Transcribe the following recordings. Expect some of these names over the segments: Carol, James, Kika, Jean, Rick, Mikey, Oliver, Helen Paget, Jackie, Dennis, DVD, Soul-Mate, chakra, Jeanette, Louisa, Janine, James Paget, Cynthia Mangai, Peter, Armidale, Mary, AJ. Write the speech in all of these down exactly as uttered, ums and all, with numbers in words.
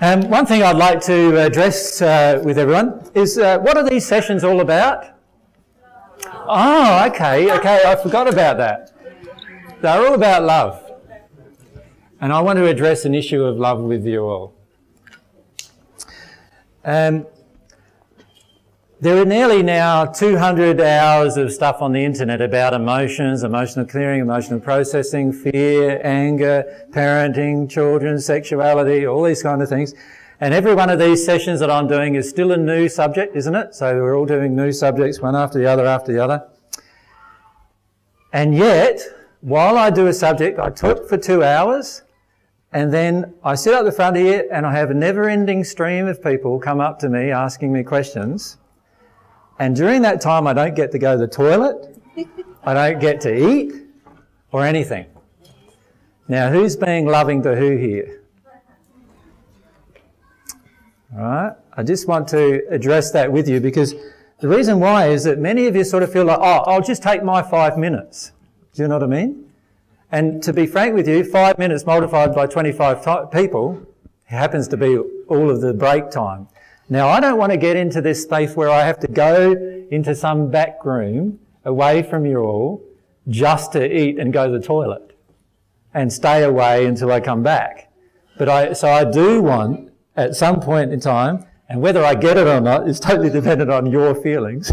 Um, one thing I'd like to address uh, with everyone is, uh, what are these sessions all about? Oh, okay, okay, I forgot about that. They're all about love. And I want to address an issue of love with you all. Um, there are nearly now two hundred hours of stuff on the internet about emotions, emotional clearing, emotional processing, fear, anger, parenting, children, sexuality, all these kind of things. And every one of these sessions that I'm doing is still a new subject, isn't it? So we're all doing new subjects, one after the other after the other. And yet, while I do a subject, I talk for two hours, and then I sit up the front here and I have a never-ending stream of people come up to me asking me questions. And during that time, I don't get to go to the toilet, I don't get to eat, or anything. Now, who's being loving to who here? All right, I just want to address that with you, because the reason why is that many of you sort of feel like, oh, I'll just take my five minutes. Do you know what I mean? And to be frank with you, five minutes multiplied by twenty-five people happens to be all of the break time. Now, I don't want to get into this space where I have to go into some back room away from you all just to eat and go to the toilet and stay away until I come back. But I, so I do want, at some point in time, and whether I get it or not is totally dependent on your feelings,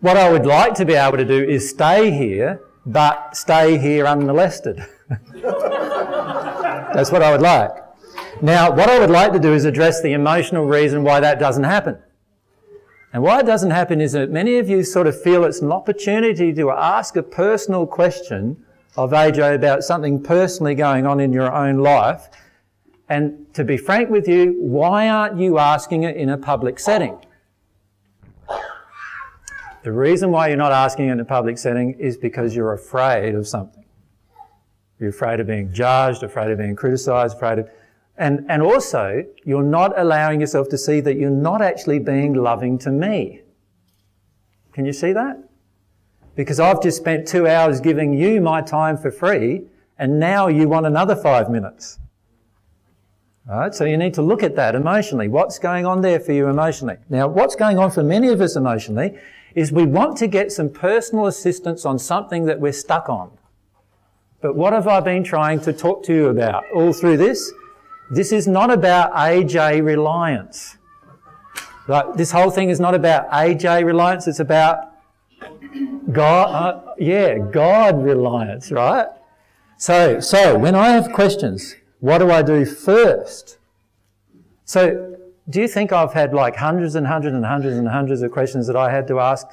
what I would like to be able to do is stay here, but stay here unmolested. That's what I would like. Now, what I would like to do is address the emotional reason why that doesn't happen. And why it doesn't happen is that many of you sort of feel it's an opportunity to ask a personal question of A J about something personally going on in your own life. And to be frank with you, why aren't you asking it in a public setting? The reason why you're not asking in a public setting is because you're afraid of something. You're afraid of being judged, afraid of being criticised, afraid of... And, and also, you're not allowing yourself to see that you're not actually being loving to me. Can you see that? Because I've just spent two hours giving you my time for free, and now you want another five minutes. All right, so you need to look at that emotionally. What's going on there for you emotionally? Now, what's going on for many of us emotionally is we want to get some personal assistance on something that we're stuck on. But what have I been trying to talk to you about all through this? This is not about A J reliance. Like, this whole thing is not about A J reliance, it's about God, uh, yeah, God reliance, right? So, so when I have questions, what do I do first? So, do you think I've had like hundreds and hundreds and hundreds and hundreds of questions that I had to ask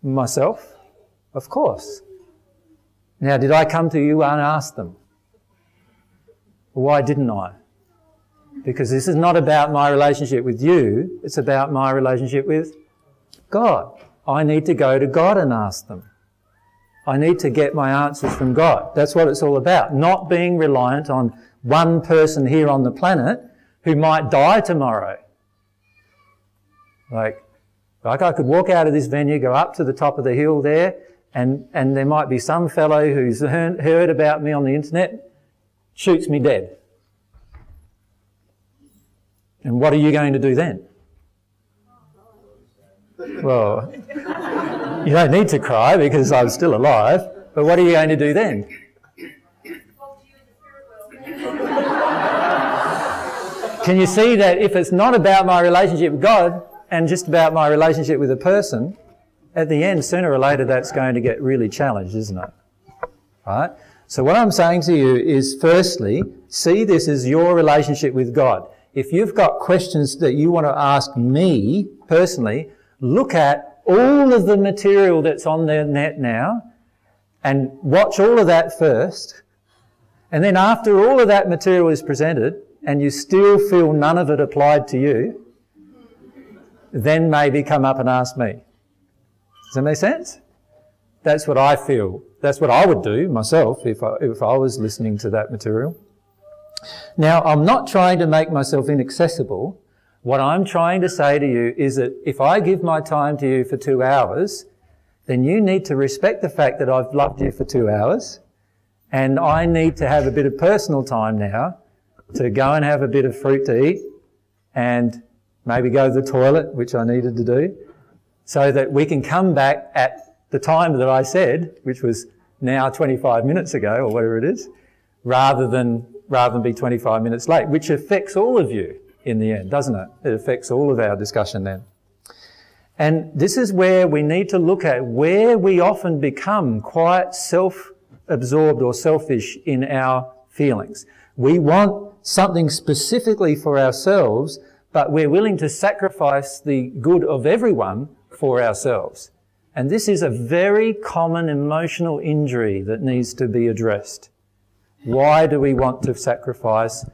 myself? Of course. Now, did I come to you and ask them? Why didn't I? Because this is not about my relationship with you, it's about my relationship with God. I need to go to God and ask them. I need to get my answers from God. That's what it's all about. Not being reliant on one person here on the planet who might die tomorrow. Like, like I could walk out of this venue, go up to the top of the hill there, and, and there might be some fellow who's heard about me on the internet, shoots me dead. And what are you going to do then? Well, you don't need to cry because I'm still alive, but what are you going to do then? Can you see that if it's not about my relationship with God and just about my relationship with a person, at the end, sooner or later, that's going to get really challenged, isn't it? Right? So what I'm saying to you is, firstly, see this as your relationship with God. If you've got questions that you want to ask me personally, look at all of the material that's on the net now and watch all of that first. And then after all of that material is presented, and you still feel none of it applied to you, then maybe come up and ask me. Does that make sense? That's what I feel. That's what I would do myself if I, if I was listening to that material. Now, I'm not trying to make myself inaccessible. What I'm trying to say to you is that if I give my time to you for two hours, then you need to respect the fact that I've loved you for two hours, and I need to have a bit of personal time now to go and have a bit of fruit to eat and maybe go to the toilet, which I needed to do, so that we can come back at the time that I said, which was now twenty-five minutes ago or whatever it is, rather than, rather than be twenty-five minutes late, which affects all of you in the end, doesn't it? It affects all of our discussion then. And this is where we need to look at where we often become quite self-absorbed or selfish in our feelings. We want something specifically for ourselves, but we're willing to sacrifice the good of everyone for ourselves. And this is a very common emotional injury that needs to be addressed. Why do we want to sacrifice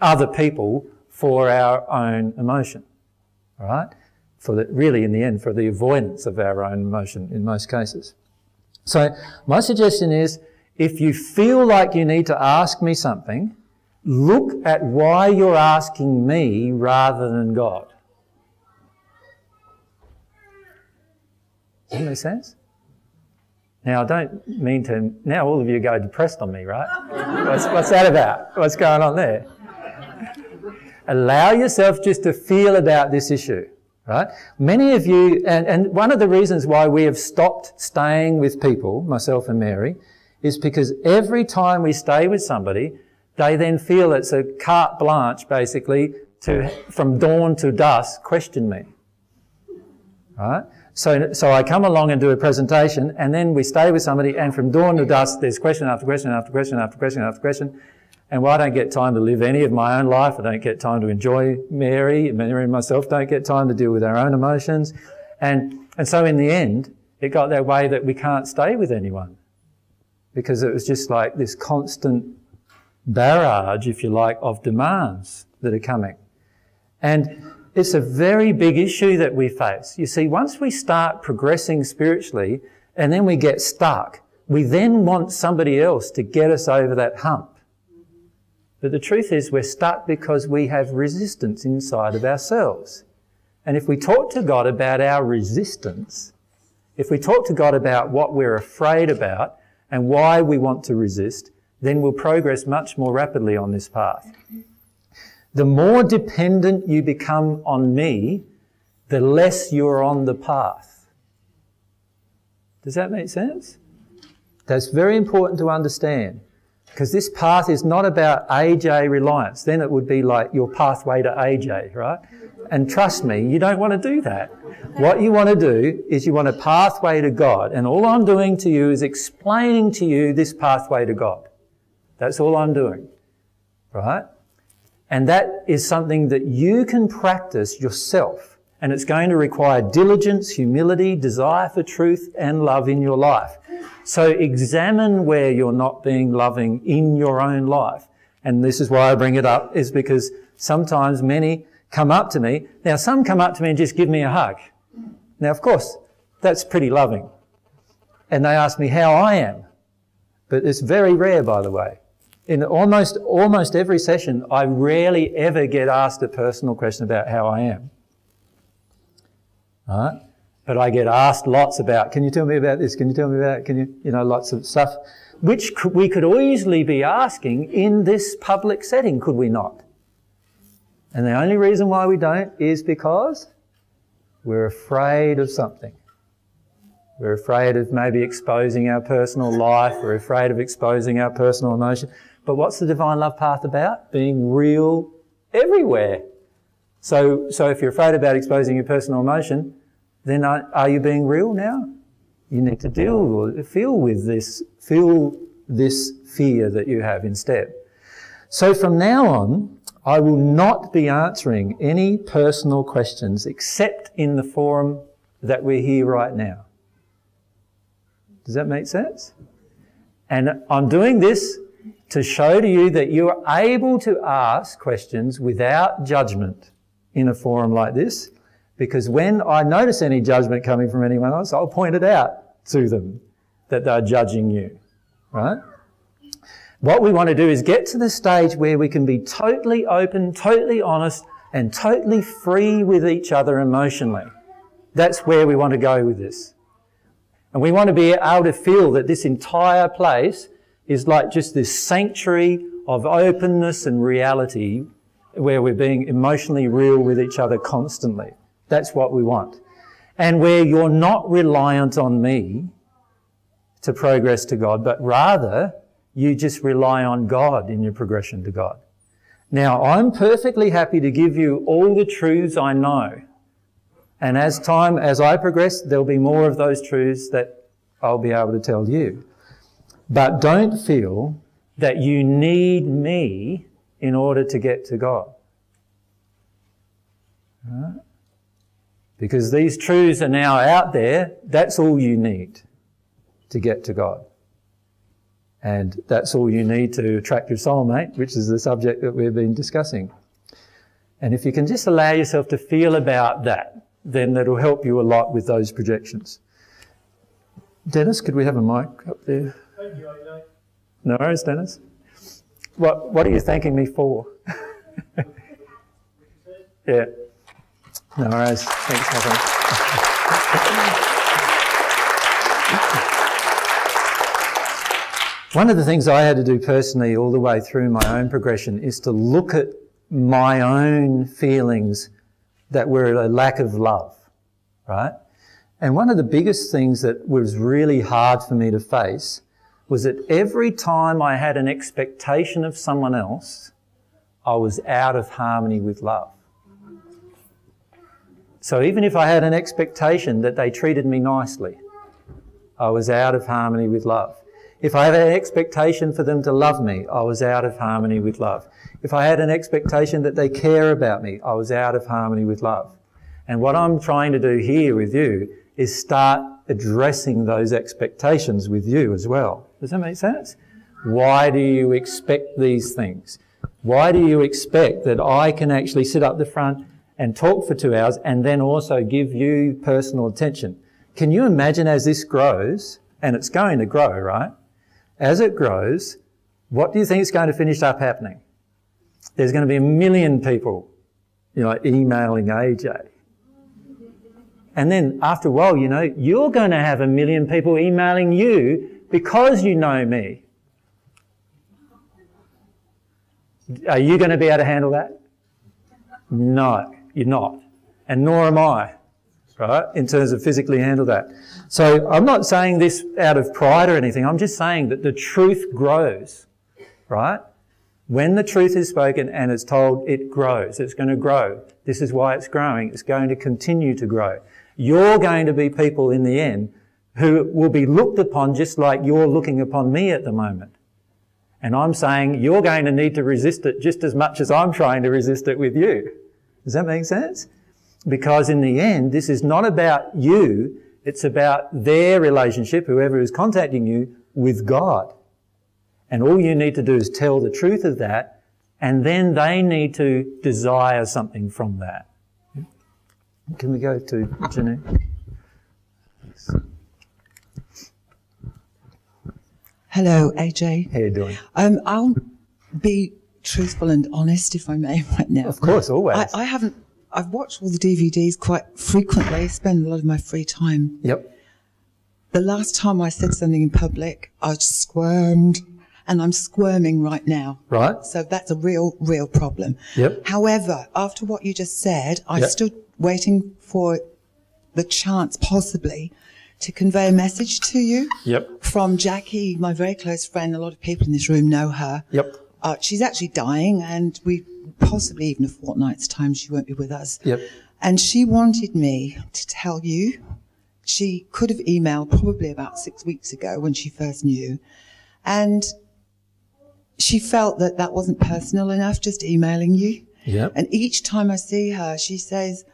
other people for our own emotion? All right? For the, really, in the end, for the avoidance of our own emotion in most cases. So my suggestion is, if you feel like you need to ask me something, look at why you're asking me rather than God. Does that make sense? Now, I don't mean to... Now all of you go depressed on me, right? What's, what's that about? What's going on there? Allow yourself just to feel about this issue, right? Many of you... And, and one of the reasons why we have stopped staying with people, myself and Mary, is because every time we stay with somebody, they then feel it's a carte blanche, basically, to from dawn to dusk question me, right? So, so I come along and do a presentation, and then we stay with somebody, and from dawn to dusk, there's question after question after question after question after question, and well, I don't get time to live any of my own life. I don't get time to enjoy Mary. Mary and myself don't get time to deal with our own emotions, and and so in the end, it got that way that we can't stay with anyone. Because it was just like this constant barrage, if you like, of demands that are coming. And it's a very big issue that we face. You see, once we start progressing spiritually and then we get stuck, we then want somebody else to get us over that hump. But the truth is we're stuck because we have resistance inside of ourselves. And if we talk to God about our resistance, if we talk to God about what we're afraid about, and why we want to resist, then we'll progress much more rapidly on this path. The more dependent you become on me, the less you're on the path. Does that make sense? That's very important to understand, because this path is not about A J reliance. Then it would be like your pathway to A J, right? And trust me, you don't want to do that. What you want to do is you want a pathway to God. And all I'm doing to you is explaining to you this pathway to God. That's all I'm doing, right? And that is something that you can practice yourself. And it's going to require diligence, humility, desire for truth and love in your life. So examine where you're not being loving in your own life. And this is why I bring it up, is because sometimes many come up to me. Now, some come up to me and just give me a hug. Now, of course, that's pretty loving. And they ask me how I am. But it's very rare, by the way. In almost, almost every session, I rarely ever get asked a personal question about how I am. All right? But I get asked lots about, can you tell me about this? Can you tell me about that? Can you, you know, lots of stuff. Which we could easily be asking in this public setting, could we not? And the only reason why we don't is because we're afraid of something. We're afraid of maybe exposing our personal life. We're afraid of exposing our personal emotion. But what's the divine love path about? Being real everywhere. So, so if you're afraid about exposing your personal emotion, then are, are you being real now? You need to deal with, feel with this, feel this fear that you have instead. So from now on, I will not be answering any personal questions except in the forum that we're here right now. Does that make sense? And I'm doing this to show to you that you are able to ask questions without judgment in a forum like this, because when I notice any judgment coming from anyone else, I'll point it out to them that they're judging you, right? What we want to do is get to the stage where we can be totally open, totally honest, and totally free with each other emotionally. That's where we want to go with this. And we want to be able to feel that this entire place is like just this sanctuary of openness and reality where we're being emotionally real with each other constantly. That's what we want. And where you're not reliant on me to progress to God, but rather you just rely on God in your progression to God. Now, I'm perfectly happy to give you all the truths I know. And as time, as I progress, there'll be more of those truths that I'll be able to tell you. But don't feel that you need me in order to get to God. Right? Because these truths are now out there, that's all you need to get to God. And that's all you need to attract your soulmate, which is the subject that we've been discussing. And if you can just allow yourself to feel about that, then that'll help you a lot with those projections. Dennis, could we have a mic up there? Thank you, A J. No worries, Dennis. What, what are you thanking me for? Yeah. No worries. Thanks, Nathan. One of the things I had to do personally all the way through my own progression is to look at my own feelings that were a lack of love, right? And one of the biggest things that was really hard for me to face was that every time I had an expectation of someone else, I was out of harmony with love. So even if I had an expectation that they treated me nicely, I was out of harmony with love. If I had an expectation for them to love me, I was out of harmony with love. If I had an expectation that they care about me, I was out of harmony with love. And what I'm trying to do here with you is start addressing those expectations with you as well. Does that make sense? Why do you expect these things? Why do you expect that I can actually sit up the front and talk for two hours and then also give you personal attention? Can you imagine as this grows, and it's going to grow, right? As it grows, what do you think is going to finish up happening? There's going to be a million people, you know, emailing A J. And then after a while, you know, you're going to have a million people emailing you because you know me. Are you going to be able to handle that? No. You're not, and nor am I, right, in terms of physically handle that. So I'm not saying this out of pride or anything. I'm just saying that the truth grows, right? When the truth is spoken and it's told, it grows. It's going to grow. This is why it's growing. It's going to continue to grow. You're going to be people in the end who will be looked upon just like you're looking upon me at the moment. And I'm saying you're going to need to resist it just as much as I'm trying to resist it with you. Does that make sense? Because in the end, this is not about you. It's about their relationship, whoever is contacting you, with God. And all you need to do is tell the truth of that, and then they need to desire something from that. Can we go to Jeanette? Hello, A J. How are you doing? Um, I'll be truthful and honest, if I may, right now. Of course, always. I, I haven't, I've watched all the D V Ds quite frequently, spend a lot of my free time. Yep. The last time I said something in public, I squirmed, and I'm squirming right now. Right. So that's a real, real problem. Yep. However, after what you just said, I yep. stood waiting for the chance, possibly, to convey a message to you. Yep. From Jackie, my very close friend. A lot of people in this room know her. Yep. Uh, she's actually dying, and we possibly even a fortnight's time she won't be with us. Yep. And she wanted me to tell you. She could have emailed probably about six weeks ago when she first knew. And she felt that that wasn't personal enough, just emailing you. Yep. And each time I see her, she says,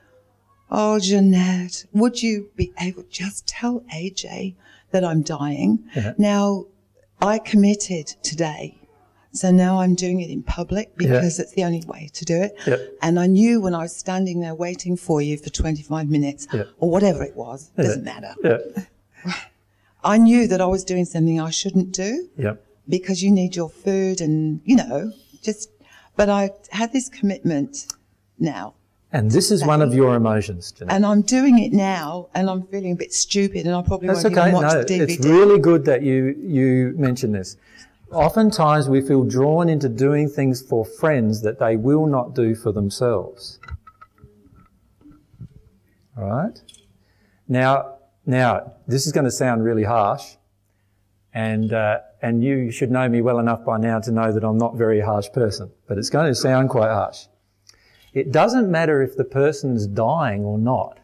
"Oh, Jeanette, would you be able to just tell A J that I'm dying?" Yeah. Now, I committed today. So now I'm doing it in public because yeah. it's the only way to do it. Yeah. And I knew when I was standing there waiting for you for twenty-five minutes yeah. or whatever it was, yeah. doesn't matter. Yeah. I knew that I was doing something I shouldn't do yeah. because you need your food and, you know, just, but I had this commitment now. And this is one of your emotions, Janine. And I'm doing it now, and I'm feeling a bit stupid, and I probably That's won't okay. even watch no, the D V D. It's really good that you, you mentioned this. Oftentimes we feel drawn into doing things for friends that they will not do for themselves. All right? Now, now this is going to sound really harsh, and uh, and you should know me well enough by now to know that I'm not a very harsh person, but it's going to sound quite harsh. It doesn't matter if the person's dying or not.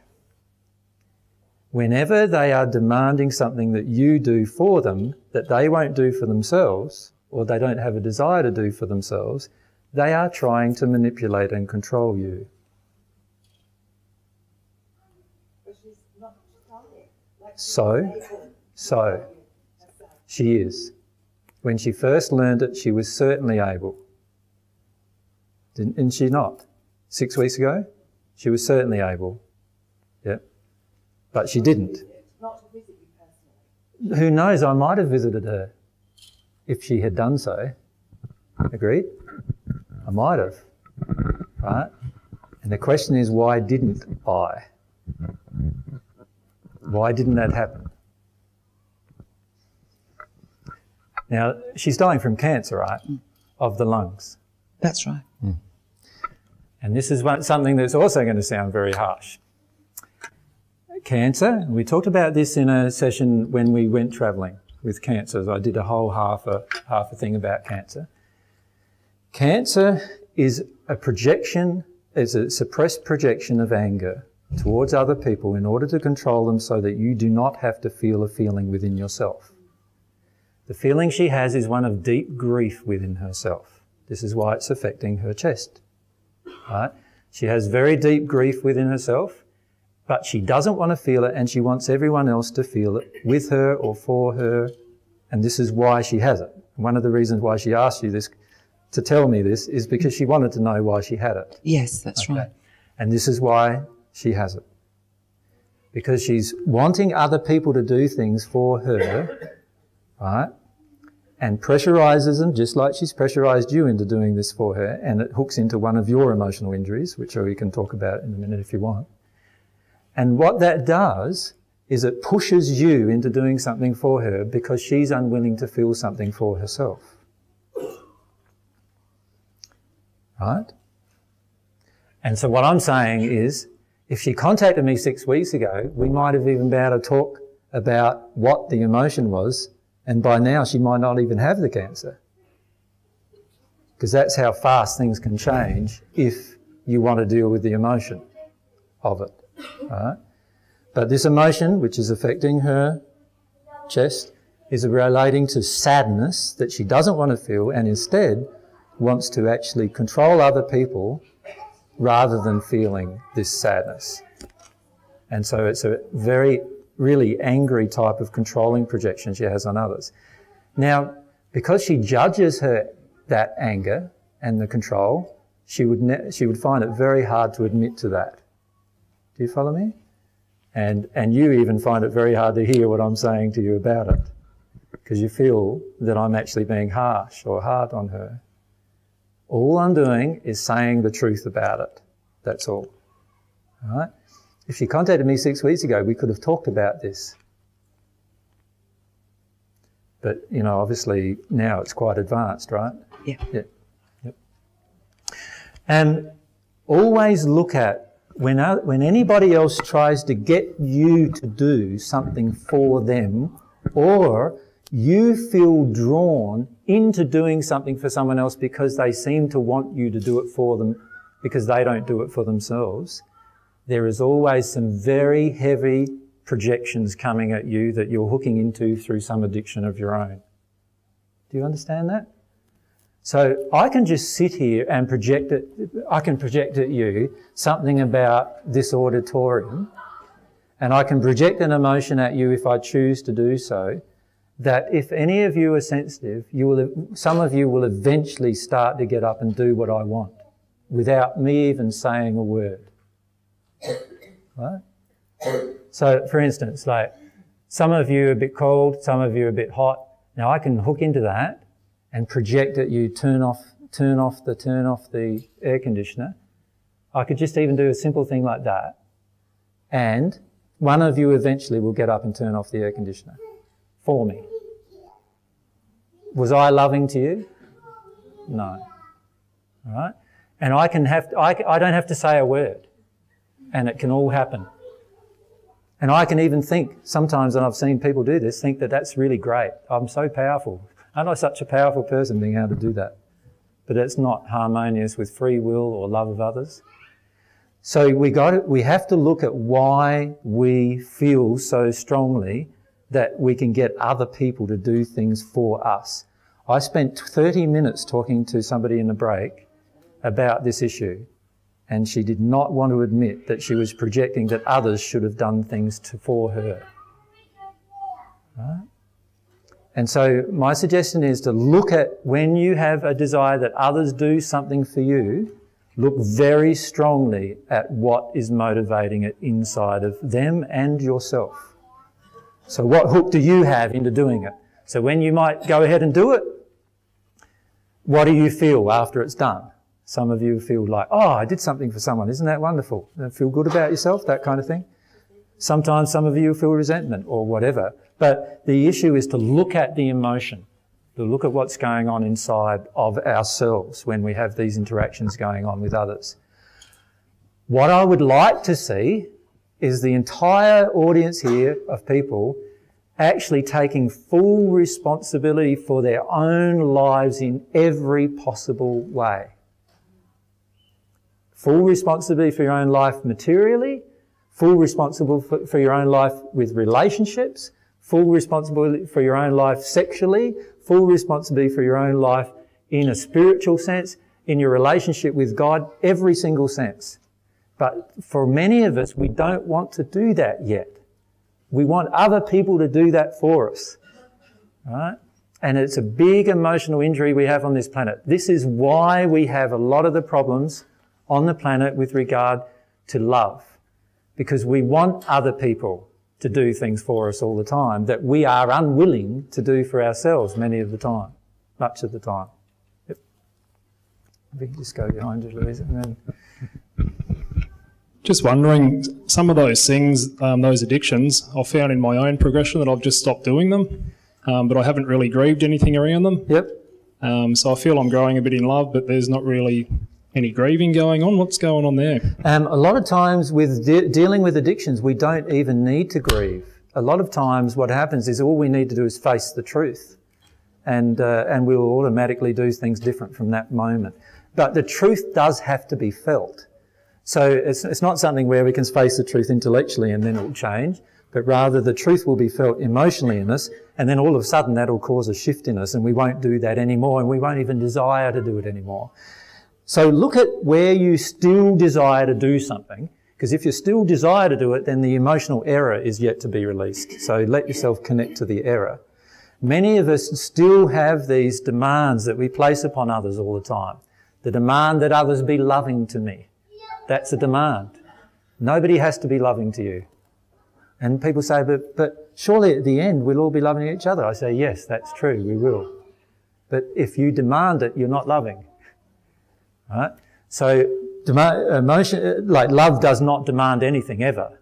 Whenever they are demanding something that you do for them that they won't do for themselves, or they don't have a desire to do for themselves, they are trying to manipulate and control you. So, so, she is. When she first learned it, she was certainly able. Didn't, didn't she not? Six weeks ago, she was certainly able. Yep. But she didn't. Not to visit you personally. Who knows? I might have visited her if she had done so. Agreed? I might have. Right? And the question is, why didn't I? Why didn't that happen? Now, she's dying from cancer, right? Mm. Of the lungs. That's right. Mm. And this is one, something that's also going to sound very harsh. Cancer, we talked about this in a session when we went travelling with cancers. I did a whole half a, half a thing about cancer. Cancer is a projection, is a suppressed projection of anger towards other people in order to control them so that you do not have to feel a feeling within yourself. The feeling she has is one of deep grief within herself. This is why it's affecting her chest. Right? She has very deep grief within herself, but she doesn't want to feel it, and she wants everyone else to feel it with her or for her, and this is why she has it. One of the reasons why she asked you this, to tell me this, is because she wanted to know why she had it. Yes, that's okay. Right. And this is why she has it. Because she's wanting other people to do things for her, right? And pressurizes them, just like she's pressurized you into doing this for her, and it hooks into one of your emotional injuries, which we can talk about in a minute if you want. And what that does is it pushes you into doing something for her because she's unwilling to feel something for herself. Right? And so what I'm saying is, if she contacted me six weeks ago, we might have even been able to talk about what the emotion was, and by now she might not even have the cancer. Because that's how fast things can change if you want to deal with the emotion of it. Right. But this emotion, which is affecting her chest, is relating to sadness that she doesn't want to feel and instead wants to actually control other people rather than feeling this sadness. And so it's a very, really angry type of controlling projection she has on others. Now, because she judges her that anger and the control, she would, ne she would find it very hard to admit to that. Do you follow me? And, and you even find it very hard to hear what I'm saying to you about it because you feel that I'm actually being harsh or hard on her. All I'm doing is saying the truth about it. That's all. All right? If she contacted me six weeks ago, we could have talked about this. But, you know, obviously now it's quite advanced, right? Yeah. Yeah. Yep. And always look at When, when anybody else tries to get you to do something for them, or you feel drawn into doing something for someone else because they seem to want you to do it for them because they don't do it for themselves, there is always some very heavy projections coming at you that you're hooking into through some addiction of your own. Do you understand that? So I can just sit here and project it, I can project at you something about this auditorium, and I can project an emotion at you if I choose to do so, that if any of you are sensitive, you will, some of you will eventually start to get up and do what I want without me even saying a word. Right? So for instance, like some of you are a bit cold, some of you are a bit hot. Now I can hook into that and project at you, turn off, turn off the, turn off the air conditioner. I could just even do a simple thing like that. And one of you eventually will get up and turn off the air conditioner for me. Was I loving to you? No. All right? And I can have to, I, I don't have to say a word, and it can all happen. And I can even think sometimes, and I've seen people do this, think that that's really great. I'm so powerful. Aren't I such a powerful person being able to do that? But it's not harmonious with free will or love of others. So we got it. We have to look at why we feel so strongly that we can get other people to do things for us. I spent thirty minutes talking to somebody in the break about this issue, and she did not want to admit that she was projecting that others should have done things to, for her. Right? And so my suggestion is to look at when you have a desire that others do something for you, look very strongly at what is motivating it inside of them and yourself. So what hook do you have into doing it? So when you might go ahead and do it, what do you feel after it's done? Some of you feel like, oh, I did something for someone. Isn't that wonderful? And feel good about yourself, that kind of thing. Sometimes some of you feel resentment or whatever. But the issue is to look at the emotion, to look at what's going on inside of ourselves when we have these interactions going on with others. What I would like to see is the entire audience here of people actually taking full responsibility for their own lives in every possible way. Full responsibility for your own life materially, full responsibility for, for your own life with relationships, full responsibility for your own life sexually, full responsibility for your own life in a spiritual sense, in your relationship with God, every single sense. But for many of us, we don't want to do that yet. We want other people to do that for us, right? And it's a big emotional injury we have on this planet. This is why we have a lot of the problems on the planet with regard to love, because we want other people to do things for us all the time that we are unwilling to do for ourselves many of the time, much of the time. Yep. We can just go behind you, Louisa, and then... Just wondering, some of those things, um, those addictions, I've found in my own progression that I've just stopped doing them, um, but I haven't really grieved anything around them. Yep. Um, so I feel I'm growing a bit in love, but there's not really any grieving going on. What's going on there? Um, a lot of times with de dealing with addictions, we don't even need to grieve. A lot of times what happens is all we need to do is face the truth, and, uh, and we will automatically do things different from that moment. But the truth does have to be felt. So it's, it's not something where we can face the truth intellectually and then it will change, but rather the truth will be felt emotionally in us, and then all of a sudden that will cause a shift in us, and we won't do that anymore, and we won't even desire to do it anymore. So look at where you still desire to do something, because if you still desire to do it, then the emotional error is yet to be released. So let yourself connect to the error. Many of us still have these demands that we place upon others all the time. The demand that others be loving to me. That's a demand. Nobody has to be loving to you. And people say, but, but surely at the end we'll all be loving each other. I say, yes, that's true, we will. But if you demand it, you're not loving. Right? So emotion, like love does not demand anything ever.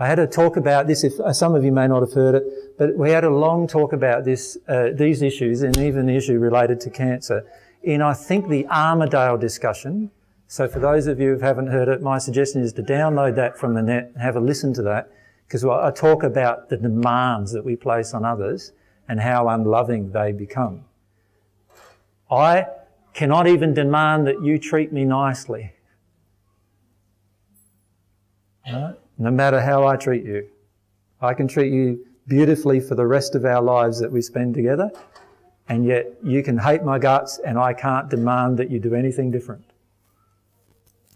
I had a talk about this, if some of you may not have heard it, but we had a long talk about this, uh, these issues, and even the issue related to cancer in, I think, the Armidale discussion. So for those of you who haven't heard it, my suggestion is to download that from the net and have a listen to that, because I talk about the demands that we place on others and how unloving they become. I cannot even demand that you treat me nicely, right? No matter how I treat you. I can treat you beautifully for the rest of our lives that we spend together, and yet you can hate my guts and I can't demand that you do anything different.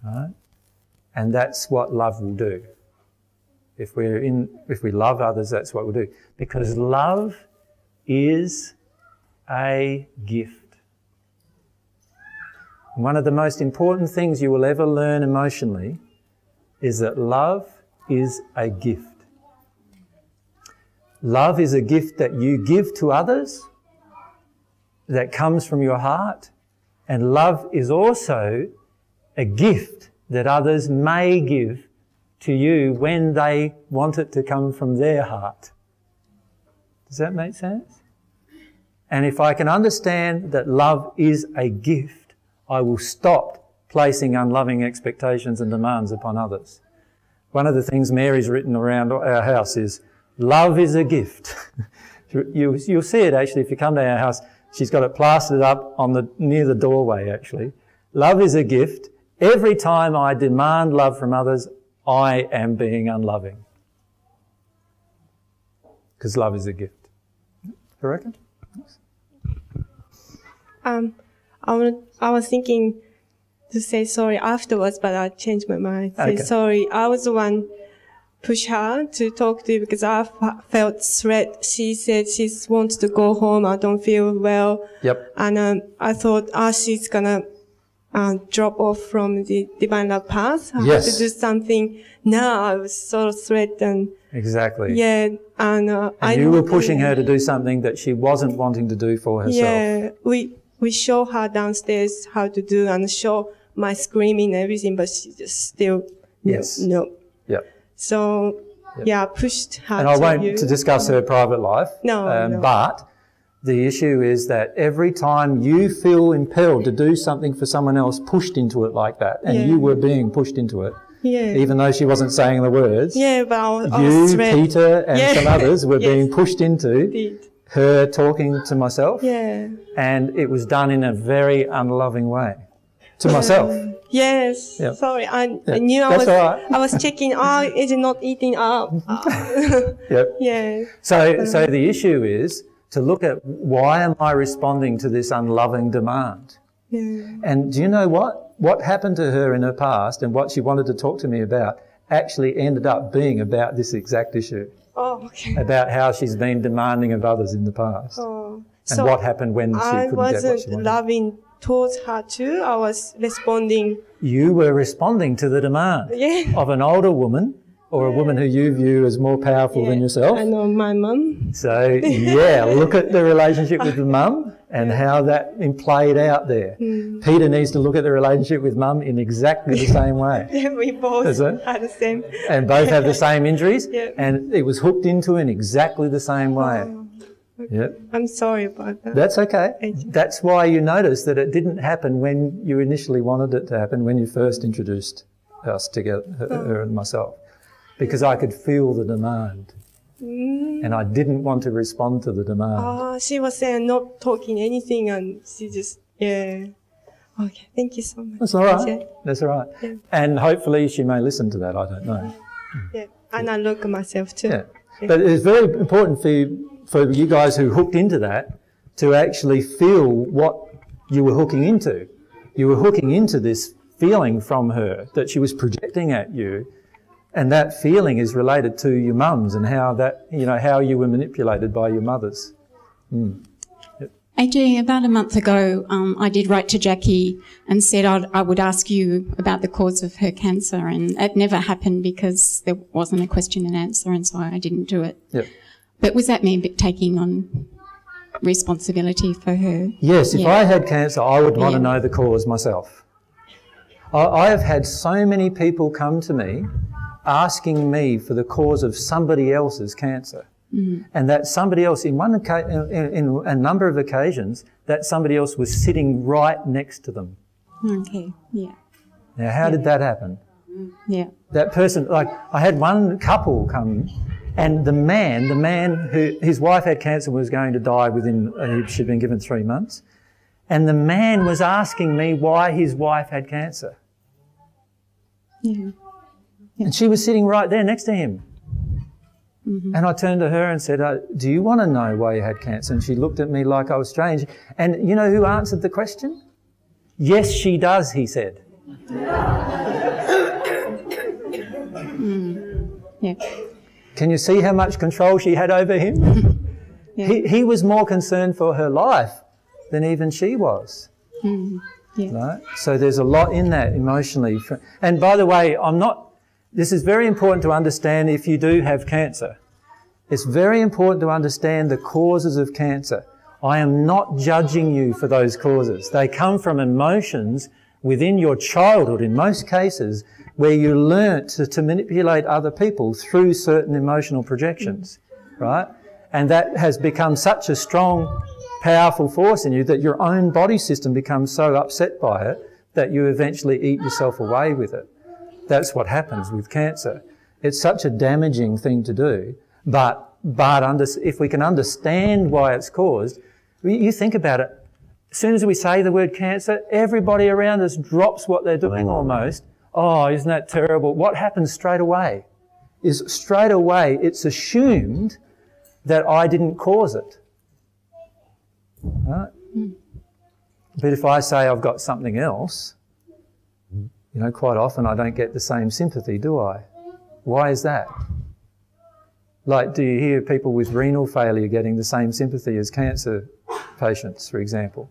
Right? And that's what love will do. If we're in, if we love others, that's what we'll do. Because love is a gift. And one of the most important things you will ever learn emotionally is that love is a gift. Love is a gift that you give to others, that comes from your heart, and love is also a gift that others may give to you when they want it to come from their heart. Does that make sense? And if I can understand that love is a gift, I will stop placing unloving expectations and demands upon others. One of the things Mary's written around our house is, love is a gift. you, you'll see it actually if you come to our house. She's got it plastered up on the, near the doorway actually. Love is a gift. Every time I demand love from others, I am being unloving. Because love is a gift. Do you reckon? Um, I, wanted, I was thinking to say sorry afterwards, but I changed my mind. Say okay. Sorry. I was the one push her to talk to you because I felt threat. She said she wants to go home. I don't feel well. Yep. And um, I thought, ah, oh, she's gonna uh, drop off from the divine love path. I yes. had to do something. Now I was sort of threatened. Exactly. Yeah. And, uh, and I you were pushing her to do something that she wasn't wanting to do for herself. Yeah. We. We show her downstairs how to do and show my screaming and everything, but she just still yes. no. Yep. So, yep. yeah, I pushed her. And I won't you. to discuss her private life. No, um, no. But the issue is that every time you feel impelled to do something for someone else, pushed into it like that, and yeah. you were being pushed into it, yeah. even though she wasn't saying the words. Yeah, but I was, I was you, threat. Peter, and yeah. some others were yes. being pushed into. Indeed. Her talking to myself, yeah, and it was done in a very unloving way to yeah. myself. Yes, yep. sorry, I, yep. I knew I That's was. Right. I was checking. Oh, is it not eating up? yep. Yeah. So, so the issue is to look at why am I responding to this unloving demand? Yeah. And do you know what? What happened to her in her past and what she wanted to talk to me about actually ended up being about this exact issue. Oh, okay. About how she's been demanding of others in the past, oh, and so what happened when she I couldn't get what she wanted. I wasn't loving towards her too. I was responding. You were responding to the demand yeah. of an older woman or yeah. a woman who you view as more powerful yeah. than yourself. I know my mum. So yeah, look at the relationship with the mum and yeah. how that played out there. Mm. Peter needs to look at the relationship with mum in exactly the same way. Yeah, we both are the same. And both have the same injuries yeah. and it was hooked into in exactly the same way. Oh, okay. Yep. I'm sorry about that. That's okay. A J. That's why you notice that it didn't happen when you initially wanted it to happen, when you first introduced us together, her, oh. her and myself, because I could feel the demand. Mm. And I didn't want to respond to the demand. Oh, she was saying not talking anything and she just, yeah. Okay, thank you so much. That's all right. Yeah. That's all right. Yeah. And hopefully she may listen to that, I don't know. Yeah, and yeah. I look at myself too. Yeah. yeah. But it's very important for you, for you guys who hooked into that to actually feel what you were hooking into. You were hooking into this feeling from her that she was projecting at you. And that feeling is related to your mums and how that, you know, how you were manipulated by your mothers. Mm. Yep. A J, about a month ago, um, I did write to Jackie and said I'd, I would ask you about the cause of her cancer, and it never happened because there wasn't a question and answer, and so I didn't do it. Yep. But was that me taking on responsibility for her? Yes, if yeah. I had cancer, I would want yeah. to know the cause myself. I, I have had so many people come to me asking me for the cause of somebody else's cancer. Mm-hmm. And that somebody else, in, one, in, in a number of occasions, that somebody else was sitting right next to them. Okay, yeah. Now, how yeah. did that happen? Yeah. That person, like, I had one couple come, and the man, the man who, his wife had cancer, was going to die within, uh, she'd been given three months, and the man was asking me why his wife had cancer. Yeah. And she was sitting right there next to him. Mm-hmm. And I turned to her and said, oh, do you want to know why you had cancer? And she looked at me like I was strange. And you know who answered the question? Yes, she does, he said. Mm. Yeah. Can you see how much control she had over him? yeah. he, he was more concerned for her life than even she was. Mm. Yeah. Right? So there's a lot in that emotionally. And by the way, I'm not... This is very important to understand if you do have cancer. It's very important to understand the causes of cancer. I am not judging you for those causes. They come from emotions within your childhood, in most cases, where you learnt to, to manipulate other people through certain emotional projections, right? And that has become such a strong powerful force in you that your own body system becomes so upset by it that you eventually eat yourself away with it. That's what happens with cancer. It's such a damaging thing to do, but but under, if we can understand why it's caused, you think about it. As soon as we say the word cancer, everybody around us drops what they're doing almost. Oh, isn't that terrible? What happens straight away is straight away it's assumed that I didn't cause it. Right? But if I say I've got something else, you know, quite often I don't get the same sympathy, do I? Why is that? Like, do you hear people with renal failure getting the same sympathy as cancer patients, for example?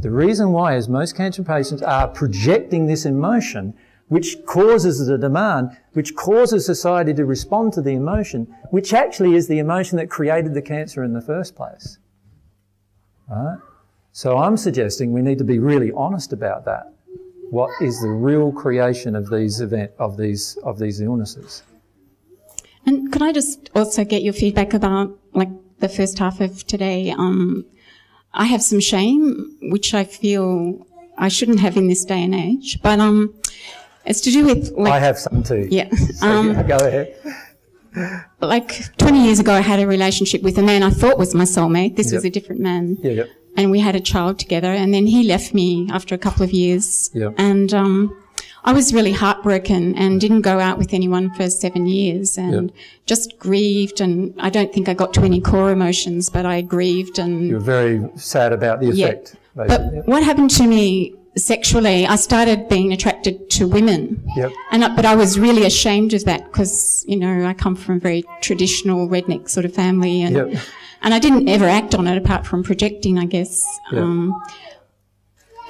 The reason why is most cancer patients are projecting this emotion, which causes the demand, which causes society to respond to the emotion, which actually is the emotion that created the cancer in the first place. Right? So I'm suggesting we need to be really honest about that. What is the real creation of these event of these of these illnesses? And could I just also get your feedback about, like, the first half of today? Um, I have some shame, which I feel I shouldn't have in this day and age, but um, it's to do with... Like, I have some too. Yeah. So um, yeah, go ahead. Like twenty years ago, I had a relationship with a man I thought was my soulmate. This yep. was a different man. Yeah, yep. And we had a child together, and then he left me after a couple of years. Yep. And um, I was really heartbroken and didn't go out with anyone for seven years and yep. just grieved, and I don't think I got to any core emotions, but I grieved. And you were very sad about the effect. Yep. But yep. what happened to me sexually, I started being attracted to women. Yep. And I, but I was really ashamed of that because, you know, I come from a very traditional redneck sort of family, and yep. and I didn't ever act on it apart from projecting, I guess. Yep. Um,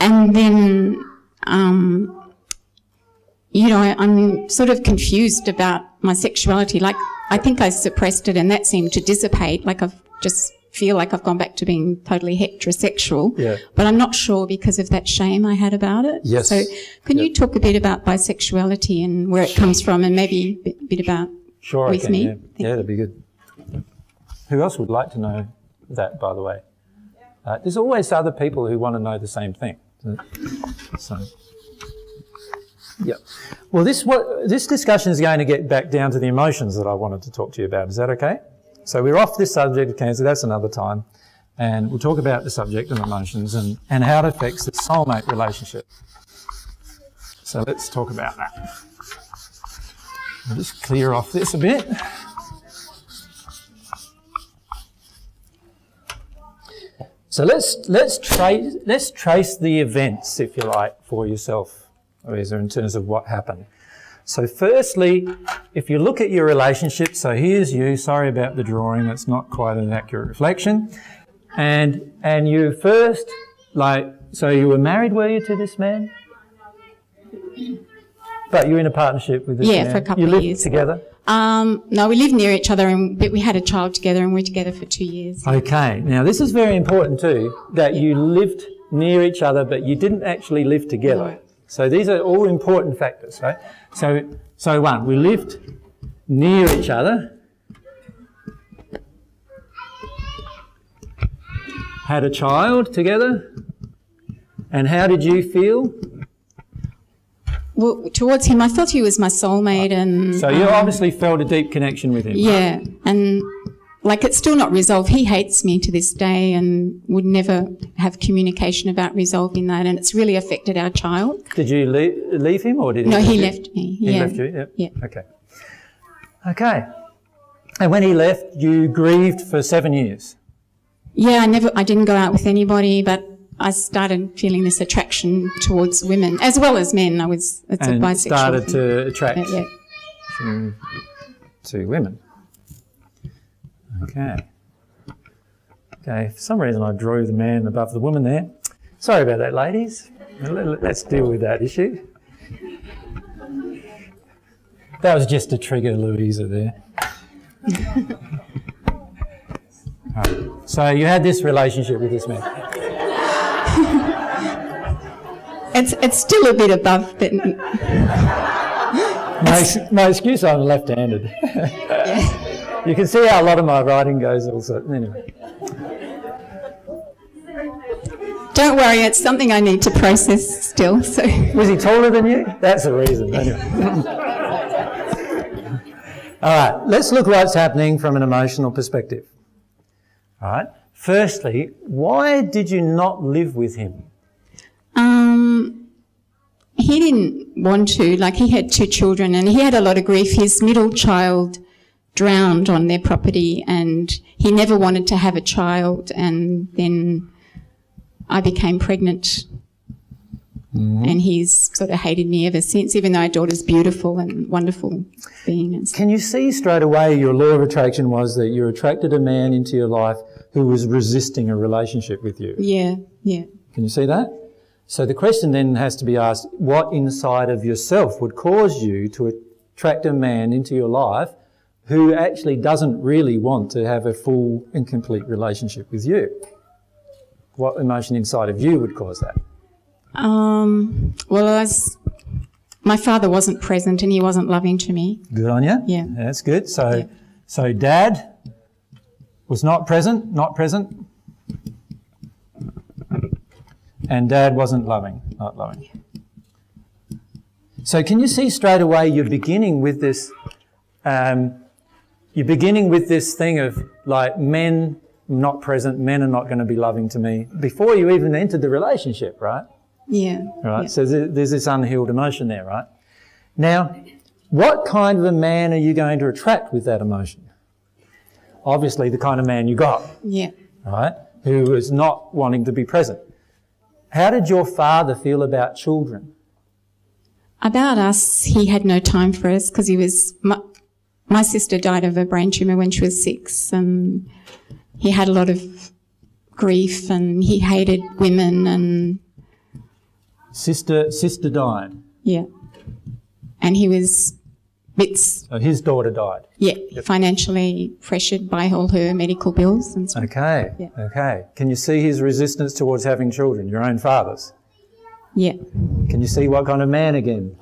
and then, um, you know, I, I'm sort of confused about my sexuality. Like, I think I suppressed it, and that seemed to dissipate. Like, I've just... feel like I've gone back to being totally heterosexual, yeah. but I'm not sure because of that shame I had about it. Yes. So can yep. you talk a bit about bisexuality and where it comes from, and maybe a bit about sure, with I can, me? Yeah. yeah, that'd be good. Who else would like to know that, by the way? Uh, there's always other people who want to know the same thing. So, yeah. Well, this, what, this discussion is going to get back down to the emotions that I wanted to talk to you about. Is that okay? So we're off this subject of cancer, that's another time, and we'll talk about the subject of emotions and, and how it affects the soulmate relationship. So let's talk about that. I'll just clear off this a bit. So let's, let's, trace, let's trace the events, if you like, for yourself, Louisa, in terms of what happened. So firstly, if you look at your relationship, so here's you, sorry about the drawing, that's not quite an accurate reflection. And and you first, like, so you were married, were you, to this man? But you were in a partnership with this yeah, man. Yeah, for a couple of years. You lived together? Um, no, we lived near each other, and but we had a child together, and we were together for two years. Okay, now this is very important too, that yeah. you lived near each other, but you didn't actually live together. No. So these are all important factors, right? So, so one, we lived near each other, had a child together, and how did you feel? Well, towards him, I felt he was my soulmate, and... So you um, obviously felt a deep connection with him. Yeah, right? And... Like, it's still not resolved. He hates me to this day and would never have communication about resolving that, and it's really affected our child. Did you leave, leave him or did he No, he left you? me. He yeah. left you? Yep. Yeah. Okay. Okay. And when he left, you grieved for seven years? Yeah, I never, I didn't go out with anybody, but I started feeling this attraction towards women, as well as men. I was, it's and a bisexual And started thing. to attract yeah. to, to women. Okay. Okay, for some reason I drew the man above the woman there. Sorry about that, ladies. Let's deal with that issue. That was just a trigger, Louisa, there. Right. So you had this relationship with this man. It's, it's still a bit above, but... No, no excuse, I'm left-handed. Yeah. You can see how a lot of my writing goes also. Anyway. Don't worry, it's something I need to process still. So. Was he taller than you? That's the reason. Anyway. All right, let's look what's happening from an emotional perspective. All right. Firstly, why did you not live with him? Um, he didn't want to. Like, he had two children and he had a lot of grief. His middle child drowned on their property and he never wanted to have a child, and then I became pregnant. Mm-hmm. And he's sort of hated me ever since, even though our daughter's beautiful and wonderful being. Can you see straight away your law of attraction was that you attracted a man into your life who was resisting a relationship with you? Yeah, yeah. Can you see that? So the question then has to be asked, what inside of yourself would cause you to attract a man into your life who actually doesn't really want to have a full and complete relationship with you? What emotion inside of you would cause that? Um, well, I was, my father wasn't present and he wasn't loving to me. Good on you. Yeah. That's good. So, yeah. So Dad was not present, not present. And Dad wasn't loving, not loving. Yeah. So can you see straight away you're beginning with this, um, you're beginning with this thing of like men not present, men are not going to be loving to me, before you even entered the relationship, right? Yeah. Right. Yeah. So there's this unhealed emotion there, right? Now, what kind of a man are you going to attract with that emotion? Obviously, the kind of man you got. Yeah. Right? Who is not wanting to be present. How did your father feel about children? About us, he had no time for us because he was... My, my sister died of a brain tumour when she was six, and he had a lot of grief and he hated women and... Sister, sister died. Yeah, and he was bits. So his daughter died. Yeah, yep. Financially pressured by all her medical bills and stuff. Okay, yeah. Okay. Can you see his resistance towards having children? Your own father's. Yeah. Can you see what kind of man again?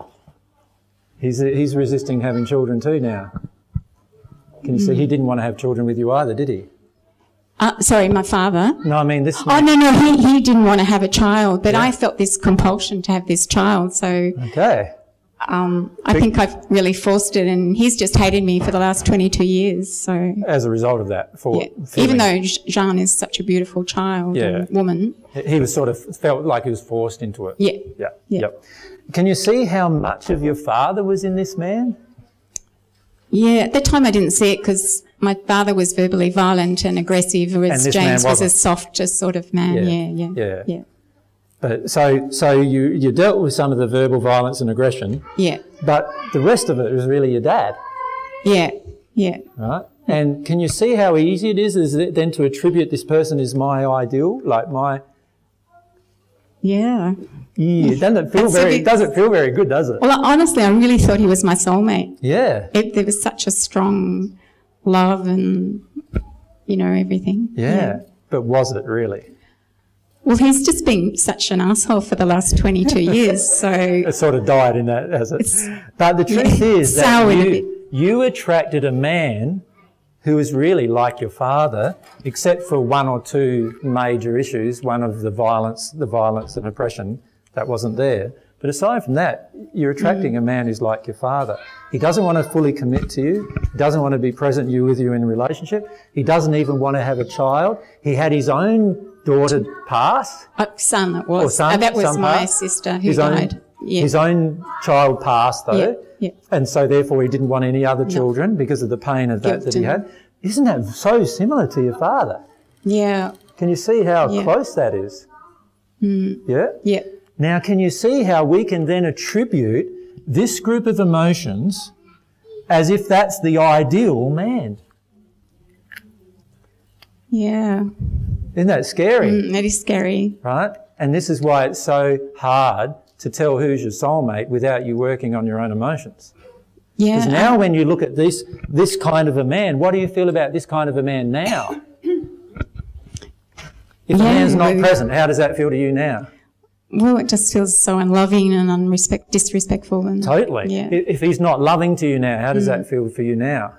He's he's resisting having children too now. Can you mm. see he didn't want to have children with you either, did he? Uh, sorry, my father. No, I mean this. Oh, no, no, he, he didn't want to have a child, but yeah. I felt this compulsion to have this child, so... Okay. Um, I Be think I've really forced it, and he's just hated me for the last twenty-two years, so... As a result of that, for... Yeah. Even though Jean is such a beautiful child yeah. and woman. He was sort of felt like he was forced into it. Yeah. Yeah. Yeah. Yep. Can you see how much of your father was in this man? Yeah, at the time I didn't see it because my father was verbally violent and aggressive, whereas and James was a softer sort of man. Yeah, yeah, yeah. yeah. yeah. But so, so you you dealt with some of the verbal violence and aggression. Yeah. But the rest of it was really your dad. Yeah, yeah. Right. Yeah. And can you see how easy it is, is it then to attribute this person is my ideal, like my? Yeah. Yeah, it doesn't feel very. It doesn't feel very good, does it? Well, honestly, I really thought he was my soulmate. Yeah. It, there was such a strong love and, you know, everything. Yeah. yeah. But was it really? Well, he's just been such an asshole for the last twenty-two years, so... It sort of died in that, has it? It's, but the truth yeah, is that you, you attracted a man who was really like your father, except for one or two major issues, one of the violence, the violence and oppression, that wasn't there. But aside from that, you're attracting mm. a man who's like your father. He doesn't want to fully commit to you. He doesn't want to be present you with you in a relationship. He doesn't even want to have a child. He had his own daughter pass. Uh, son, it was. Or son, uh, that was my pass. sister who his died. Own, yeah. His own child passed, though. Yeah. Yeah. And so therefore he didn't want any other children no. because of the pain of that Guilt that he had. Isn't that so similar to your father? Yeah. Can you see how yeah. close that is? Mm. Yeah? Yeah. Now, can you see how we can then attribute this group of emotions as if that's the ideal man? Yeah. Isn't that scary? Mm, that is scary. Right? And this is why it's so hard to tell who's your soulmate without you working on your own emotions. Yeah. Because now when you look at this, this kind of a man, what do you feel about this kind of a man now? If the yeah, man's not present, how does that feel to you now? Well, it just feels so unloving and unrespect, disrespectful. And, totally. Yeah. If he's not loving to you now, how does mm. that feel for you now?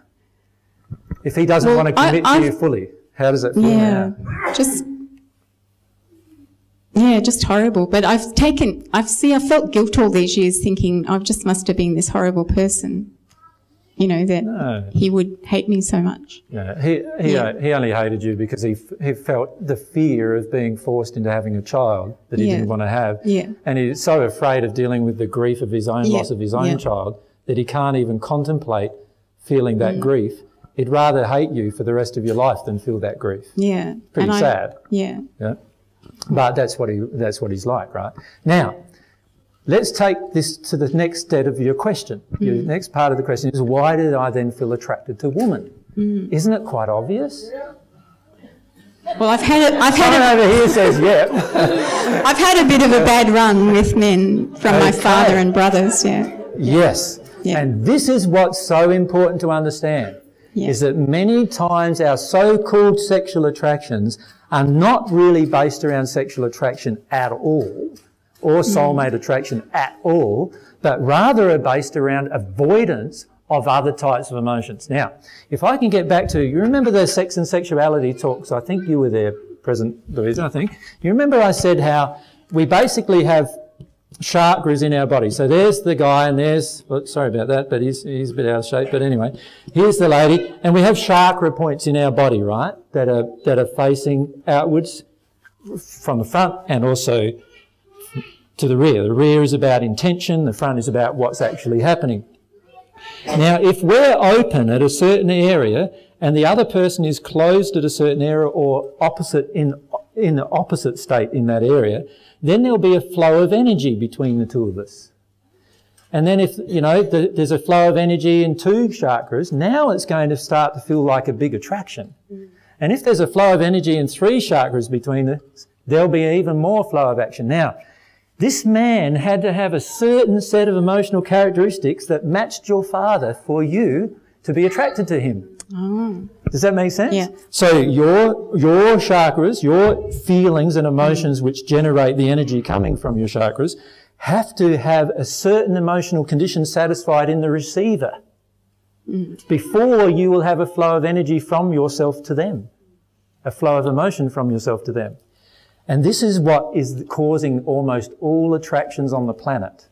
If he doesn't well, want to commit I, to you fully, how does it feel yeah, now? Just yeah, just horrible. But I've taken, I've see, I felt guilt all these years thinking I just must have been this horrible person, you know, that no. he would hate me so much. Yeah, he he, yeah. he only hated you because he he felt the fear of being forced into having a child that he yeah. didn't want to have. Yeah. And he's so afraid of dealing with the grief of his own yeah. loss of his own yeah. child that he can't even contemplate feeling that mm. grief. He'd rather hate you for the rest of your life than feel that grief. Yeah. Pretty and sad. I, yeah. Yeah. But that's what he that's what he's like, right? Now, let's take this to the next step of your question. Mm. Your next part of the question is, why did I then feel attracted to women? Mm. Isn't it quite obvious? Yeah. Well, I've had it. I've had Someone a, over here says, "Yep." Yeah. I've had a bit of a bad run with men from okay. my father and brothers. Yeah. Yes, yeah. And this is what's so important to understand. Yeah. Is that many times our so-called sexual attractions are not really based around sexual attraction at all, or soulmate mm. attraction at all, but rather are based around avoidance of other types of emotions. Now, if I can get back to, you remember the sex and sexuality talks, I think you were there present, Louisa, I think. You remember I said how we basically have chakras in our body. So there's the guy and there's, well, sorry about that, but he's, he's a bit out of shape. But anyway, here's the lady. And we have chakra points in our body, right, that are, that are facing outwards from the front and also to the rear. The rear is about intention. The front is about what's actually happening. Now, if we're open at a certain area and the other person is closed at a certain area or opposite in in the opposite state in that area, then there'll be a flow of energy between the two of us. And then if, you know, the, there's a flow of energy in two chakras, now it's going to start to feel like a big attraction. Mm. And if there's a flow of energy in three chakras between us, there'll be even more flow of action. Now, this man had to have a certain set of emotional characteristics that matched your father for you to be attracted to him. Oh. Does that make sense? Yeah. So your, your chakras, your feelings and emotions mm. which generate the energy coming from your chakras have to have a certain emotional condition satisfied in the receiver mm. before you will have a flow of energy from yourself to them, a flow of emotion from yourself to them. And this is what is causing almost all attractions on the planet,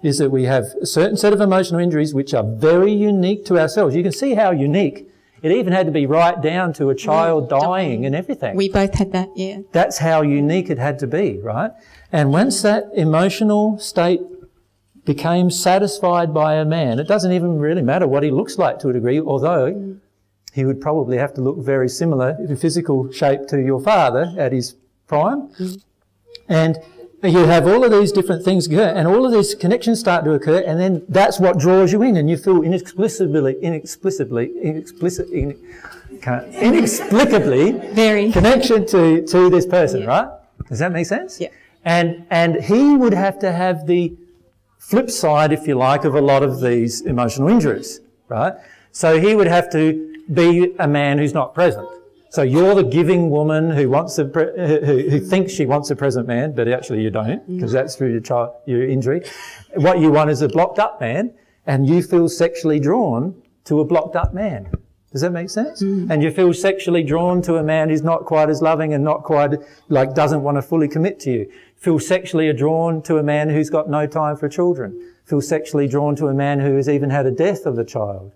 is that we have a certain set of emotional injuries which are very unique to ourselves. You can see how unique. It even had to be right down to a child yeah, dying and everything. We both had that, yeah. That's how unique it had to be, right? And once that emotional state became satisfied by a man, it doesn't even really matter what he looks like to a degree, although mm. he would probably have to look very similar in physical shape to your father at his prime. Mm. And you have all of these different things occur, and all of these connections start to occur, and then that's what draws you in, and you feel inexplicably, inexplicably, inexplicably, in, inexplicably very connection to, to this person, yeah. right? Does that make sense? Yeah. And, and he would have to have the flip side, if you like, of a lot of these emotional injuries, right? So he would have to be a man who's not present. So you're the giving woman who wants a pre who, who thinks she wants a present man, but actually you don't, because that's through your child, your injury. What you want is a blocked up man, and you feel sexually drawn to a blocked up man. Does that make sense? Mm. And you feel sexually drawn to a man who's not quite as loving and not quite like doesn't want to fully commit to you. Feel sexually drawn to a man who's got no time for children. Feel sexually drawn to a man who has even had a death of a child.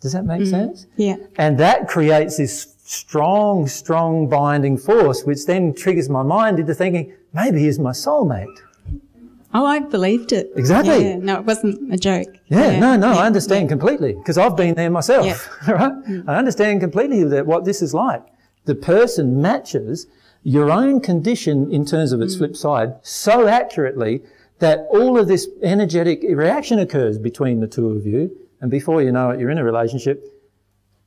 Does that make mm. sense? Yeah. And that creates this strong, strong binding force, which then triggers my mind into thinking, maybe he's my soulmate. Oh, I believed it. Exactly. Yeah, yeah. No, it wasn't a joke. Yeah, yeah. no, no, yeah. I understand yeah. completely, because I've been there myself, yeah. right? Mm. I understand completely that what this is like. The person matches your own condition in terms of its mm. flip side so accurately that all of this energetic reaction occurs between the two of you. And before you know it, you're in a relationship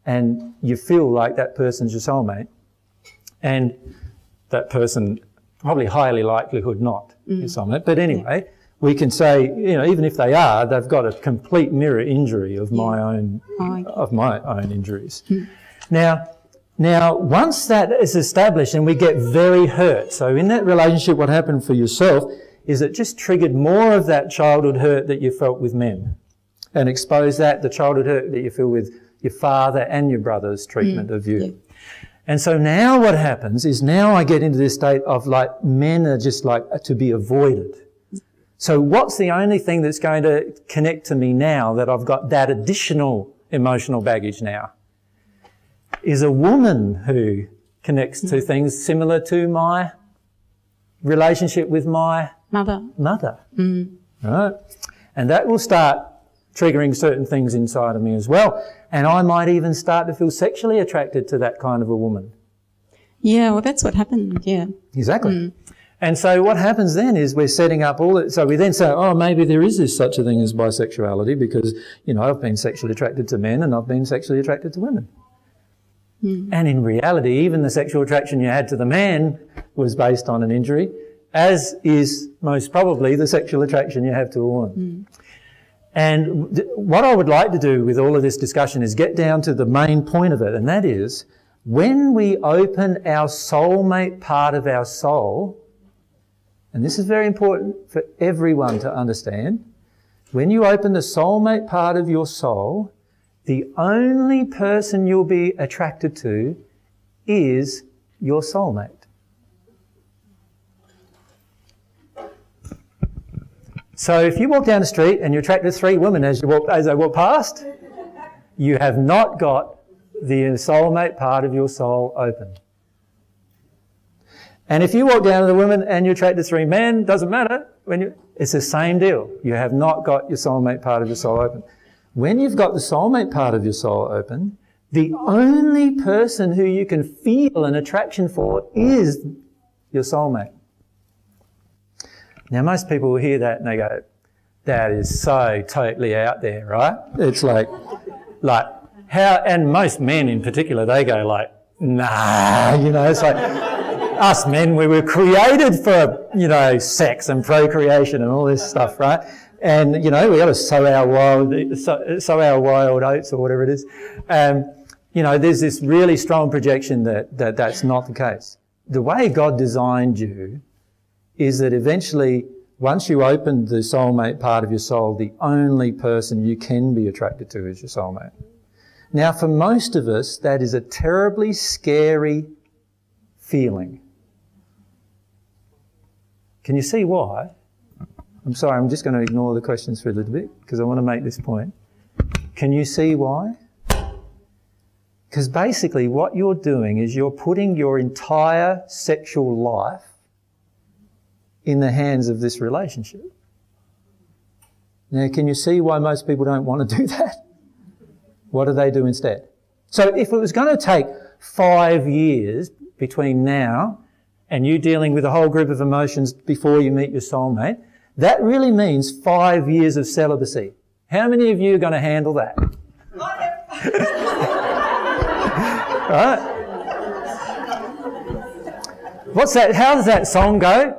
and you feel like that person's your soulmate. And that person, probably highly likelihood not mm. your soulmate. But anyway, yeah. we can say, you know, even if they are, they've got a complete mirror injury of yeah. my own, oh, okay. of my own injuries. Mm. Now, now, once that is established and we get very hurt. So in that relationship, what happened for yourself is it just triggered more of that childhood hurt that you felt with men. And expose that, the childhood hurt that you feel with your father and your brother's treatment mm, of you. Yeah. And so now what happens is now I get into this state of like men are just like to be avoided. So what's the only thing that's going to connect to me now that I've got that additional emotional baggage now is a woman who connects to things similar to my relationship with my mother. Mother. Mm. Right? And that will start triggering certain things inside of me as well. And I might even start to feel sexually attracted to that kind of a woman. Yeah, well, that's what happened, yeah. Exactly. Mm. And so what happens then is we're setting up all that. So we then say, oh, maybe there is this such a thing as bisexuality because, you know, I've been sexually attracted to men and I've been sexually attracted to women. Mm. And in reality, even the sexual attraction you had to the man was based on an injury, as is most probably the sexual attraction you have to a woman. Mm. And what I would like to do with all of this discussion is get down to the main point of it, and that is when we open our soulmate part of our soul, and this is very important for everyone to understand, when you open the soulmate part of your soul, the only person you'll be attracted to is your soulmate. So if you walk down the street and you're attracted to three women as you walk, as they walk past, you have not got the soulmate part of your soul open. And if you walk down to the women and you're attracted to three men, doesn't matter. When you, it's the same deal. You have not got your soulmate part of your soul open. When you've got the soulmate part of your soul open, the only person who you can feel an attraction for is your soulmate. Now, most people will hear that and they go, that is so totally out there, right? It's like, like, how, and most men in particular, they go like, nah, you know, it's like, us men, we were created for, you know, sex and procreation and all this stuff, right? And, you know, we got to sow our wild, sow, sow our wild oats or whatever it is. Um, you know, there's this really strong projection that, that that's not the case. The way God designed you is that eventually, once you open the soulmate part of your soul, the only person you can be attracted to is your soulmate. Now, for most of us, that is a terribly scary feeling. Can you see why? I'm sorry, I'm just going to ignore the questions for a little bit because I want to make this point. Can you see why? Because basically what you're doing is you're putting your entire sexual life in the hands of this relationship. Now, can you see why most people don't want to do that? What do they do instead? So if it was going to take five years between now and you dealing with a whole group of emotions before you meet your soulmate, that really means five years of celibacy. How many of you are going to handle that? Right? What's that? How does that song go?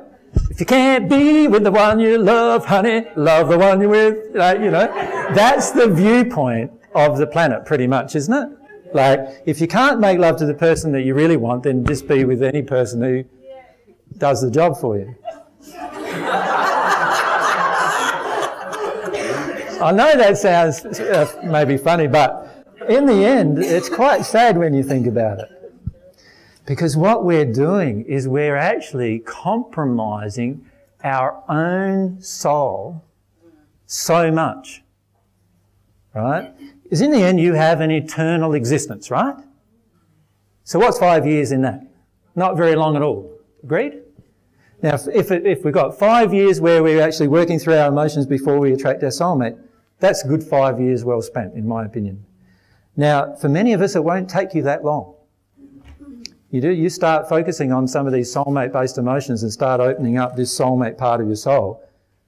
If you can't be with the one you love, honey, love the one you're with, like, you know. That's the viewpoint of the planet pretty much, isn't it? Like, if you can't make love to the person that you really want, then just be with any person who does the job for you. I know that sounds uh, maybe funny, but in the end, it's quite sad when you think about it. Because what we're doing is we're actually compromising our own soul so much, right? Because in the end, you have an eternal existence, right? So what's five years in that? Not very long at all. Agreed? Now, if, it, if we've got five years where we're actually working through our emotions before we attract our soulmate, that's a good five years well spent, in my opinion. Now, for many of us, it won't take you that long. You do, you start focusing on some of these soulmate-based emotions and start opening up this soulmate part of your soul,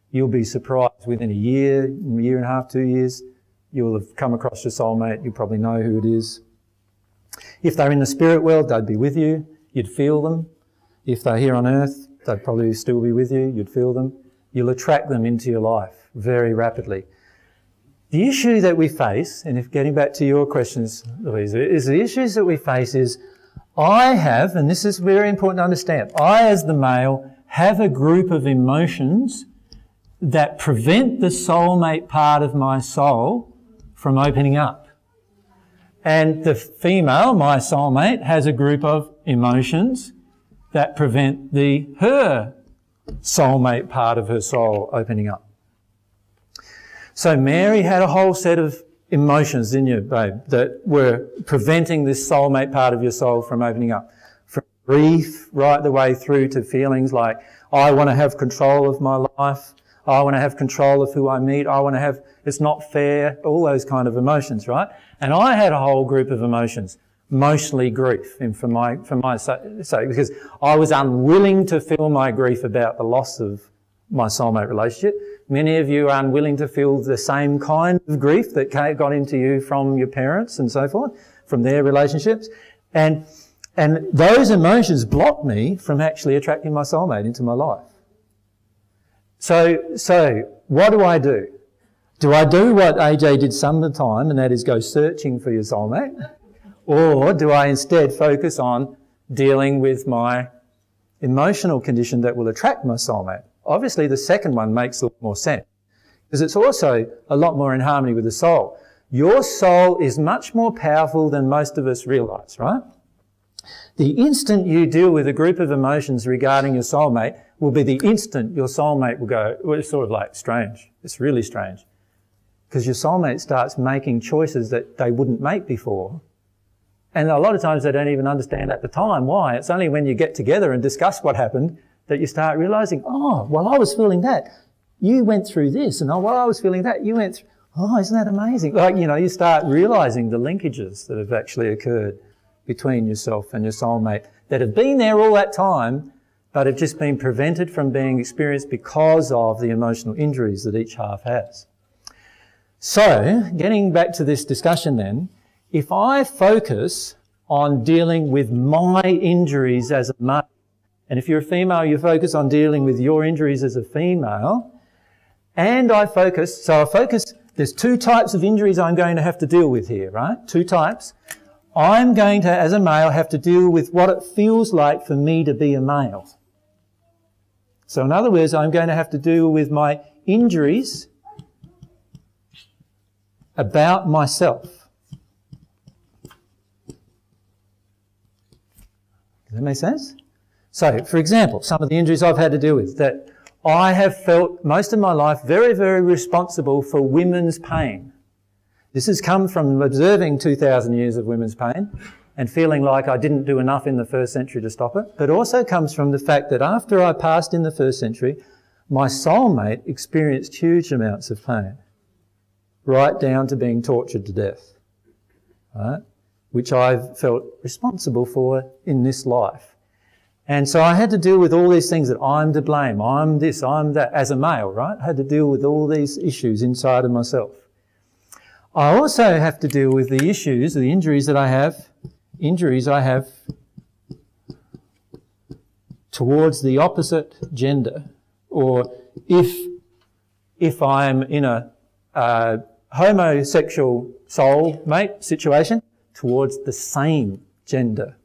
you'll be surprised within a year, year and a half, two years, you'll have come across your soulmate, you'll probably know who it is. If they're in the spirit world, they'd be with you, you'd feel them. If they're here on earth, they'd probably still be with you, you'd feel them. You'll attract them into your life very rapidly. The issue that we face, and if getting back to your questions, Louisa, is the issues that we face is I have, and this is very important to understand, I as the male have a group of emotions that prevent the soulmate part of my soul from opening up. And the female, my soulmate, has a group of emotions that prevent the her soulmate part of her soul opening up. So Mary had a whole set of emotions, didn't you, babe, that were preventing this soulmate part of your soul from opening up. From grief right the way through to feelings like, I want to have control of my life, I want to have control of who I meet, I want to have, it's not fair, all those kind of emotions, right? And I had a whole group of emotions, mostly grief, and for my, for my sake, because I was unwilling to feel my grief about the loss of my soulmate relationship. Many of you are unwilling to feel the same kind of grief that got into you from your parents and so forth, from their relationships. And, and those emotions blocked me from actually attracting my soulmate into my life. So, so what do I do? Do I do what A J did some of the time, and that is go searching for your soulmate? Or do I instead focus on dealing with my emotional condition that will attract my soulmate? Obviously, the second one makes a lot more sense because it's also a lot more in harmony with the soul. Your soul is much more powerful than most of us realise, right? The instant you deal with a group of emotions regarding your soulmate will be the instant your soulmate will go, well, it's sort of like strange. It's really strange. Because your soulmate starts making choices that they wouldn't make before. And a lot of times they don't even understand at the time why. It's only when you get together and discuss what happened that you start realising, oh, well, I was feeling that. You went through this. And oh, well, I was feeling that. You went through, oh, isn't that amazing? Like, you know, you start realising the linkages that have actually occurred between yourself and your soulmate that have been there all that time, but have just been prevented from being experienced because of the emotional injuries that each half has. So, getting back to this discussion then, if I focus on dealing with my injuries as a male, and if you're a female, you focus on dealing with your injuries as a female, and I focus, so I focus, there's two types of injuries I'm going to have to deal with here, right? Two types. I'm going to, as a male, have to deal with what it feels like for me to be a male. So in other words, I'm going to have to deal with my injuries about myself. Does that make sense? So, for example, some of the injuries I've had to deal with, that I have felt most of my life very, very responsible for women's pain. This has come from observing two thousand years of women's pain and feeling like I didn't do enough in the first century to stop it, but also comes from the fact that after I passed in the first century, my soulmate experienced huge amounts of pain, right down to being tortured to death, right? Which I've felt responsible for in this life. And so I had to deal with all these things that I'm to blame, I'm this, I'm that, as a male, right? I had to deal with all these issues inside of myself. I also have to deal with the issues, the injuries that I have, injuries I have towards the opposite gender, or if, if I'm in a uh, homosexual soulmate situation, towards the same gender.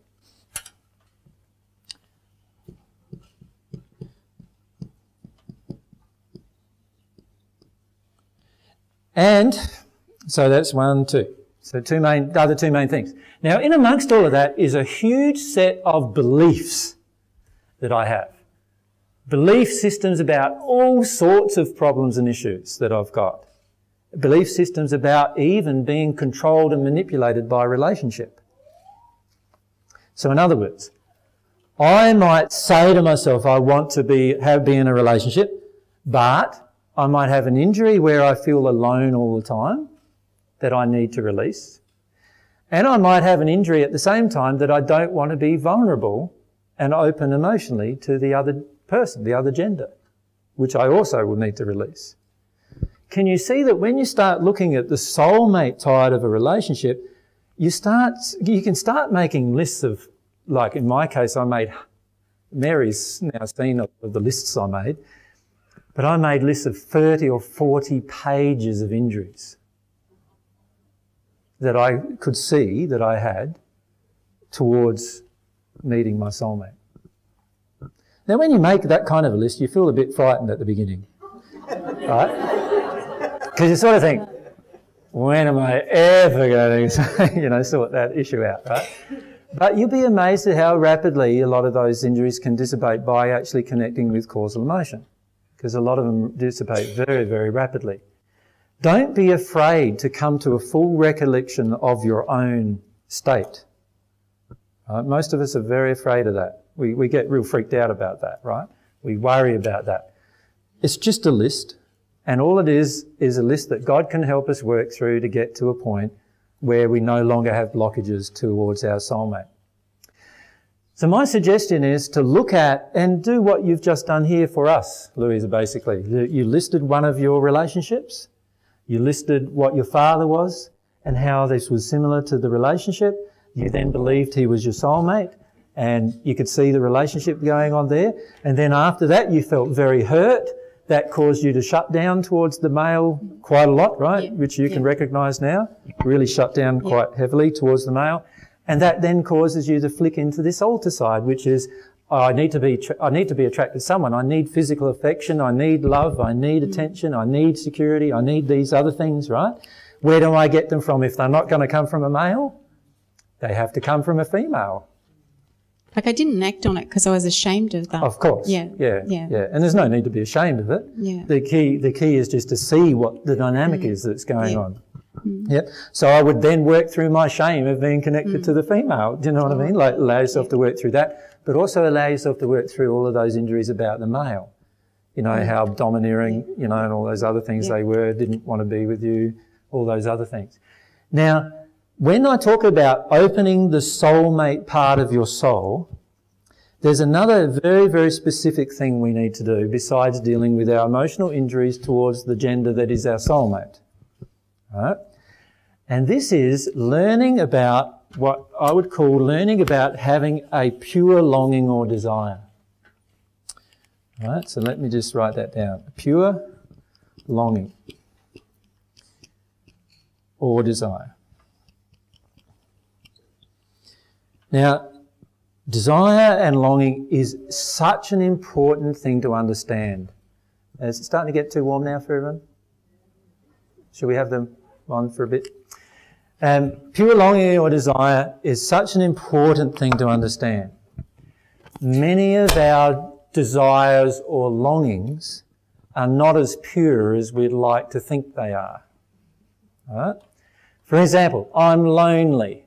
And so that's one, two. So two main, the other two main things. Now, in amongst all of that is a huge set of beliefs that I have. Belief systems about all sorts of problems and issues that I've got. Belief systems about even being controlled and manipulated by relationship. So in other words, I might say to myself, I want to be, have, be in a relationship, but I might have an injury where I feel alone all the time that I need to release. And I might have an injury at the same time that I don't want to be vulnerable and open emotionally to the other person, the other gender, which I also will need to release. Can you see that when you start looking at the soulmate side of a relationship, you start, you can start making lists of, like in my case, I made, Mary's now seen of the lists I made, but I made lists of thirty or forty pages of injuries that I could see that I had towards meeting my soulmate. Now, when you make that kind of a list, you feel a bit frightened at the beginning, right? Because you sort of think, when am I ever going to, you know, sort that issue out, right? But you'll be amazed at how rapidly a lot of those injuries can dissipate by actually connecting with causal emotion, because a lot of them dissipate very, very rapidly. Don't be afraid to come to a full recollection of your own state. Right? Most of us are very afraid of that. We, we get real freaked out about that, right? We worry about that. It's just a list, and all it is is a list that God can help us work through to get to a point where we no longer have blockages towards our soulmate. So my suggestion is to look at and do what you've just done here for us, Louisa, basically. You listed one of your relationships. You listed what your father was and how this was similar to the relationship. You then believed he was your soulmate, and you could see the relationship going on there. And then after that, you felt very hurt. That caused you to shut down towards the male quite a lot, right? Yeah. Which you yeah. can recognise now. Really shut down yeah. quite heavily towards the male. And that then causes you to flick into this alter side, which is, oh, I need to be, I need to be attracted to someone. I need physical affection. I need love. I need mm-hmm. attention. I need security. I need these other things, right? Where do I get them from? If they're not going to come from a male, they have to come from a female. Like, I didn't act on it because I was ashamed of that. Of course. Yeah. Yeah. Yeah. Yeah. And there's no need to be ashamed of it. Yeah. The key, the key is just to see what the dynamic mm. is that's going yeah. on. Mm. Yep. So I would then work through my shame of being connected mm. to the female. Do you know what oh. I mean? Like, allow yourself yeah. to work through that, but also allow yourself to work through all of those injuries about the male. You know, yeah. how domineering, yeah. you know, and all those other things yeah. they were, didn't want to be with you, all those other things. Now, when I talk about opening the soulmate part of your soul, there's another very, very specific thing we need to do besides dealing with our emotional injuries towards the gender that is our soulmate. All right? And this is learning about what I would call learning about having a pure longing or desire. All right, so let me just write that down. Pure longing or desire. Now, desire and longing is such an important thing to understand. Is it starting to get too warm now for everyone? Should we have them on for a bit? Um, pure longing or desire is such an important thing to understand. Many of our desires or longings are not as pure as we'd like to think they are. All right? For example, I'm lonely.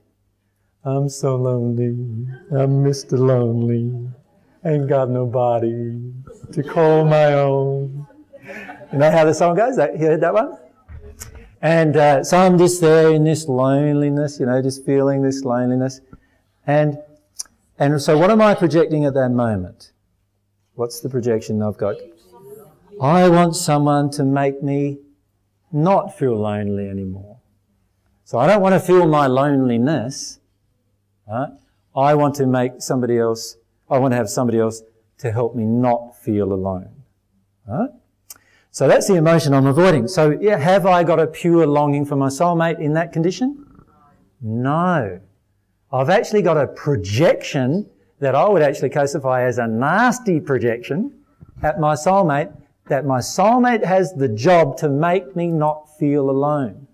I'm so lonely, I'm Mister Lonely, ain't got nobody to call my own. You know how the song goes? You heard that one? And uh, so I'm just there in this loneliness, you know, just feeling this loneliness. And, and so what am I projecting at that moment? What's the projection I've got? I want someone to make me not feel lonely anymore. So I don't want to feel my loneliness. Right? I want to make somebody else, I want to have somebody else to help me not feel alone. Right? So that's the emotion I'm avoiding. So yeah, have I got a pure longing for my soulmate in that condition? No. I've actually got a projection that I would actually classify as a nasty projection at my soulmate, that my soulmate has the job to make me not feel alone.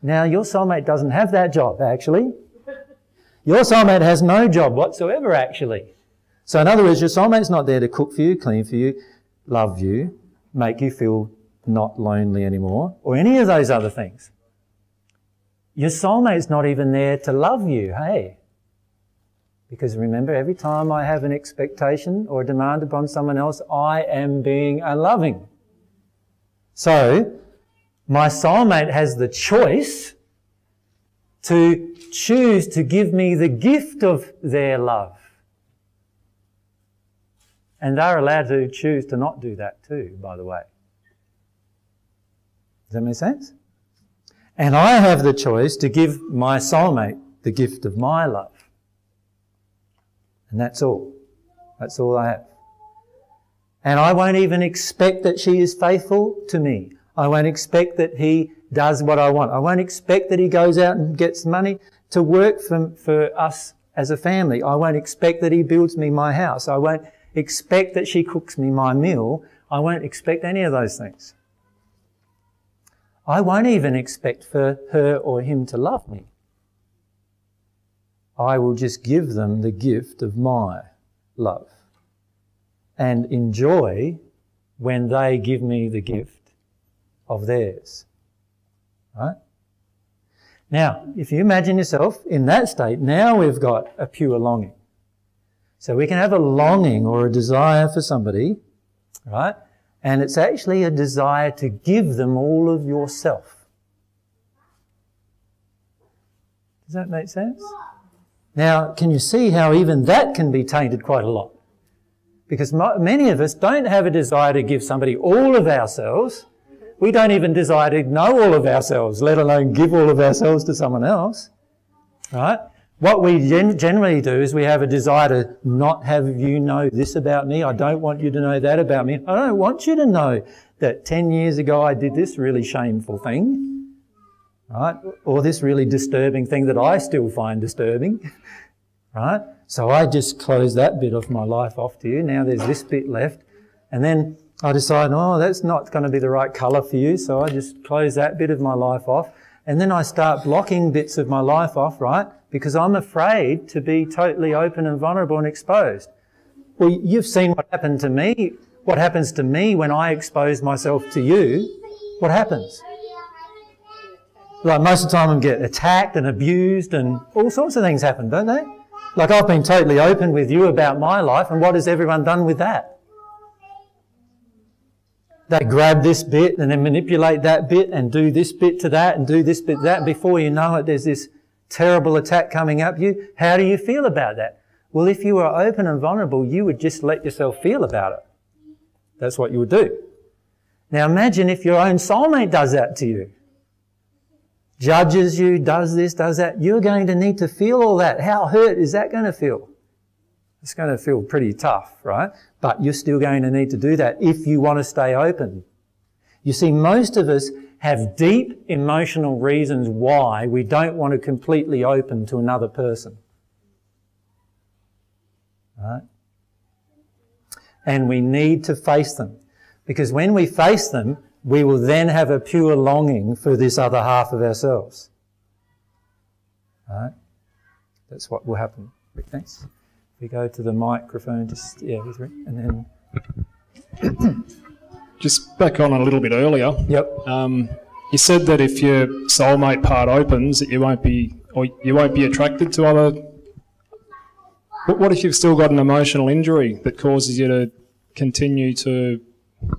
Now, your soulmate doesn't have that job, actually. Your soulmate has no job whatsoever, actually. So in other words, your soulmate's not there to cook for you, clean for you, love you, make you feel not lonely anymore, or any of those other things. Your soulmate's not even there to love you, hey? Because remember, every time I have an expectation or a demand upon someone else, I am being unloving. So my soulmate has the choice to choose to give me the gift of their love. And they're allowed to choose to not do that too, by the way. Does that make sense? And I have the choice to give my soulmate the gift of my love. And that's all. That's all I have. And I won't even expect that she is faithful to me. I won't expect that he does what I want. I won't expect that he goes out and gets money to work for, for us as a family. I won't expect that he builds me my house. I won't expect that she cooks me my meal. I won't expect any of those things. I won't even expect for her or him to love me. I will just give them the gift of my love and enjoy when they give me the gift of theirs. Right? Now, if you imagine yourself in that state, now we've got a pure longing. So we can have a longing or a desire for somebody, right? And it's actually a desire to give them all of yourself. Does that make sense? Now, can you see how even that can be tainted quite a lot? Because many of us don't have a desire to give somebody all of ourselves. We don't even desire to know all of ourselves, let alone give all of ourselves to someone else, right? What we gen generally do is we have a desire to not have you know this about me. I don't want you to know that about me. I don't want you to know that ten years ago I did this really shameful thing, right? Or this really disturbing thing that I still find disturbing, right? So I just close that bit of my life off to you. Now there's this bit left. And then I decide, oh, that's not going to be the right colour for you. So I just close that bit of my life off. And then I start blocking bits of my life off, right? Because I'm afraid to be totally open and vulnerable and exposed. Well, you've seen what happened to me. What happens to me when I expose myself to you? What happens? Like most of the time I get attacked and abused and all sorts of things happen, don't they? Like I've been totally open with you about my life, and what has everyone done with that? They grab this bit and then manipulate that bit and do this bit to that and do this bit to that. And before you know it, there's this terrible attack coming at you. How do you feel about that? Well, if you were open and vulnerable, you would just let yourself feel about it. That's what you would do. Now imagine if your own soulmate does that to you. Judges you, does this, does that. You're going to need to feel all that. How hurt is that going to feel? It's going to feel pretty tough, right? But you're still going to need to do that if you want to stay open. You see, most of us have deep emotional reasons why we don't want to completely open to another person. Right? And we need to face them. Because when we face them, we will then have a pure longing for this other half of ourselves. Right? That's what will happen. Rick, thanks. We go to the microphone, just, yeah, with Rick, and then... Just back on a little bit earlier. Yep. Um, you said that if your soulmate part opens, that you won't be, or you won't be attracted to other... But what if you've still got an emotional injury that causes you to continue to, I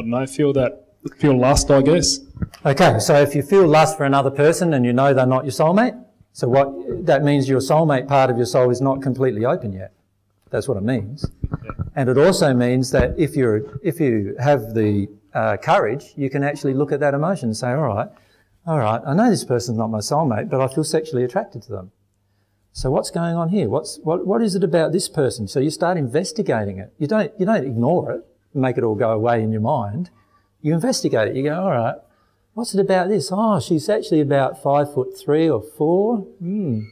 don't know, feel that... Feel lust, I guess. Okay, so if you feel lust for another person and you know they're not your soulmate, so what that means, your soulmate part of your soul is not completely open yet. That's what it means. Yeah. And it also means that if you're if you have the uh, courage, you can actually look at that emotion and say, all right, all right, I know this person's not my soulmate, but I feel sexually attracted to them. So what's going on here? What's what what is it about this person? So you start investigating it. You don't you don't ignore it and make it all go away in your mind. You investigate it. You go, all right, what's it about this? Oh, she's actually about five foot three or four. Hmm.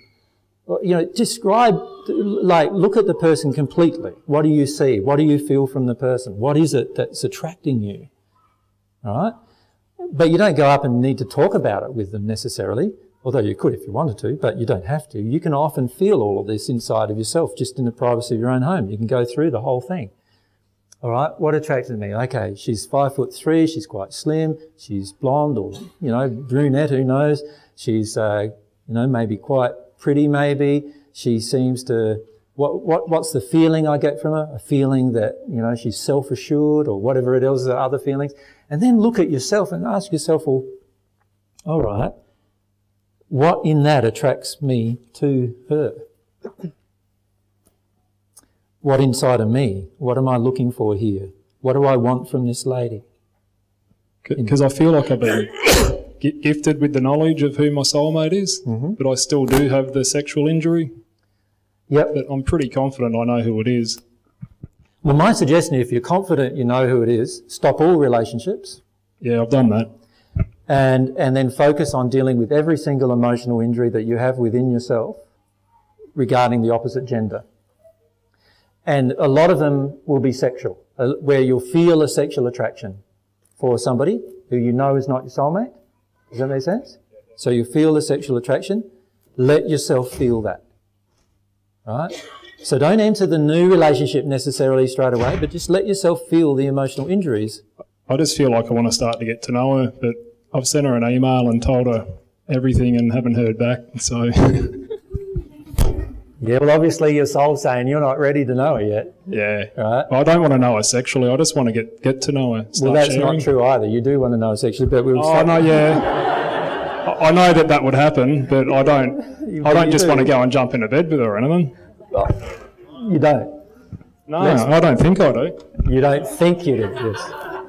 Well, you know, describe, like, look at the person completely. What do you see? What do you feel from the person? What is it that's attracting you? All right? But you don't go up and need to talk about it with them necessarily, although you could if you wanted to, but you don't have to. You can often feel all of this inside of yourself just in the privacy of your own home. You can go through the whole thing. All right, what attracted me? Okay, she's five foot three, she's quite slim, she's blonde or, you know, brunette, who knows. She's, uh, you know, maybe quite pretty maybe. She seems to, what, what, what's the feeling I get from her? A feeling that, you know, she's self-assured or whatever it is, other feelings. And then look at yourself and ask yourself, well, all right, what in that attracts me to her? What inside of me? What am I looking for here? What do I want from this lady? Because I feel like I've been gifted with the knowledge of who my soulmate is, mm-hmm. but I still do have the sexual injury. Yep. But I'm pretty confident I know who it is. Well, my suggestion, if you're confident you know who it is, stop all relationships. Yeah, I've done that. And, and then focus on dealing with every single emotional injury that you have within yourself regarding the opposite gender. And a lot of them will be sexual, where you'll feel a sexual attraction for somebody who you know is not your soulmate. Does that make sense? So you feel the sexual attraction. Let yourself feel that. Right? So don't enter the new relationship necessarily straight away, but just let yourself feel the emotional injuries. I just feel like I want to start to get to know her, but I've sent her an email and told her everything and haven't heard back, so... Yeah, well, obviously your soul's saying you're not ready to know her yet. Yeah. Right? Well, I don't want to know her sexually. I just want to get, get to know her. Well, that's sharing. Not true either. You do want to know her sexually, but we'll... Oh, no, yeah. I know that that would happen, but I don't, I don't just do. want to go and jump into bed with her or anything. You don't? No, yes. I don't think I do. You don't think you do, yes.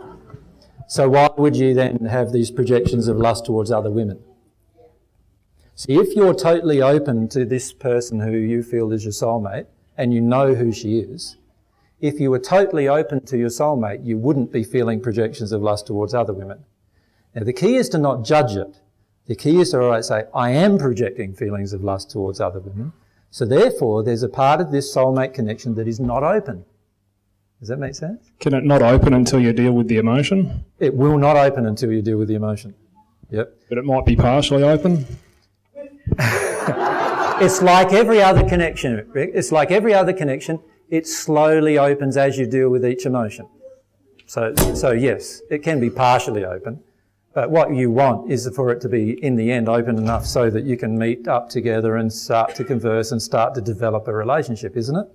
So why would you then have these projections of lust towards other women? See, if you're totally open to this person who you feel is your soulmate and you know who she is, if you were totally open to your soulmate, you wouldn't be feeling projections of lust towards other women. Now, the key is to not judge it. The key is to always say, I am projecting feelings of lust towards other women, so therefore there's a part of this soulmate connection that is not open. Does that make sense? Can it not open until you deal with the emotion? It will not open until you deal with the emotion. Yep. But it might be partially open? It's like every other connection, Rick. It's like every other connection. It slowly opens as you deal with each emotion. So, so yes, it can be partially open. But what you want is for it to be, in the end, open enough so that you can meet up together and start to converse and start to develop a relationship, isn't it?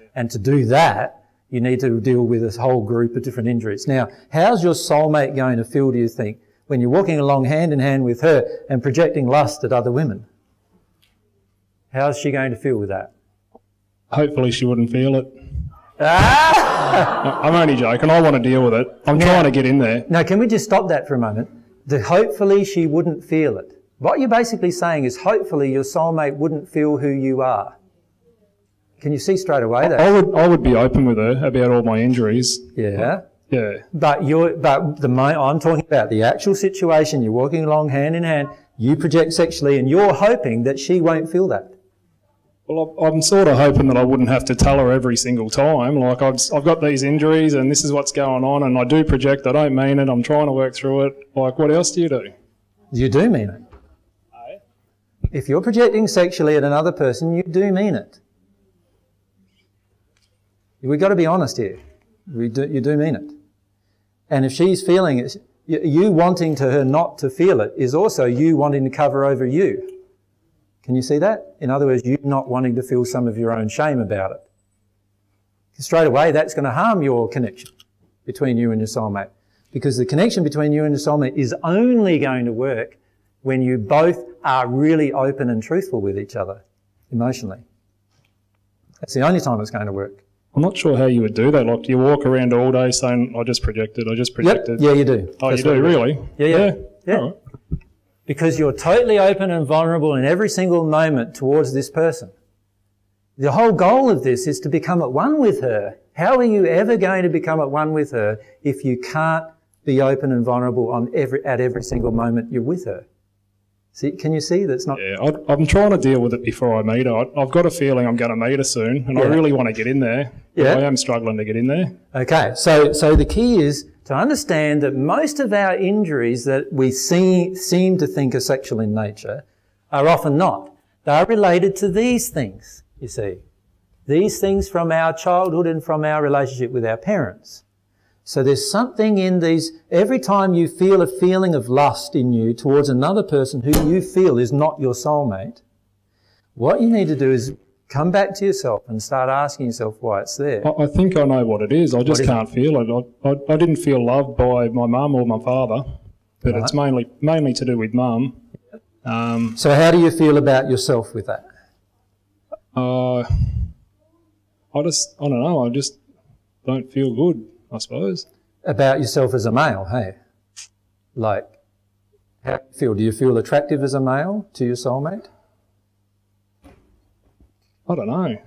Yeah. And to do that, you need to deal with a whole group of different injuries. Now, how's your soulmate going to feel, do you think, when you're walking along hand in hand with her and projecting lust at other women? How's she going to feel with that? Hopefully she wouldn't feel it. Ah! I'm only joking. I want to deal with it. I'm now, trying to get in there. Now, can we just stop that for a moment? The hopefully she wouldn't feel it. What you're basically saying is hopefully your soulmate wouldn't feel who you are. Can you see straight away that? I would, I would be open with her about all my injuries. Yeah. Yeah. But you're, but the I'm talking about the actual situation. You're walking along hand in hand. You project sexually and you're hoping that she won't feel that. Well, I'm sort of hoping that I wouldn't have to tell her every single time. Like, I've, I've got these injuries and this is what's going on, and I do project, I don't mean it, I'm trying to work through it. Like, what else do you do? You do mean it. No. If you're projecting sexually at another person, you do mean it. We've got to be honest here. We do, you do mean it. And if she's feeling it, you wanting to her not to feel it is also you wanting to cover over you. Can you see that? In other words, you not wanting to feel some of your own shame about it. Straight away, that's going to harm your connection between you and your soulmate, because the connection between you and your soulmate is only going to work when you both are really open and truthful with each other emotionally. That's the only time it's going to work. I'm not sure how you would do that. Like, do you walk around all day saying, I just projected, I just projected? Yep. Yeah, you do. Oh, that's you do, really? Yeah, yeah. yeah. yeah. All right. Because you're totally open and vulnerable in every single moment towards this person. The whole goal of this is to become at one with her. How are you ever going to become at one with her if you can't be open and vulnerable on every, at every single moment you're with her? See, can you see that's not... Yeah, I, I'm trying to deal with it before I meet her. I, I've got a feeling I'm going to meet her soon, and yeah. I really want to get in there. Yeah. I am struggling to get in there. Okay, so, so the key is... to understand that most of our injuries that we see, seem to think are sexual in nature are often not. They are related to these things, you see. These things from our childhood and from our relationship with our parents. So there's something in these... every time you feel a feeling of lust in you towards another person who you feel is not your soulmate, what you need to do is come back to yourself and start asking yourself why it's there. I think I know what it is. I just can't feel it. I, I, I didn't feel loved by my mum or my father, but right. it's mainly mainly to do with mum. Um, so how do you feel about yourself with that? Uh, I just, I don't know, I just don't feel good, I suppose. About yourself as a male, hey? Like, how do you feel? Do you feel attractive as a male to your soulmate? I don't know. I'm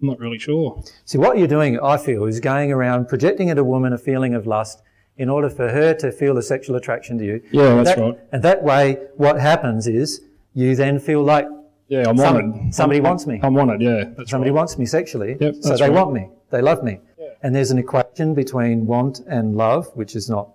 not really sure. See, what you're doing, I feel, is going around projecting at a woman a feeling of lust in order for her to feel a sexual attraction to you. Yeah, that's that, right. And that way, what happens is you then feel like... yeah, I'm some, wanted. Somebody I'm, wants me. I'm wanted, yeah. That's somebody right. wants me sexually, yep, so they right. want me. They love me. Yeah. And there's an equation between want and love, which is not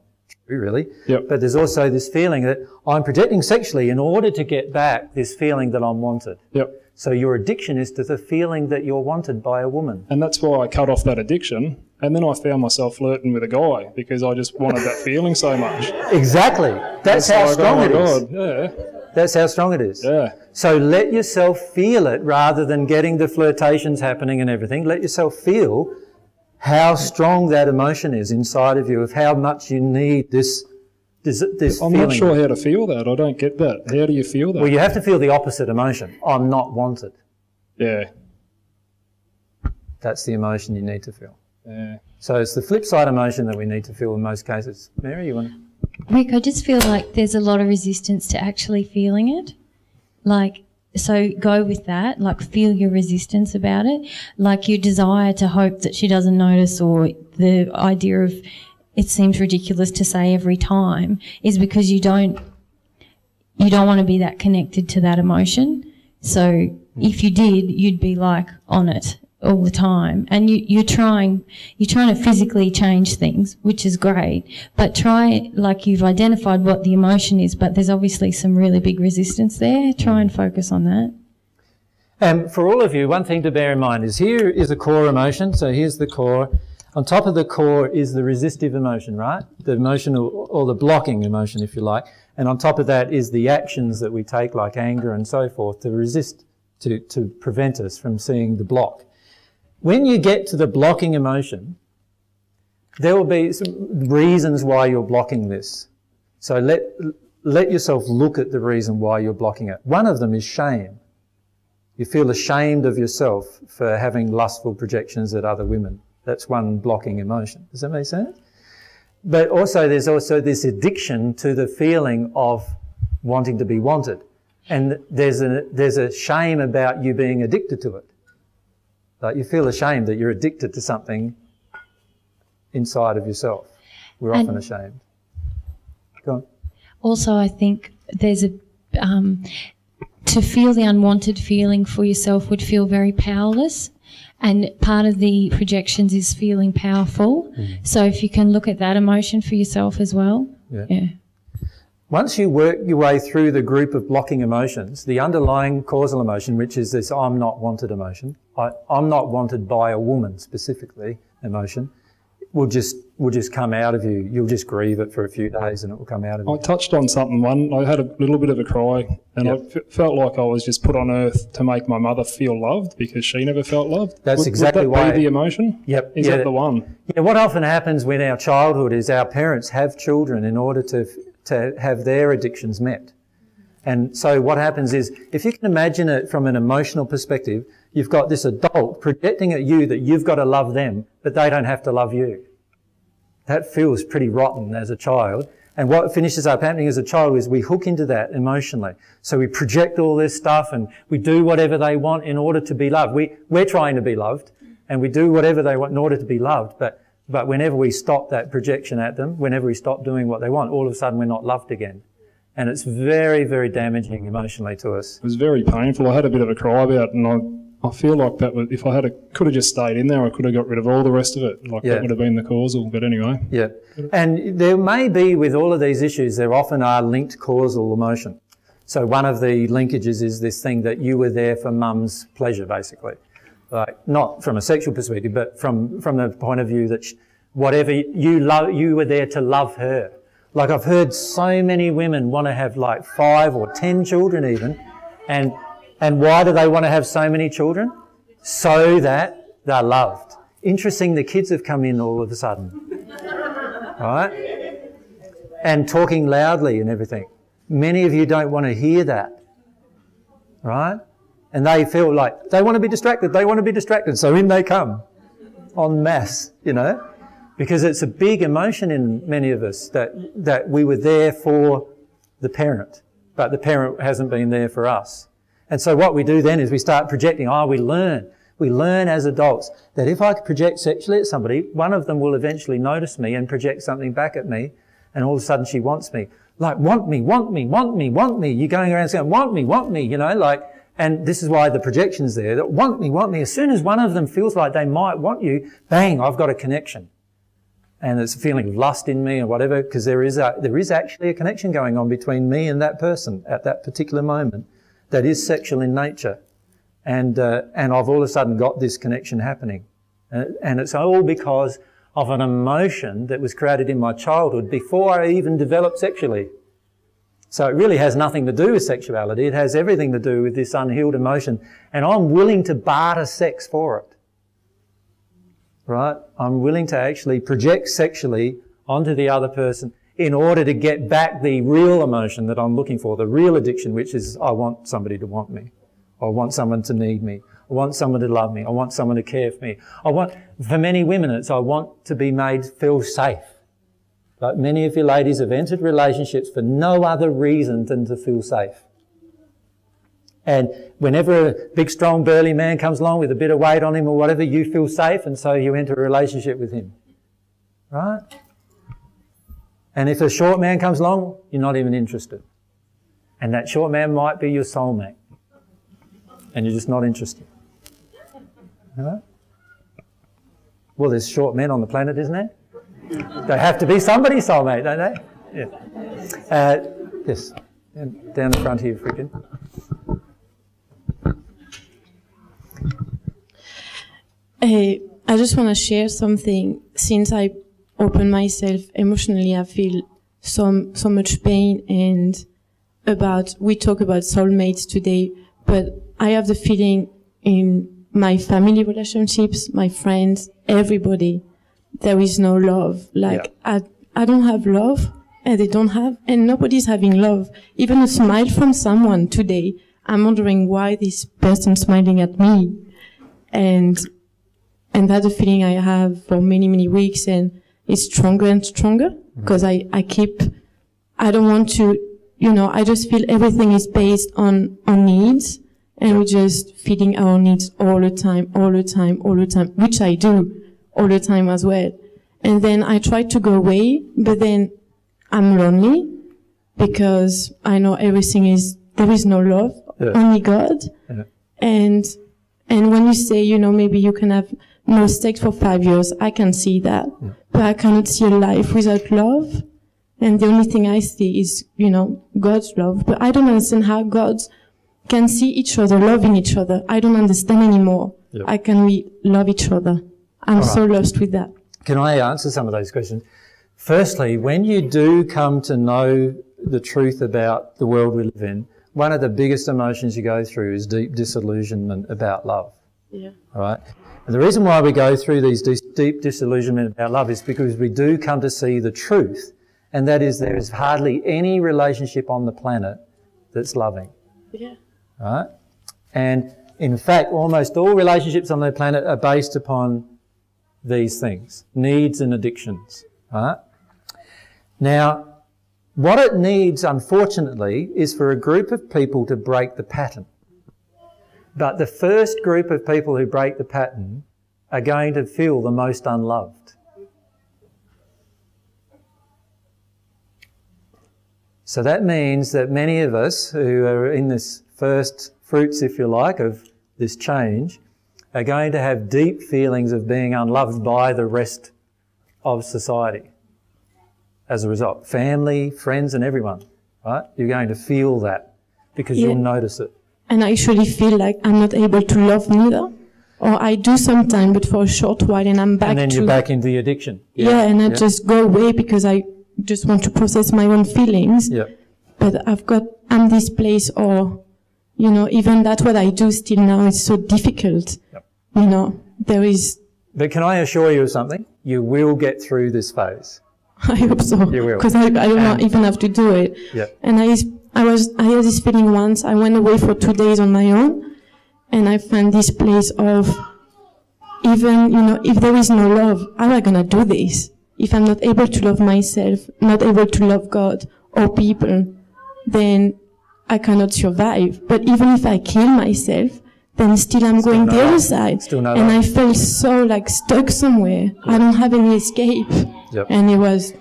really. Yep. But there's also this feeling that I'm projecting sexually in order to get back this feeling that I'm wanted. Yep. So your addiction is to the feeling that you're wanted by a woman. And that's why I cut off that addiction. And then I found myself flirting with a guy because I just wanted that feeling so much. Exactly. That's, that's how strong it is. Yeah. That's how strong it is. Yeah. So let yourself feel it rather than getting the flirtations happening and everything. Let yourself feel how strong that emotion is inside of you, of how much you need this this, this I'm feeling. I'm not sure how to feel that. I don't get that. How do you feel that? Well, you have to feel the opposite emotion. I'm not wanted. Yeah. That's the emotion you need to feel. Yeah. So it's the flip side emotion that we need to feel in most cases. Mary, you want to... Rick, I just feel like there's a lot of resistance to actually feeling it. Like, so go with that, like feel your resistance about it, like your desire to hope that she doesn't notice, or the idea of it seems ridiculous to say every time is because you don't, you don't want to be that connected to that emotion. So if you did, you'd be like on it all the time, and you, you're trying you're trying to physically change things, which is great, but try, like you've identified what the emotion is, but there's obviously some really big resistance there. Try and focus on that. Um, for all of you, one thing to bear in mind is here is a core emotion, so here's the core. On top of the core is the resistive emotion, right? The emotional, or the blocking emotion if you like, and on top of that is the actions that we take like anger and so forth to resist, to, to prevent us from seeing the block. When you get to the blocking emotion, there will be some reasons why you're blocking this. So let, let yourself look at the reason why you're blocking it. One of them is shame. You feel ashamed of yourself for having lustful projections at other women. That's one blocking emotion. Does that make sense? But also there's also this addiction to the feeling of wanting to be wanted. And there's a, there's a shame about you being addicted to it. Like you feel ashamed that you're addicted to something inside of yourself. We're and often ashamed. Go on. Also, I think there's a um, to feel the unwanted feeling for yourself would feel very powerless, and part of the projections is feeling powerful. Mm. So if you can look at that emotion for yourself as well. Yeah. yeah. Once you work your way through the group of blocking emotions, the underlying causal emotion, which is this I'm not wanted emotion, I, I'm not wanted by a woman specifically emotion, will just will just come out of you. You'll just grieve it for a few days and it will come out of you. I touched on something one. I had a little bit of a cry and yep. I f felt like I was just put on earth to make my mother feel loved because she never felt loved. That's would, exactly would that why be the emotion? Yep. Is yeah, that the one? Yeah, what often happens when our childhood is our parents have children in order to... to have their addictions met. And so what happens is, if you can imagine it from an emotional perspective, you've got this adult projecting at you that you've got to love them, but they don't have to love you. That feels pretty rotten as a child. And what finishes up happening as a child is we hook into that emotionally. So we project all this stuff and we do whatever they want in order to be loved. We, we're trying to be loved and we do whatever they want in order to be loved, but But whenever we stop that projection at them, whenever we stop doing what they want, all of a sudden we're not loved again. And it's very, very damaging emotionally to us. It was very painful. I had a bit of a cry about it, and I, I feel like that was, if I had a, could have just stayed in there, I could have got rid of all the rest of it. Like yeah. that would have been the causal, but anyway. Yeah. And there may be, with all of these issues, there often are linked causal emotion. So one of the linkages is this thing that you were there for mum's pleasure, basically. Like, not from a sexual perspective, but from, from the point of view that she, whatever you love, you were there to love her. Like I've heard so many women want to have like five or ten children even. And, and why do they want to have so many children? So that they're loved. Interesting, the kids have come in all of a sudden. Right? And talking loudly and everything. Many of you don't want to hear that. Right? And they feel like they want to be distracted, they want to be distracted, so in they come, en masse, you know, because it's a big emotion in many of us that, that we were there for the parent, but the parent hasn't been there for us. And so what we do then is we start projecting, oh, we learn, we learn as adults that if I project sexually at somebody, one of them will eventually notice me and project something back at me, and all of a sudden she wants me. Like, want me, want me, want me, want me. You're going around saying, want me, want me, you know, like... And this is why the projection's there, that want me, want me. As soon as one of them feels like they might want you, bang, I've got a connection. and there's a feeling of lust in me or whatever, because there is a, there is actually a connection going on between me and that person at that particular moment that is sexual in nature. And, uh, and I've all of a sudden got this connection happening. Uh, and it's all because of an emotion that was created in my childhood before I even developed sexually. So it really has nothing to do with sexuality. It has everything to do with this unhealed emotion. And I'm willing to barter sex for it. Right? I'm willing to actually project sexually onto the other person in order to get back the real emotion that I'm looking for, the real addiction, which is I want somebody to want me. I want someone to need me. I want someone to love me. I want someone to care for me. I want, for many women, it's I want to be made feel safe. Like many of you ladies have entered relationships for no other reason than to feel safe. And whenever a big, strong, burly man comes along with a bit of weight on him or whatever, you feel safe, and so you enter a relationship with him. Right? And if a short man comes along, you're not even interested. And that short man might be your soulmate. And you're just not interested. Right? Well, there's short men on the planet, isn't there? They have to be somebody's soulmate, don't they? Yeah. Uh, yes. Down the front here, if we can. Hey, I just want to share something. Since I open myself emotionally, I feel so, so much pain. And about, we talk about soulmates today, but I have the feeling in my family relationships, my friends, everybody, there is no love. Like, yeah. I, I don't have love, and they don't have, and nobody's having love. Even a smile from someone today, I'm wondering why this person's smiling at me. And, and that's a feeling I have for many, many weeks, and it's stronger and stronger, because mm-hmm. I, I keep, I don't want to, you know, I just feel everything is based on, on needs, and we're just feeding our needs all the time, all the time, all the time, which I do. All the time as well. And then I try to go away, but then I'm lonely because I know everything is, there is no love, yeah. Only God. Yeah. And, and when you say, you know, maybe you can have no sex for five years, I can see that, yeah. But I cannot see a life without love. And the only thing I see is, you know, God's love. But I don't understand how God can see each other, loving each other. I don't understand anymore. Yeah. How can we love each other? I'm right. So lost with that. Can I answer some of those questions? Firstly, when you do come to know the truth about the world we live in, one of the biggest emotions you go through is deep disillusionment about love. Yeah. All right? And the reason why we go through these dis deep disillusionment about love is because we do come to see the truth, and that is there is hardly any relationship on the planet that's loving. Yeah. All right? And in fact, almost all relationships on the planet are based upon these things, needs and addictions. Right? Now, what it needs, unfortunately, is for a group of people to break the pattern. But the first group of people who break the pattern are going to feel the most unloved. So that means that many of us who are in this first fruits, if you like, of this change, are going to have deep feelings of being unloved by the rest of society as a result. Family, friends and everyone, right? You're going to feel that because yeah. You'll notice it. And I usually feel like I'm not able to love neither, or I do sometimes but for a short while and I'm back to... And then to, you're back into the addiction. Yeah, yeah and I yeah. just go away because I just want to process my own feelings. Yeah. But I've got, I'm this place or... You know, even that what I do still now is so difficult. Yep. You know, there is... But can I assure you of something? You will get through this phase. I hope so. You will. Because I, I don't and even have to do it. Yep. And I, I, was, I had this feeling once. I went away for two days on my own, and I found this place of even, you know, if there is no love, how am I going to do this? If I'm not able to love myself, not able to love God or people, then... I cannot survive. But even if I kill myself, then still I'm still going the other side. And life. I felt so like stuck somewhere. Yep. I don't have any escape. Yep. And it was,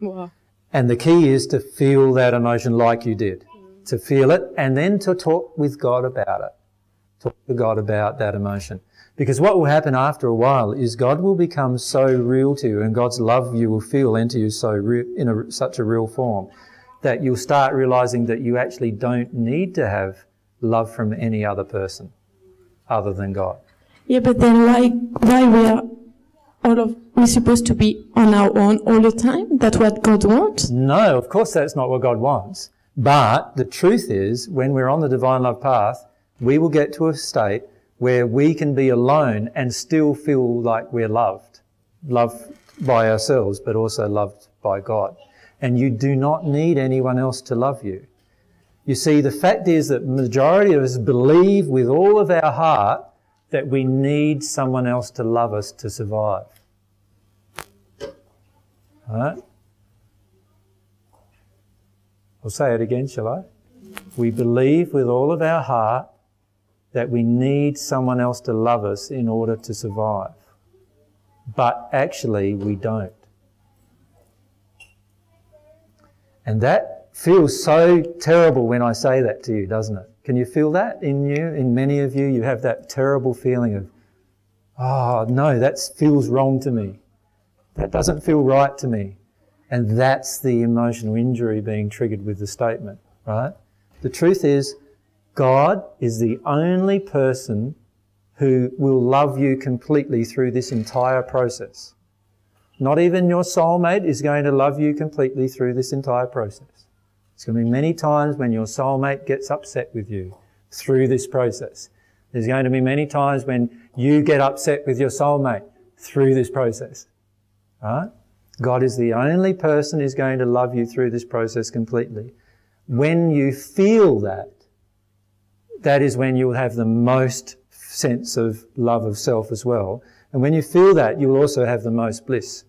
wow. And the key is to feel that emotion like you did. Mm. To feel it and then to talk with God about it. Talk to God about that emotion. Because what will happen after a while is God will become so real to you, and God's love you will feel enter you so re in a, such a real form that you'll start realizing that you actually don't need to have love from any other person other than God. Yeah, but then why, why we are all of we're supposed to be on our own all the time? That's what God wants? No, of course that's not what God wants. But the truth is, when we're on the divine love path, we will get to a state where we can be alone and still feel like we're loved. Loved by ourselves, but also loved by God. And you do not need anyone else to love you. You see, the fact is that the majority of us believe with all of our heart that we need someone else to love us to survive. All right? I'll say it again, shall I? We believe with all of our heart that we need someone else to love us in order to survive. But actually, we don't. And that feels so terrible when I say that to you, doesn't it? Can you feel that in you? In many of you, you have that terrible feeling of, oh, no, that feels wrong to me. That doesn't feel right to me. And that's the emotional injury being triggered with the statement, right? The truth is, God is the only person who will love you completely through this entire process. Not even your soulmate is going to love you completely through this entire process. It's going to be many times when your soulmate gets upset with you through this process. There's going to be many times when you get upset with your soulmate through this process. Right? God is the only person who's going to love you through this process completely. When you feel that, that is when you will have the most sense of love of self as well. And when you feel that, you'll also have the most bliss.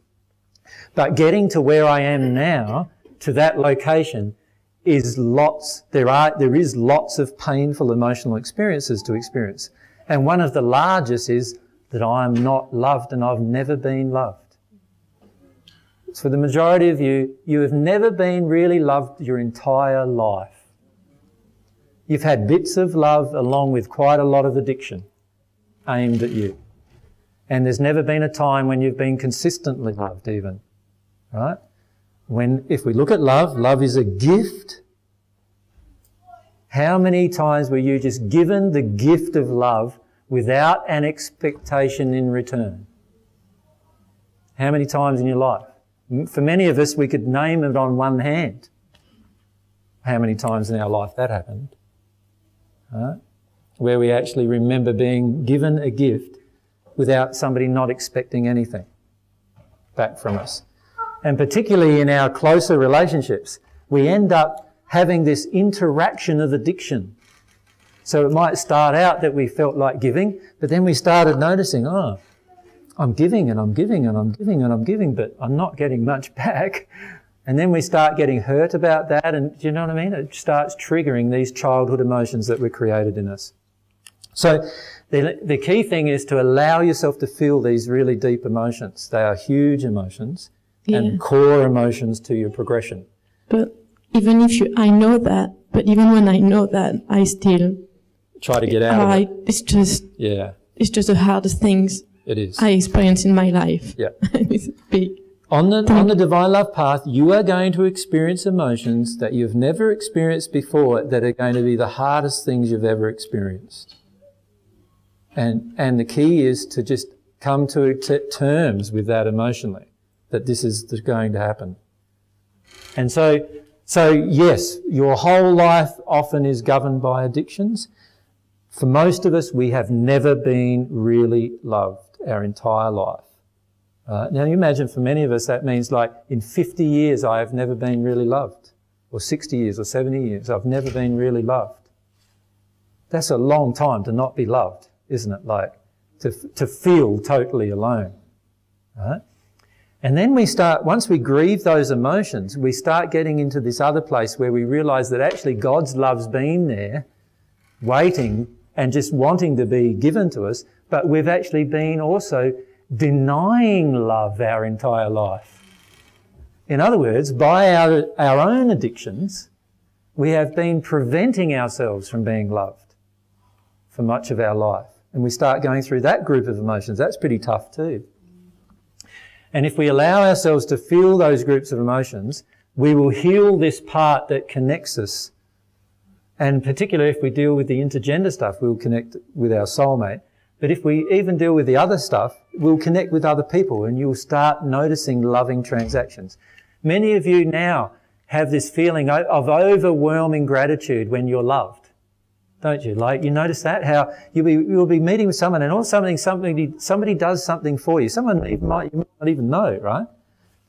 But getting to where I am now, to that location, is lots, there are, there is lots of painful emotional experiences to experience. And one of the largest is that I'm not loved and I've never been loved. So for the majority of you, you have never been really loved your entire life. You've had bits of love along with quite a lot of addiction aimed at you. And there's never been a time when you've been consistently loved even, right? When, if we look at love, love is a gift. How many times were you just given the gift of love without an expectation in return? How many times in your life? For many of us, we could name it on one hand. How many times in our life that happened, right? Where we actually remember being given a gift without somebody not expecting anything back from us. And particularly in our closer relationships, we end up having this interaction of addiction. So it might start out that we felt like giving, but then we started noticing, oh, I'm giving and I'm giving and I'm giving and I'm giving, but I'm not getting much back. And then we start getting hurt about that, and do you know what I mean? It starts triggering these childhood emotions that were created in us. So the, the key thing is to allow yourself to feel these really deep emotions. They are huge emotions, yeah, and core emotions to your progression. But even if you, I know that, but even when I know that, I still... Try to get out I, of it. It's just, yeah. It's just the hardest things it is. I experience in my life. Yeah. It's big. On the, on the divine love path, you are going to experience emotions that you've never experienced before that are going to be the hardest things you've ever experienced. And, and the key is to just come to terms with that emotionally, that this is going to happen. And so, so yes, your whole life often is governed by addictions. For most of us, we have never been really loved our entire life. Uh, now, you imagine for many of us that means like in fifty years I have never been really loved, or sixty years or seventy years I've never been really loved. That's a long time to not be loved, isn't it? Like to, to feel totally alone, right? And then we start, once we grieve those emotions, we start getting into this other place where we realize that actually God's love's been there waiting and just wanting to be given to us, but we've actually been also denying love our entire life. In other words, by our, our own addictions, we have been preventing ourselves from being loved for much of our life. and we start going through that group of emotions, that's pretty tough too. And if we allow ourselves to feel those groups of emotions, we will heal this part that connects us. And particularly if we deal with the intergender stuff, we'll connect with our soulmate. But if we even deal with the other stuff, we'll connect with other people, and you'll start noticing loving transactions. Many of you now have this feeling of overwhelming gratitude when you're loved, don't you? Like, you notice that, how you'll be, you'll be meeting with someone and all of a sudden somebody, somebody does something for you. Someone even might, you might not even know, right?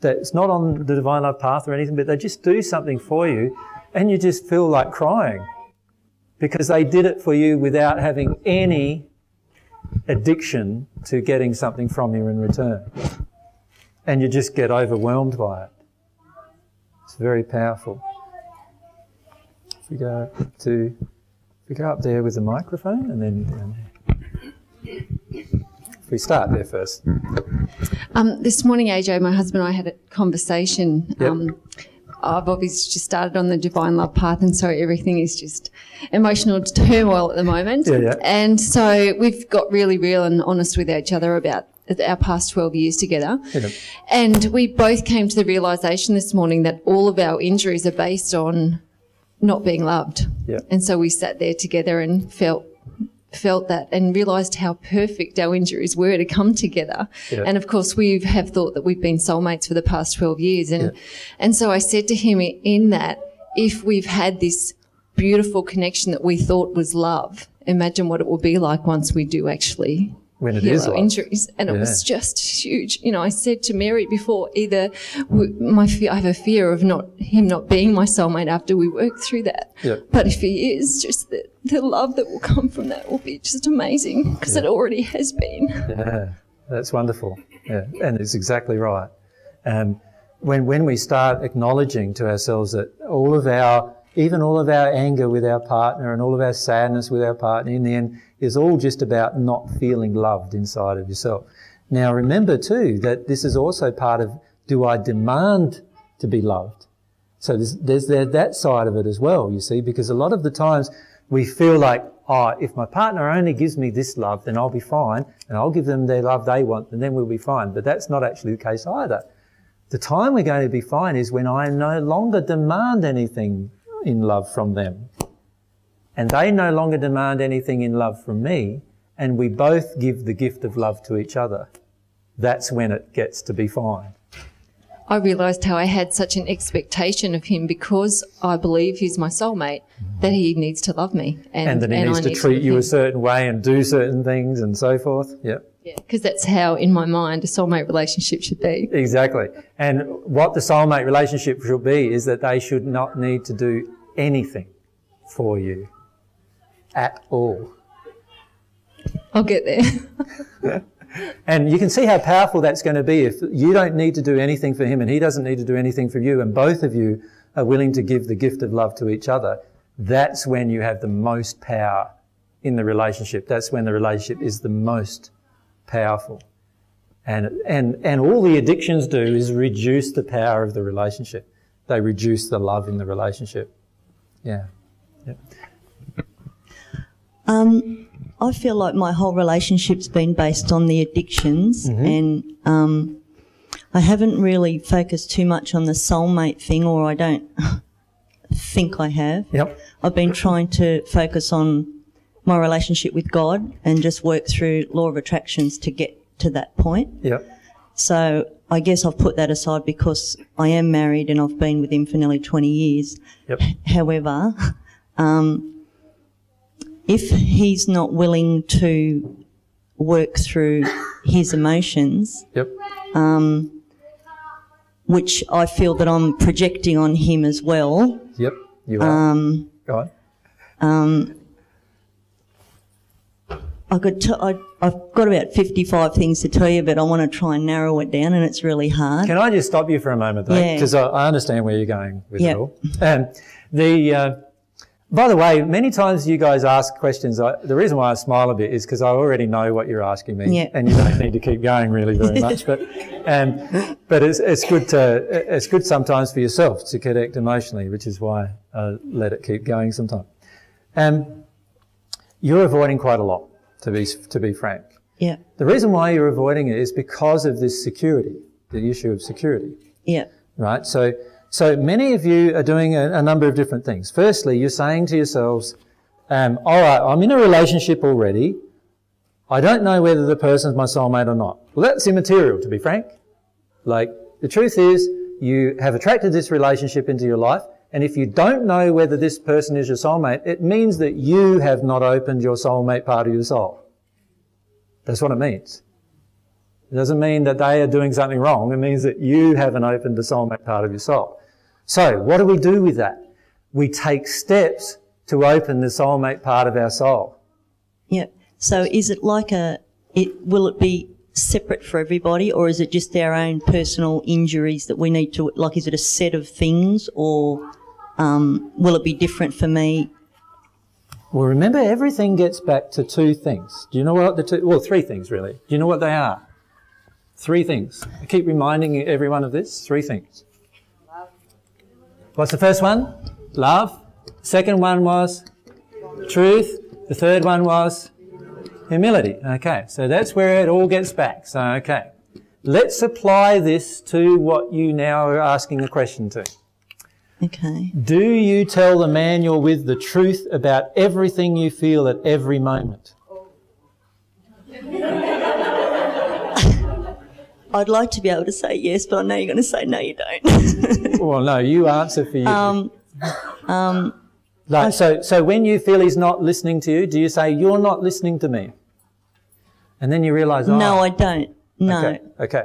That it's not on the divine love path or anything, but they just do something for you and you just feel like crying because they did it for you without having any addiction to getting something from you in return. And you just get overwhelmed by it. It's very powerful. If we go to, if we go up there with the microphone and then down there. If we start there first. Um, this morning, A J, my husband and I had a conversation. Yep. Um, I've obviously just started on the divine love path, and so everything is just emotional turmoil at the moment. Yeah, yeah. And so we've got really real and honest with each other about our past twelve years together. Yeah. And we both came to the realisation this morning that all of our injuries are based on not being loved. Yeah. And so we sat there together and felt felt that and realised how perfect our injuries were to come together. Yeah. And, of course, we have thought that we've been soulmates for the past twelve years. And, yeah. and so I said to him in that, if we've had this beautiful connection that we thought was love, imagine what it will be like once we do actually when it is injuries. And yeah. it was just huge. You know, I said to Mary before, either my fear, I have a fear of not him not being my soulmate after we work through that. Yeah. But if he is, just the, the love that will come from that will be just amazing, because yeah. it already has been. Yeah, that's wonderful. Yeah, and it's exactly right. Um, when, when we start acknowledging to ourselves that all of our, even all of our anger with our partner and all of our sadness with our partner in the end is all just about not feeling loved inside of yourself. Now remember too that this is also part of, do I demand to be loved? So there's, there's there, that side of it as well, you see, because a lot of the times we feel like, oh, if my partner only gives me this love, then I'll be fine, and I'll give them their love they want, and then we'll be fine. But that's not actually the case either. The time we're going to be fine is when I no longer demand anything in love from them, and they no longer demand anything in love from me, and we both give the gift of love to each other. That's when it gets to be fine. I realised how I had such an expectation of him, because I believe he's my soulmate, that he needs to love me. And, and that he and needs I to need treat to you a certain way and do certain things and so forth. Yep. Yeah, because that's how, in my mind, a soulmate relationship should be. Exactly. And what the soulmate relationship should be is that they should not need to do anything for you at all. I'll get there. And you can see how powerful that's going to be if you don't need to do anything for him and he doesn't need to do anything for you, and both of you are willing to give the gift of love to each other. That's when you have the most power in the relationship. That's when the relationship is the most powerful. And, and, and all the addictions do is reduce the power of the relationship. They reduce the love in the relationship. Yeah. Yep. Um, I feel like my whole relationship's been based on the addictions, mm-hmm. and um, I haven't really focused too much on the soulmate thing, or I don't think I have. Yep. I've been trying to focus on my relationship with God and just work through law of attractions to get to that point. Yep. So I guess I've put that aside because I am married and I've been with him for nearly twenty years. Yep. However, um, if he's not willing to work through his emotions, yep. um, which I feel that I'm projecting on him as well. Yep, you are. Um, Go on. Um, I could t I, I've got about fifty-five things to tell you, but I want to try and narrow it down, and it's really hard. Can I just stop you for a moment, though? Because yeah. I, I understand where you're going with yep. it all. Um, the... Uh, By the way, many times you guys ask questions. I, the reason why I smile a bit is because I already know what you're asking me, yeah. and you don't need to keep going really very much. But, um, but it's, it's good to, it's good sometimes for yourself to connect emotionally, which is why I let it keep going sometimes. Um, you're avoiding quite a lot. to be, to be frank. Yeah. The reason why you're avoiding it is because of this security, the issue of security. Yeah. Right? So, so many of you are doing a, a number of different things. Firstly, you're saying to yourselves, um, all right, I'm in a relationship already. I don't know whether the person's my soulmate or not. Well, that's immaterial, to be frank. Like, the truth is, you have attracted this relationship into your life, and if you don't know whether this person is your soulmate, it means that you have not opened your soulmate part of your soul. That's what it means. It doesn't mean that they are doing something wrong. It means that you haven't opened the soulmate part of your soul. So what do we do with that? We take steps to open the soulmate part of our soul. Yeah. So is it like a, it, will it be separate for everybody, or is it just our own personal injuries that we need to, like, is it a set of things, or um, will it be different for me? Well, remember, everything gets back to two things. Do you know what the two, well, three things really. Do you know what they are? Three things. I keep reminding everyone of this, three things. Love. What's the first one? Love. Second one was? Truth. The third one was? Humility. Okay, so that's where it all gets back. So, okay, let's apply this to what you now are asking the question to. Okay. Do you tell the man you're with the truth about everything you feel at every moment? I'd like to be able to say yes, but I know you're going to say no, you don't. Well, no, you answer for you. Um, um, Like, so, so when you feel he's not listening to you, do you say, you're not listening to me? And then you realise, oh. No, I don't. No. Okay. Okay.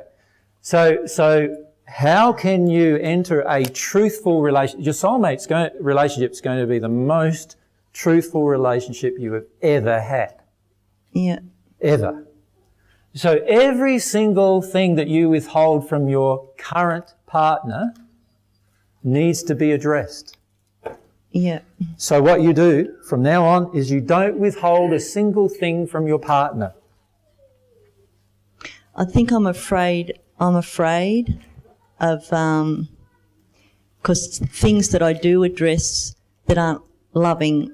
So, so how can you enter a truthful relationship? Your soulmate's going, relationship's going to be the most truthful relationship you have ever had. Yeah. Ever. So every single thing that you withhold from your current partner needs to be addressed. Yeah. So what you do from now on is you don't withhold a single thing from your partner. I think I'm afraid, I'm afraid of, um, because things that I do address that aren't loving,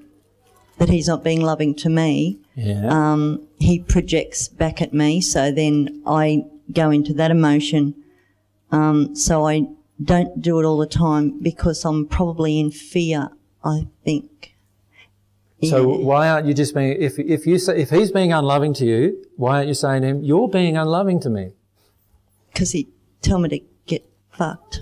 that he's not being loving to me, yeah. um, he projects back at me, so then I go into that emotion. Um, so I don't do it all the time because I'm probably in fear, I think. Yeah. So why aren't you just being, if, if, you say, if he's being unloving to you, why aren't you saying to him, you're being unloving to me? Because he'd tell me to get fucked.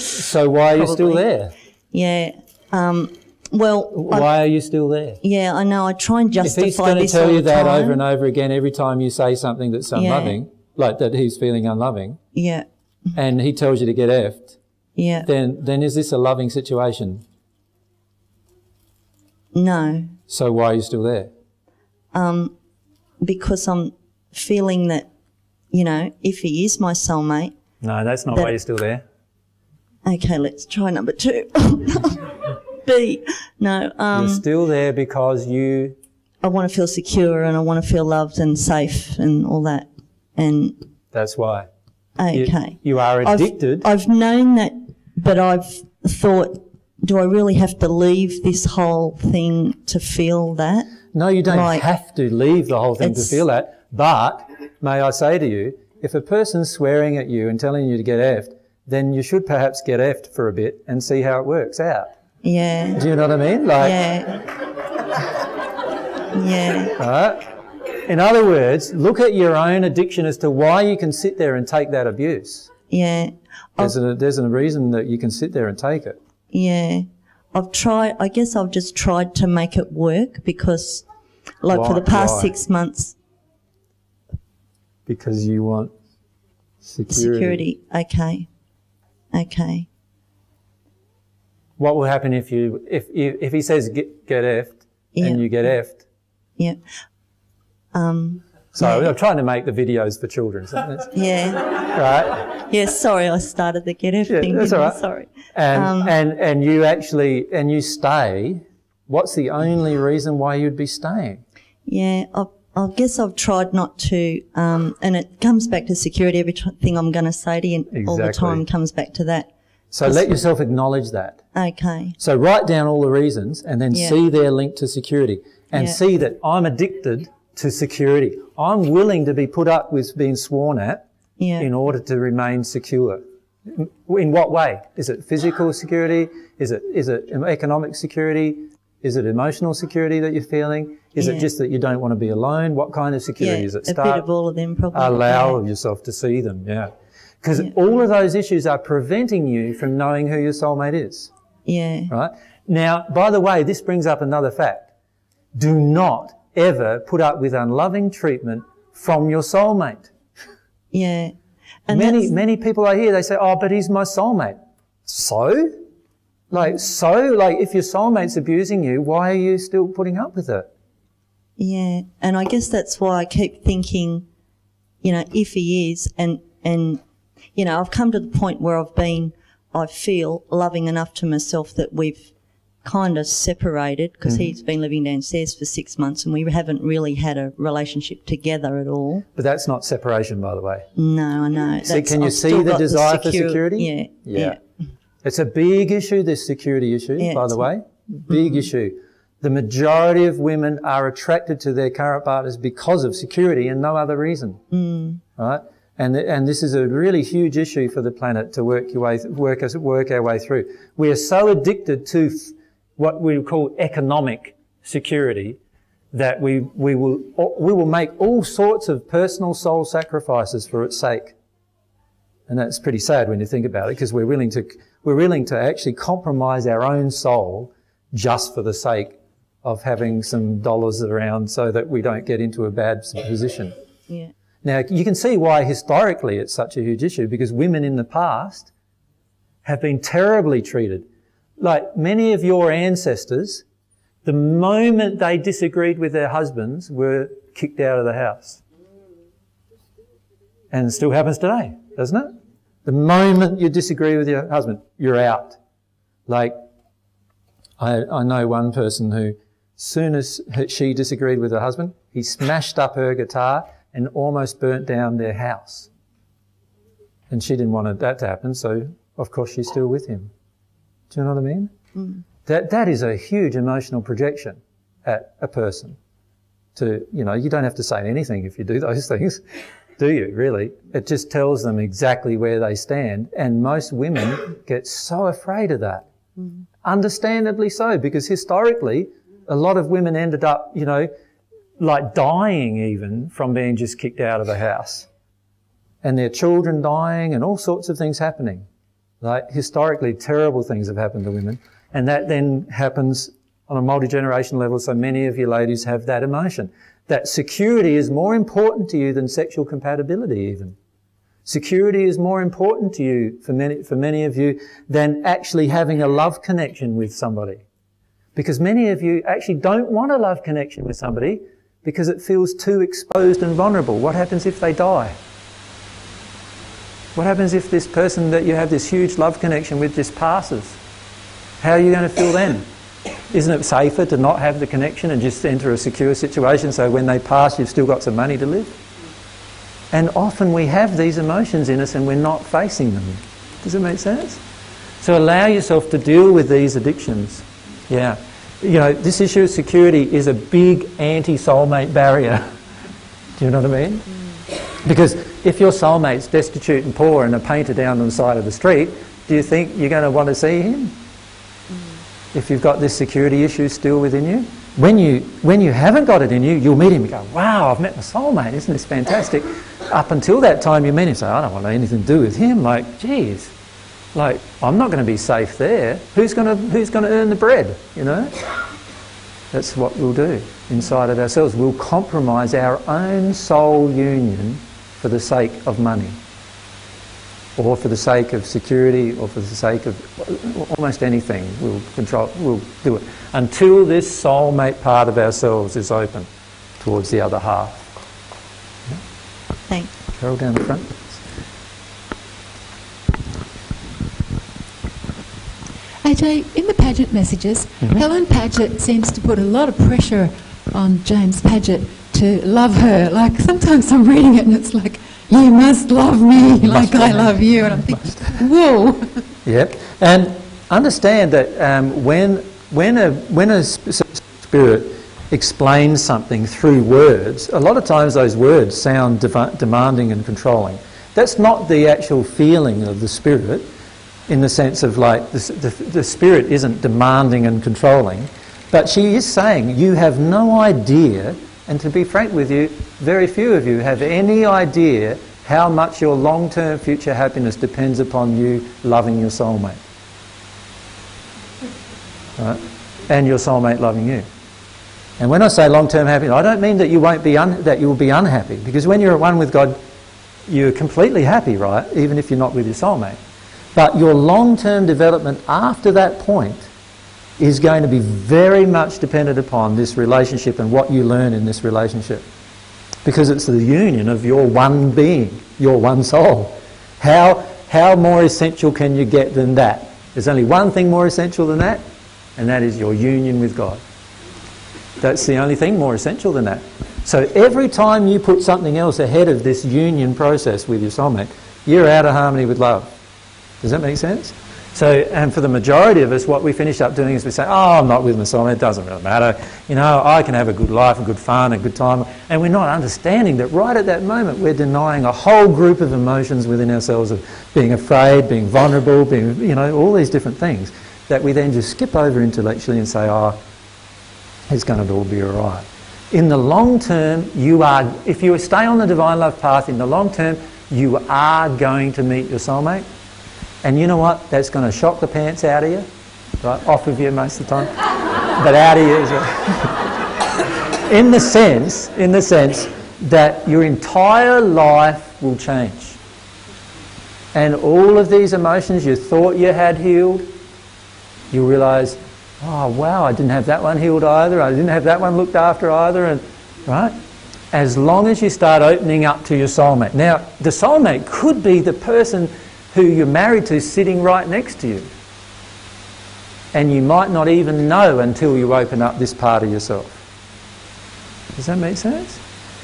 So why are you still there? Yeah. Um, well. Why I, are you still there? Yeah, I know. I try and justify this all the time. If he's going to tell you that over and over again every time you say something that's unloving, yeah. like that he's feeling unloving. Yeah. And he tells you to get effed. Yeah. Then, then is this a loving situation? No. So why are you still there? Um, because I'm feeling that, you know, if he is my soulmate. No, that's not that, why you're still there. Okay, let's try number two. B. No. Um, you're still there because you. I want to feel secure and I want to feel loved and safe and all that, and. That's why. Okay. You, you are addicted. I've, I've known that, but I've thought, do I really have to leave this whole thing to feel that? No, you don't like, have to leave the whole thing to feel that. But may I say to you, if a person's swearing at you and telling you to get effed, then you should perhaps get effed for a bit and see how it works out. Yeah. Do you know what I mean? Like, yeah. Yeah. All right. In other words, look at your own addiction as to why you can sit there and take that abuse. Yeah. There's a, there's a reason that you can sit there and take it. Yeah. I've tried, I guess I've just tried to make it work because, like, why, for the past why? six months. Because you want security. Security. Okay. Okay. What will happen if you, if, if, if he says get, get effed yeah. and you get effed? Yeah. Um, so yeah. I'm trying to make the videos for children. So yeah. Right. Yeah. Sorry, I started the get everything. Yeah, that's all right. Sorry. And um, and and you actually and you stay. What's the only reason why you'd be staying? Yeah. I, I guess I've tried not to. Um, and it comes back to security. Everything I'm going to say to you exactly. all the time comes back to that. So let yourself acknowledge that. Okay. So write down all the reasons and then yeah. see their link to security. and yeah. see that I'm addicted to security. I'm willing to be put up with being sworn at yeah. in order to remain secure. In what way? Is it physical security? Is it is it economic security? Is it emotional security that you're feeling? Is yeah. it just that you don't want to be alone? What kind of security yeah, is it? Start a bit of all of them probably. Allow yeah. yourself to see them, yeah. Because yeah. all of those issues are preventing you from knowing who your soulmate is. Yeah. Right? Now, by the way, this brings up another fact. Do not ever put up with unloving treatment from your soulmate. Yeah. And many, many people I hear, they say, oh, but he's my soulmate. So? Like, so, like, if your soulmate's abusing you, why are you still putting up with it? Yeah, and I guess that's why I keep thinking, you know, if he is, and, and you know, I've come to the point where I've been, I feel, loving enough to myself that we've kind of separated because mm-hmm. he's been living downstairs for six months and we haven't really had a relationship together at all. But that's not separation, by the way. No, I know. See, can you I've see the desire the secure, for security? Yeah, yeah. Yeah. It's a big issue, this security issue, yeah, by the way. Big mm-hmm. issue. The majority of women are attracted to their current partners because of security and no other reason, mm. right? And th and this is a really huge issue for the planet to work your way work us work our way through. We are so addicted to what we call economic security that we we will we will make all sorts of personal soul sacrifices for its sake, and that's pretty sad when you think about it, because we're willing to we're willing to actually compromise our own soul just for the sake of having some dollars around so that we don't get into a bad position. Yeah. Now, you can see why historically it's such a huge issue, because women in the past have been terribly treated. Like many of your ancestors, the moment they disagreed with their husbands were kicked out of the house. And it still happens today, doesn't it? The moment you disagree with your husband, you're out. Like I, I know one person who, soon as she disagreed with her husband, he smashed up her guitar and almost burnt down their house. And she didn't want that to happen, so of course she's still with him. Do you know what I mean? Mm. That, that is a huge emotional projection at a person. To, you know, you don't have to say anything if you do those things, do you, really? It just tells them exactly where they stand, and most women get so afraid of that. Mm. Understandably so, because historically, a lot of women ended up, you know, like dying even from being just kicked out of the house, and their children dying and all sorts of things happening. Like historically terrible things have happened to women, and that then happens on a multi-generational level, so many of you ladies have that emotion. That security is more important to you than sexual compatibility even. Security is more important to you for many, for many of you than actually having a love connection with somebody. Because many of you actually don't want a love connection with somebody, because it feels too exposed and vulnerable. What happens if they die? What happens if this person that you have this huge love connection with just passes? How are you going to feel then? Isn't it safer to not have the connection and just enter a secure situation so when they pass you've still got some money to live? And often we have these emotions in us and we're not facing them. Does it make sense? So allow yourself to deal with these addictions. Yeah. You know, this issue of security is a big anti-soulmate barrier. Do you know what I mean? Mm. Because if your soulmate's destitute and poor and a painter down on the side of the street, do you think you're going to want to see him? Mm. If you've got this security issue still within you? When you, when you haven't got it in you, you'll meet him and go, wow, I've met my soulmate, isn't this fantastic? Up until that time you meet him and say, I don't want anything to do with him, like, geez. Like, I'm not going to be safe there. Who's going to, who's going to earn the bread, you know? That's what we'll do inside of ourselves. We'll compromise our own soul union for the sake of money, or for the sake of security, or for the sake of almost anything. We'll control, we'll do it. Until this soulmate part of ourselves is open towards the other half. Yeah? Thanks. Carol, down the front. A J, in the Paget messages, mm-hmm. Helen Paget seems to put a lot of pressure on James Paget to love her. Like, sometimes I'm reading it and it's like, you must love me must like I me. love you. And I'm thinking, whoa. Yep. And understand that um, when, when, a, when a spirit explain something through words, a lot of times those words sound de- demanding and controlling. That's not the actual feeling of the Spirit, in the sense of like the, the, the Spirit isn't demanding and controlling, but she is saying you have no idea, and to be frank with you, very few of you have any idea how much your long-term future happiness depends upon you loving your soulmate. Right? And your soulmate loving you. And when I say long-term happiness, I don't mean that you won't be un that you will be unhappy, because when you're at one with God, you're completely happy, right? Even if you're not with your soulmate. But your long-term development after that point is going to be very much dependent upon this relationship and what you learn in this relationship. Because it's the union of your one being, your one soul. How, how more essential can you get than that? There's only one thing more essential than that, and that is your union with God. That's the only thing more essential than that. So every time you put something else ahead of this union process with your soulmate, you're out of harmony with love. Does that make sense? So, and for the majority of us, what we finish up doing is we say, oh, I'm not with my soulmate, it doesn't really matter. You know, I can have a good life, and good fun, and good time. And we're not understanding that right at that moment we're denying a whole group of emotions within ourselves of being afraid, being vulnerable, being, you know, all these different things that we then just skip over intellectually and say, oh, it's going to all be all right. In the long term, you are, if you stay on the divine love path, in the long term, you are going to meet your soulmate. And you know what? That's going to shock the pants out of you, right? Off of you most of the time, but out of you as well. In the sense, in the sense that your entire life will change. And all of these emotions you thought you had healed, you'll realise, oh wow, I didn't have that one healed either, I didn't have that one looked after either, and right? As long as you start opening up to your soulmate. Now, the soulmate could be the person who you're married to sitting right next to you. And you might not even know until you open up this part of yourself. Does that make sense?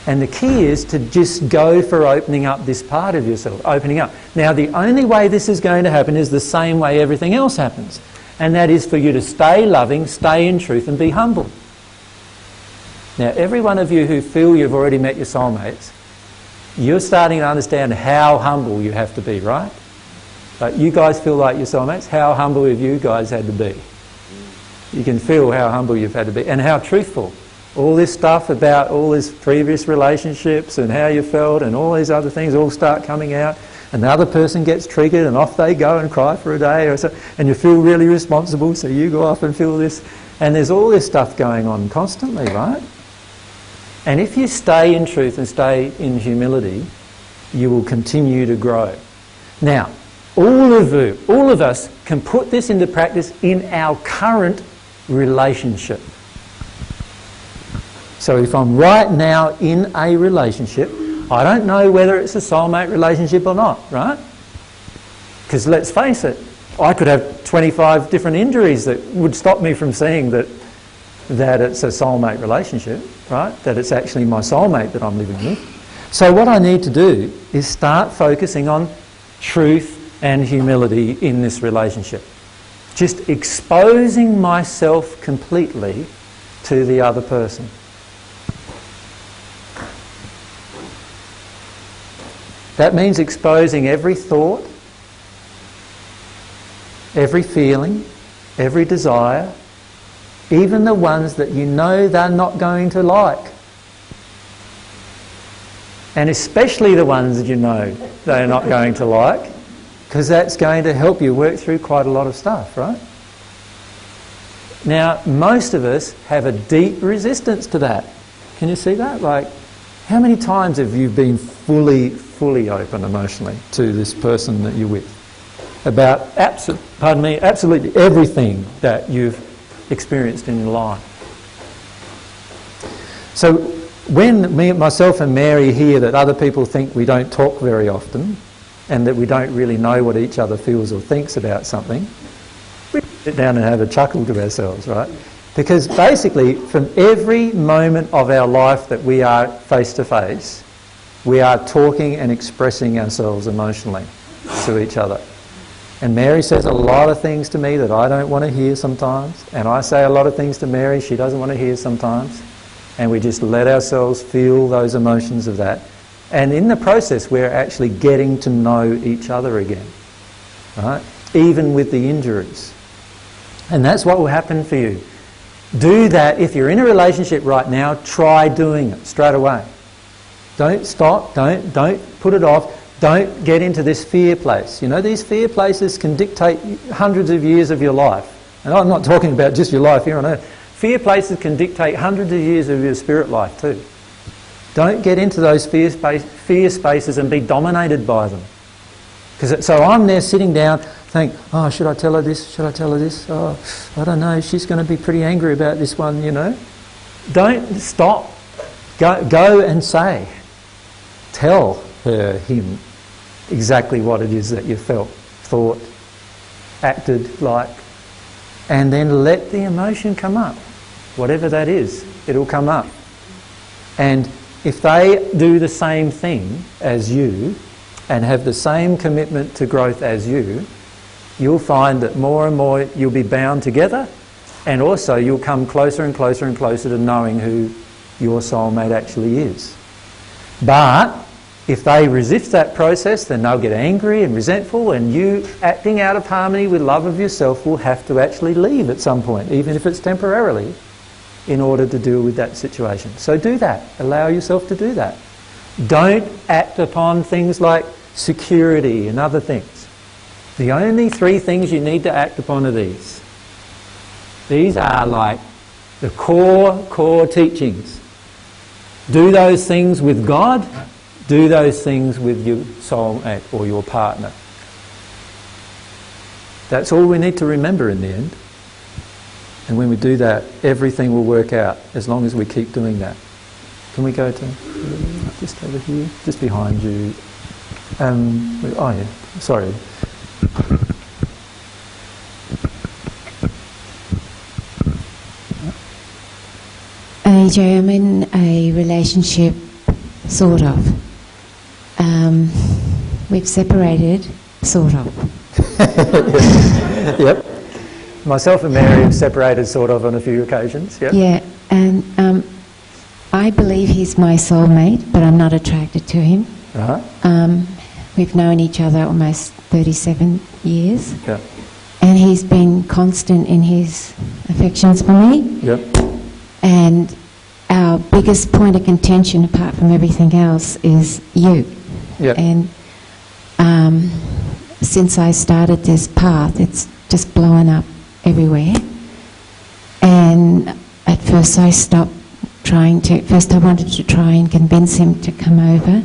And the key is to just go for opening up this part of yourself, opening up. Now, the only way this is going to happen is the same way everything else happens. And that is for you to stay loving, stay in truth, and be humble. Now, every one of you who feel you've already met your soulmates, you're starting to understand how humble you have to be, right? Like you guys feel like your soulmates, how humble have you guys had to be? You can feel how humble you've had to be and how truthful. All this stuff about all these previous relationships and how you felt and all these other things all start coming out, and the other person gets triggered and off they go and cry for a day or so, and you feel really responsible, so you go off and feel this, and there's all this stuff going on constantly, right? And if you stay in truth and stay in humility, you will continue to grow. Now, All of you, all of us can put this into practice in our current relationship. So if I'm right now in a relationship, I don't know whether it's a soulmate relationship or not, right? Because let's face it, I could have twenty-five different injuries that would stop me from seeing that, that it's a soulmate relationship, right? That it's actually my soulmate that I'm living with. So what I need to do is start focusing on truth and humility in this relationship. Just exposing myself completely to the other person. That means exposing every thought, every feeling, every desire, even the ones that you know they're not going to like. And especially the ones that you know they're not going to like. Because that's going to help you work through quite a lot of stuff, right? Now, most of us have a deep resistance to that. Can you see that? Like, how many times have you been fully, fully open emotionally to this person that you're with? About, abso- pardon me, absolutely everything that you've experienced in your life. So, when me, myself and Mary hear that other people think we don't talk very often, and that we don't really know what each other feels or thinks about something, we sit down and have a chuckle to ourselves, right? Because basically, from every moment of our life that we are face to face, we are talking and expressing ourselves emotionally to each other. And Mary says a lot of things to me that I don't want to hear sometimes, and I say a lot of things to Mary she doesn't want to hear sometimes. and we just let ourselves feel those emotions of that. And in the process, we're actually getting to know each other again, right? Even with the injuries. And that's what will happen for you. Do that. If you're in a relationship right now, try doing it straight away. Don't stop. Don't, don't put it off. Don't get into this fear place. You know, these fear places can dictate hundreds of years of your life. And I'm not talking about just your life here on earth. Fear places can dictate hundreds of years of your spirit life too. Don't get into those fear, space, fear spaces and be dominated by them. Because so I'm there sitting down, think, oh, should I tell her this? Should I tell her this? Oh, I don't know. She's going to be pretty angry about this one, you know. Don't stop. Go, go and say. Tell her, him, exactly what it is that you felt, thought, acted like. And then let the emotion come up. Whatever that is, it'll come up. And if they do the same thing as you and have the same commitment to growth as you, you'll find that more and more you'll be bound together, and also you'll come closer and closer and closer to knowing who your soulmate actually is. But if they resist that process, then they'll get angry and resentful, and you, acting out of harmony with love of yourself, will have to actually leave at some point, even if it's temporarily, in order to deal with that situation. So do that. Allow yourself to do that. Don't act upon things like security and other things. The only three things you need to act upon are these. These are like the core, core teachings. Do those things with God. Do those things with your soulmate or your partner. That's all we need to remember in the end. And when we do that, everything will work out, as long as we keep doing that. Can we go to just over here, just behind you? Um, oh yeah, sorry. A J, I'm in a relationship, sort of. Um, we've separated, sort of. Yep. Myself and Mary have separated, sort of, on a few occasions. Yep. Yeah, and um, I believe he's my soulmate, but I'm not attracted to him. Uh-huh. um, we've known each other almost thirty-seven years. Yep. And he's been constant in his affections for me. Yep. And our biggest point of contention, apart from everything else, is you. Yep. And um, since I started this path, it's just blowing up everywhere. And at first I stopped trying to, first I wanted to try and convince him to come over,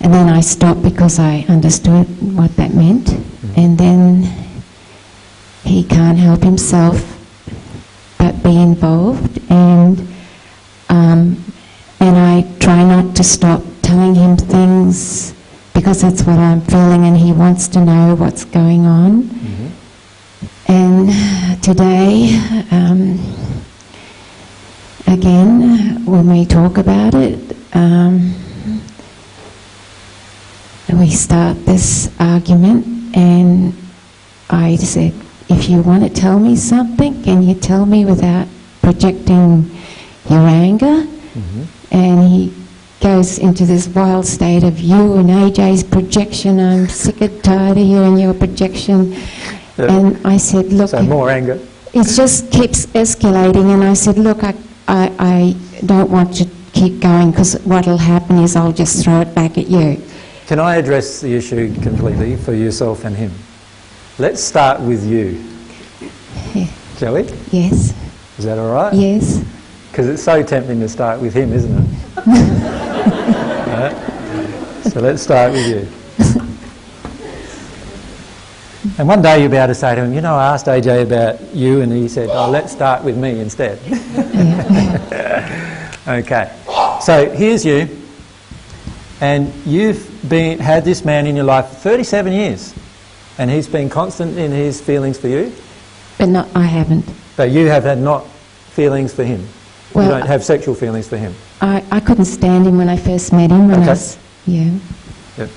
and then I stopped because I understood what that meant. Mm-hmm. And then he can't help himself but be involved, and um, and I try not to stop telling him things because that's what I'm feeling and he wants to know what's going on. Mm-hmm. And today, um, again, when we talk about it, um, we start this argument, and I said, if you want to tell me something, can you tell me without projecting your anger? Mm-hmm. And he goes into this wild state of you and A J's projection, I'm sick and tired of you and your projection. And I said, look, so more anger. It just keeps escalating, and I said, look, I, I, I don't want to keep going, because what will happen is I'll just throw it back at you. Can I address the issue completely for yourself and him? Let's start with you. Yeah. Shall we? Yes. Is that all right? Yes. Because it's so tempting to start with him, isn't it? Right? So let's start with you. And one day you'll be able to say to him, you know, I asked A J about you, and he said, oh, let's start with me instead. Okay. So here's you, and you've been, had this man in your life for thirty-seven years, and he's been constant in his feelings for you. But not, I haven't. But you have had not feelings for him. Well, you don't have sexual feelings for him. I, I couldn't stand him when I first met him. When okay. I was, yeah. Yep.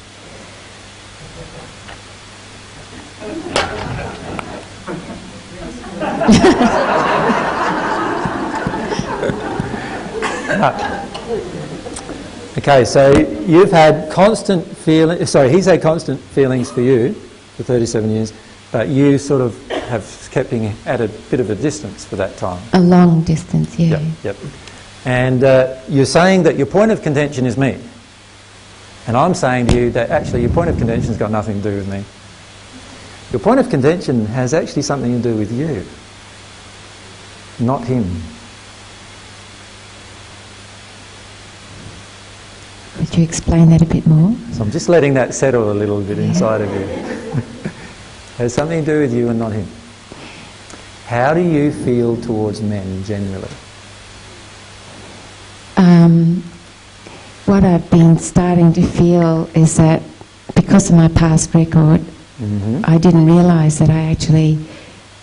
cut. Okay, so you've had constant feeling. Sorry, he's had constant feelings for you for thirty-seven years, but you sort of have kept being at a bit of a distance for that time. A long distance, yeah. Yep. yep. And uh, you're saying that your point of contention is me. And I'm saying to you that actually your point of contention's got nothing to do with me. Your point of contention has actually something to do with you, not him. Could you explain that a bit more? So I'm just letting that settle a little bit yeah. inside of you. It has something to do with you and not him. How do you feel towards men generally? Um, what I've been starting to feel is that because of my past record, mm-hmm. I didn't realise that I actually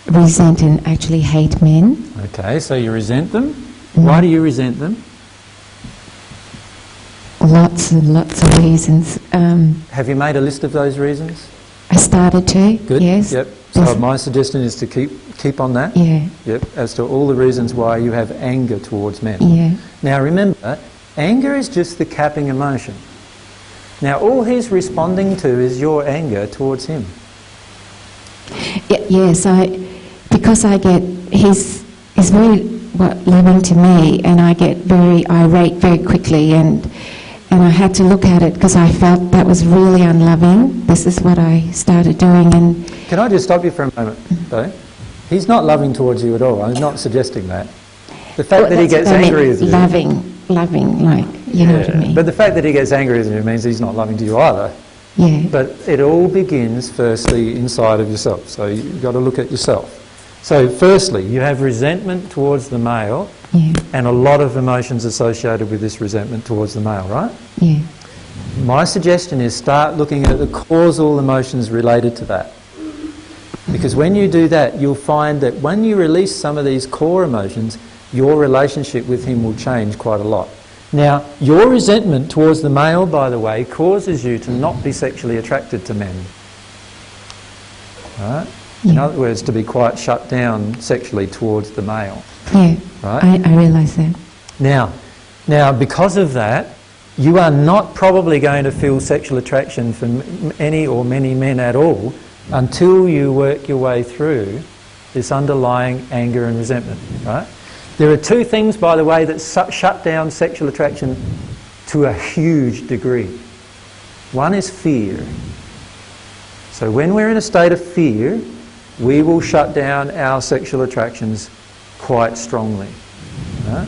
resent and actually hate men. Okay, so you resent them? Mm. Why do you resent them? Lots and lots of reasons. Um, Have you made a list of those reasons? I started to, Good. yes. Yep. So That's my suggestion is to keep keep on that. Yeah. Yep. As to all the reasons why you have anger towards men. Yeah. Now remember, anger is just the capping emotion. Now all he's responding to is your anger towards him. Yeah, yes, I because I get he's he's very what loving to me, and I get very irate very quickly, and. And I had to look at it because I felt that was really unloving. This is what I started doing. And can I just stop you for a moment, though? He's not loving towards you at all. I'm not suggesting that. The fact well, that he gets angry is loving, loving, like you yeah. know what I mean. But the fact that he gets angry is it means he's not loving to you either. Yeah. But it all begins firstly inside of yourself. So you've got to look at yourself. So firstly, you have resentment towards the male. Yeah. And a lot of emotions associated with this resentment towards the male, right? Yeah. My suggestion is start looking at the causal emotions related to that. Because when you do that, you'll find that when you release some of these core emotions, your relationship with him will change quite a lot. Now, your resentment towards the male, by the way, causes you to not be sexually attracted to men. All right? In yeah. other words, to be quite shut down sexually towards the male. Yeah, right? I, I realise that. Now, now, because of that, you are not probably going to feel sexual attraction for m any or many men at all until you work your way through this underlying anger and resentment, right? There are two things, by the way, that su shut down sexual attraction to a huge degree. One is fear. So when we're in a state of fear, we will shut down our sexual attractions quite strongly. Right?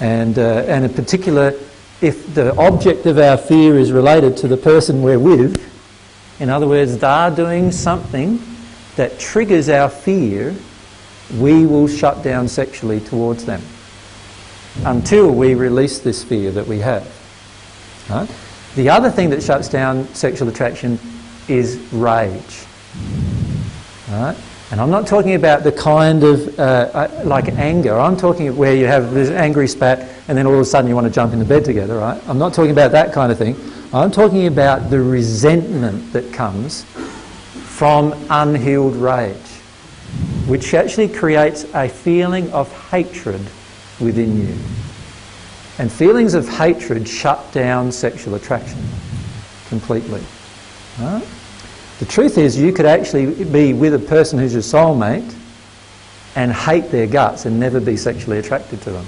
And, uh, and in particular, if the object of our fear is related to the person we're with, in other words, they're doing something that triggers our fear, we will shut down sexually towards them until we release this fear that we have. Right? The other thing that shuts down sexual attraction is rage. Right? And I'm not talking about the kind of, uh, like anger, I'm talking where you have this angry spat and then all of a sudden you want to jump into bed together, right? I'm not talking about that kind of thing. I'm talking about the resentment that comes from unhealed rage, which actually creates a feeling of hatred within you. And feelings of hatred shut down sexual attraction completely. Right? The truth is you could actually be with a person who's your soulmate and hate their guts and never be sexually attracted to them.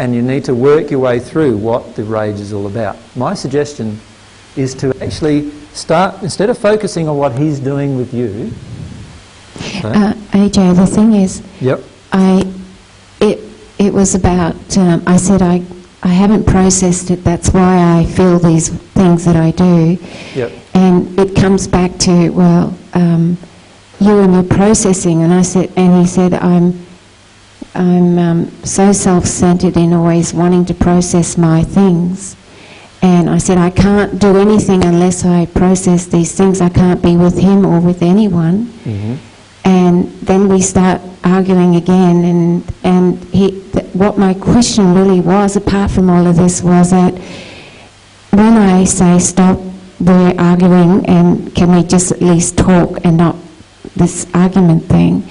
And you need to work your way through what the rage is all about. My suggestion is to actually start, instead of focusing on what he's doing with you... Right? Uh, A J, the thing is, yep. I, it, it was about, um, I said I, I haven't processed it, that's why I feel these things that I do. Yep. And it comes back to, well, um, you and your processing. And I said, and he said, I'm, I'm um, so self-centered in always wanting to process my things. And I said, I can't do anything unless I process these things. I can't be with him or with anyone. Mm-hmm. And then we start arguing again. And and he, th what my question really was, apart from all of this, was that when I say stop. We're arguing, and can we just at least talk and not this argument thing?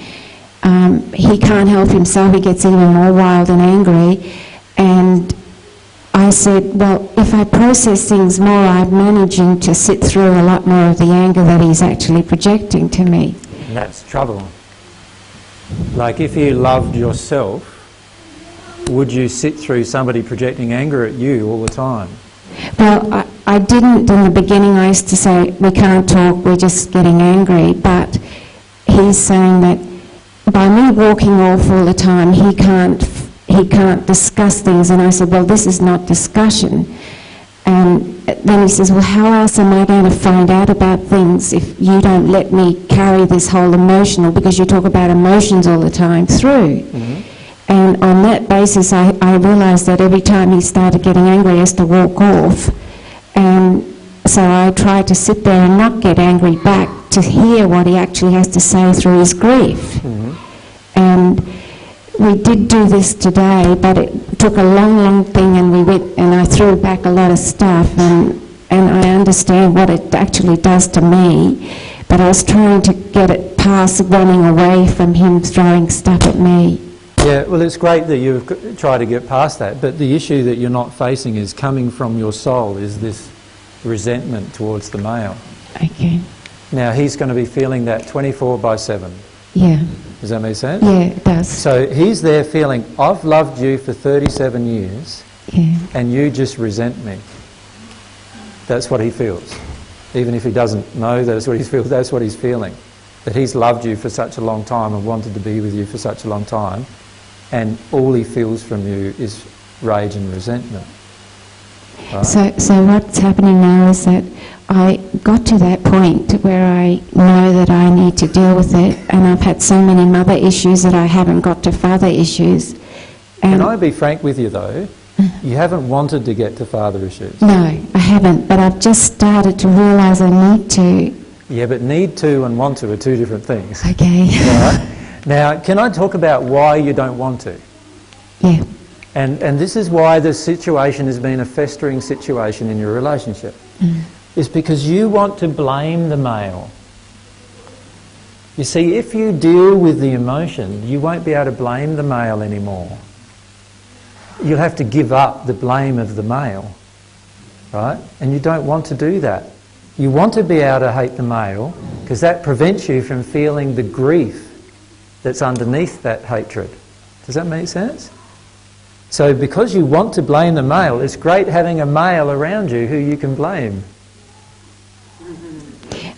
Um, he can't help himself, he gets even more wild and angry, And I said, well, if I process things more, I'm managing to sit through a lot more of the anger that he's actually projecting to me. And that's trouble. Like, if you loved yourself, would you sit through somebody projecting anger at you all the time? Well, I, I didn't in the beginning. I used to say, we can't talk, we're just getting angry. But he's saying that by me walking off all the time, he can't, he can't discuss things. And I said, well, this is not discussion. And then he says, well, how else am I going to find out about things if you don't let me carry this whole emotional, because you talk about emotions all the time through. Mm-hmm. And on that basis, I, I realised that every time he started getting angry, he has to walk off. And so I tried to sit there and not get angry back, to hear what he actually has to say through his grief. Mm-hmm. And we did do this today, but it took a long, long thing, and we went and I threw back a lot of stuff, and, and I understand what it actually does to me, but I was trying to get it past running away from him throwing stuff at me. Yeah, well, it's great that you've tried to get past that, but the issue that you're not facing is coming from your soul, is this resentment towards the male. Okay. Now, he's going to be feeling that twenty-four by seven. Yeah. Does that make sense? Yeah, it does. So he's there feeling, I've loved you for thirty-seven years, yeah, and you just resent me. That's what he feels. Even if he doesn't know that's what he feels, that's what he's feeling. That he's loved you for such a long time and wanted to be with you for such a long time. And all he feels from you is rage and resentment. Right? So, so what's happening now is that I got to that point where I know that I need to deal with it, and I've had so many mother issues that I haven't got to father issues. And can I be frank with you though? You haven't wanted to get to father issues. No, I haven't, but I've just started to realise I need to. Yeah, but need to and want to are two different things. Okay. Right? Now, can I talk about why you don't want to? Yeah. And, and this is why the situation has been a festering situation in your relationship. Mm. It's because you want to blame the male. You see, if you deal with the emotion, you won't be able to blame the male anymore. You'll have to give up the blame of the male, right? And you don't want to do that. You want to be able to hate the male because that prevents you from feeling the grief that's underneath that hatred. Does that make sense? So because you want to blame the male, it's great having a male around you who you can blame.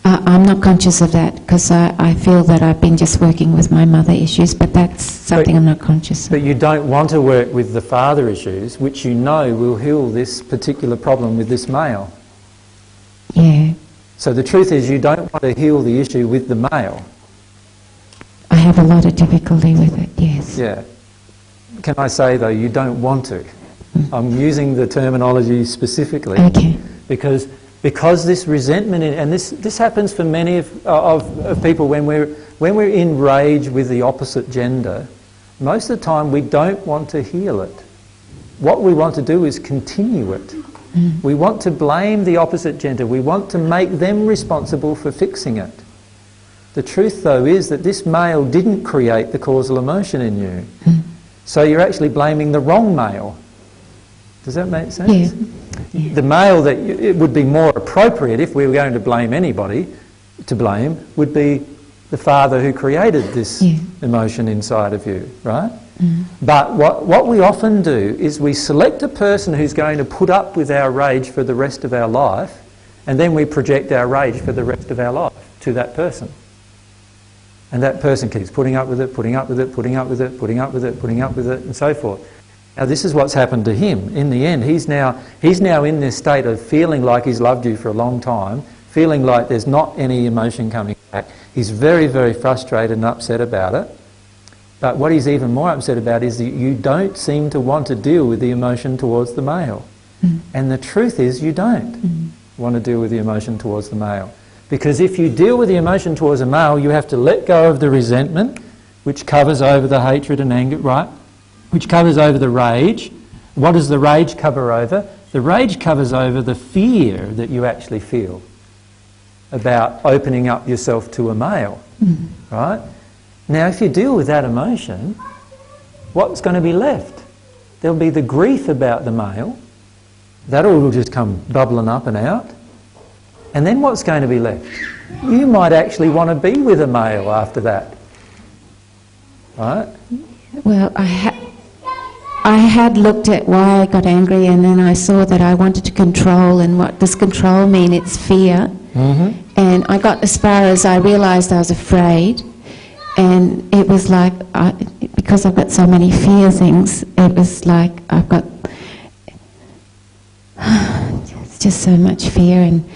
Uh, I'm not conscious of that because I, I feel that I've been just working with my mother issues, but that's something but, I'm not conscious of. But you don't want to work with the father issues, which you know will heal this particular problem with this male. Yeah. So the truth is you don't want to heal the issue with the male. I have a lot of difficulty with it, yes. Yeah. Can I say, though, you don't want to. I'm using the terminology specifically. Okay. Because, because this resentment, in, and this, this happens for many of, of, of people when we're, when we're in rage with the opposite gender, most of the time we don't want to heal it. What we want to do is continue it. Mm. We want to blame the opposite gender. We want to make them responsible for fixing it. The truth, though, is that this male didn't create the causal emotion in you. Mm. So you're actually blaming the wrong male. Does that make sense? Yeah. Yeah. The male that it would be more appropriate, if we were going to blame anybody, to blame, would be the father who created this yeah. emotion inside of you, right? Mm. But what, what we often do is we select a person who's going to put up with our rage for the rest of our life, and then we project our rage for the rest of our life to that person. And that person keeps putting up with it, putting up with it, putting up with it, putting up with it, putting up with it, and so forth. Now this is what's happened to him. In the end, he's now, he's now in this state of feeling like he's loved you for a long time, feeling like there's not any emotion coming back. He's very, very frustrated and upset about it. But what he's even more upset about is that you don't seem to want to deal with the emotion towards the male. Mm. And the truth is you don't mm. want to deal with the emotion towards the male. Because if you deal with the emotion towards a male, you have to let go of the resentment, which covers over the hatred and anger, right? Which covers over the rage. What does the rage cover over? The rage covers over the fear that you actually feel about opening up yourself to a male, mm-hmm. right? Now, if you deal with that emotion, what's going to be left? There'll be the grief about the male. That all will just come bubbling up and out. And then what's going to be left? You might actually want to be with a male after that. Right? Well, I, ha I had looked at why I got angry, and then I saw that I wanted to control, and what does control mean? It's fear. Mm-hmm. And I got as far as I realised I was afraid, and it was like, I, because I've got so many fear things, it was like I've got it's just so much fear, and,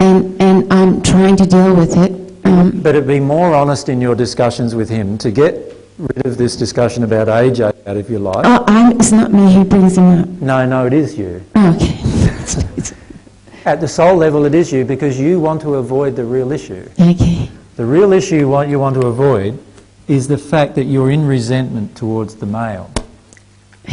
and, and I'm trying to deal with it. Um, but it'd be more honest in your discussions with him to get rid of this discussion about A J out of your life. Oh, I'm, it's not me who brings him up. No, no, it is you. Oh, okay. At the soul level, it is you, because you want to avoid the real issue. Okay. The real issue, what you want to avoid, is the fact that you're in resentment towards the male.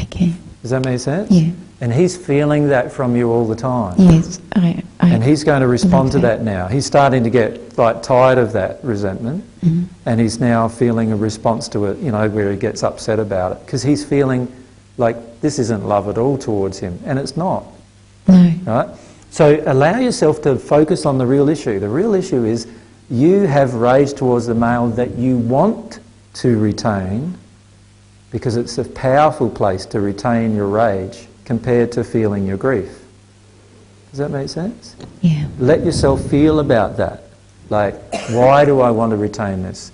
Okay. Does that make sense? Yeah. And he's feeling that from you all the time. Yes, I. I and he's going to respond to that now. He's starting to get like tired of that resentment, mm-hmm. and he's now feeling a response to it. You know, where he gets upset about it because he's feeling like this isn't love at all towards him, and it's not. No. Right. So allow yourself to focus on the real issue. The real issue is you have rage towards the male that you want to retain, because it's a powerful place to retain your rage compared to feeling your grief. Does that make sense? Yeah. Let yourself feel about that. Like, why do I want to retain this?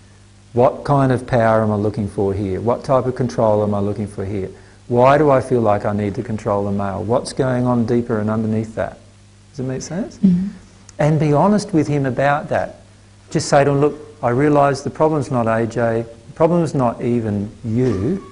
What kind of power am I looking for here? What type of control am I looking for here? Why do I feel like I need to control the male? What's going on deeper and underneath that? Does it make sense? Mm-hmm. And be honest with him about that. Just say to him, look, I realise the problem's not A J, the problem's not even you.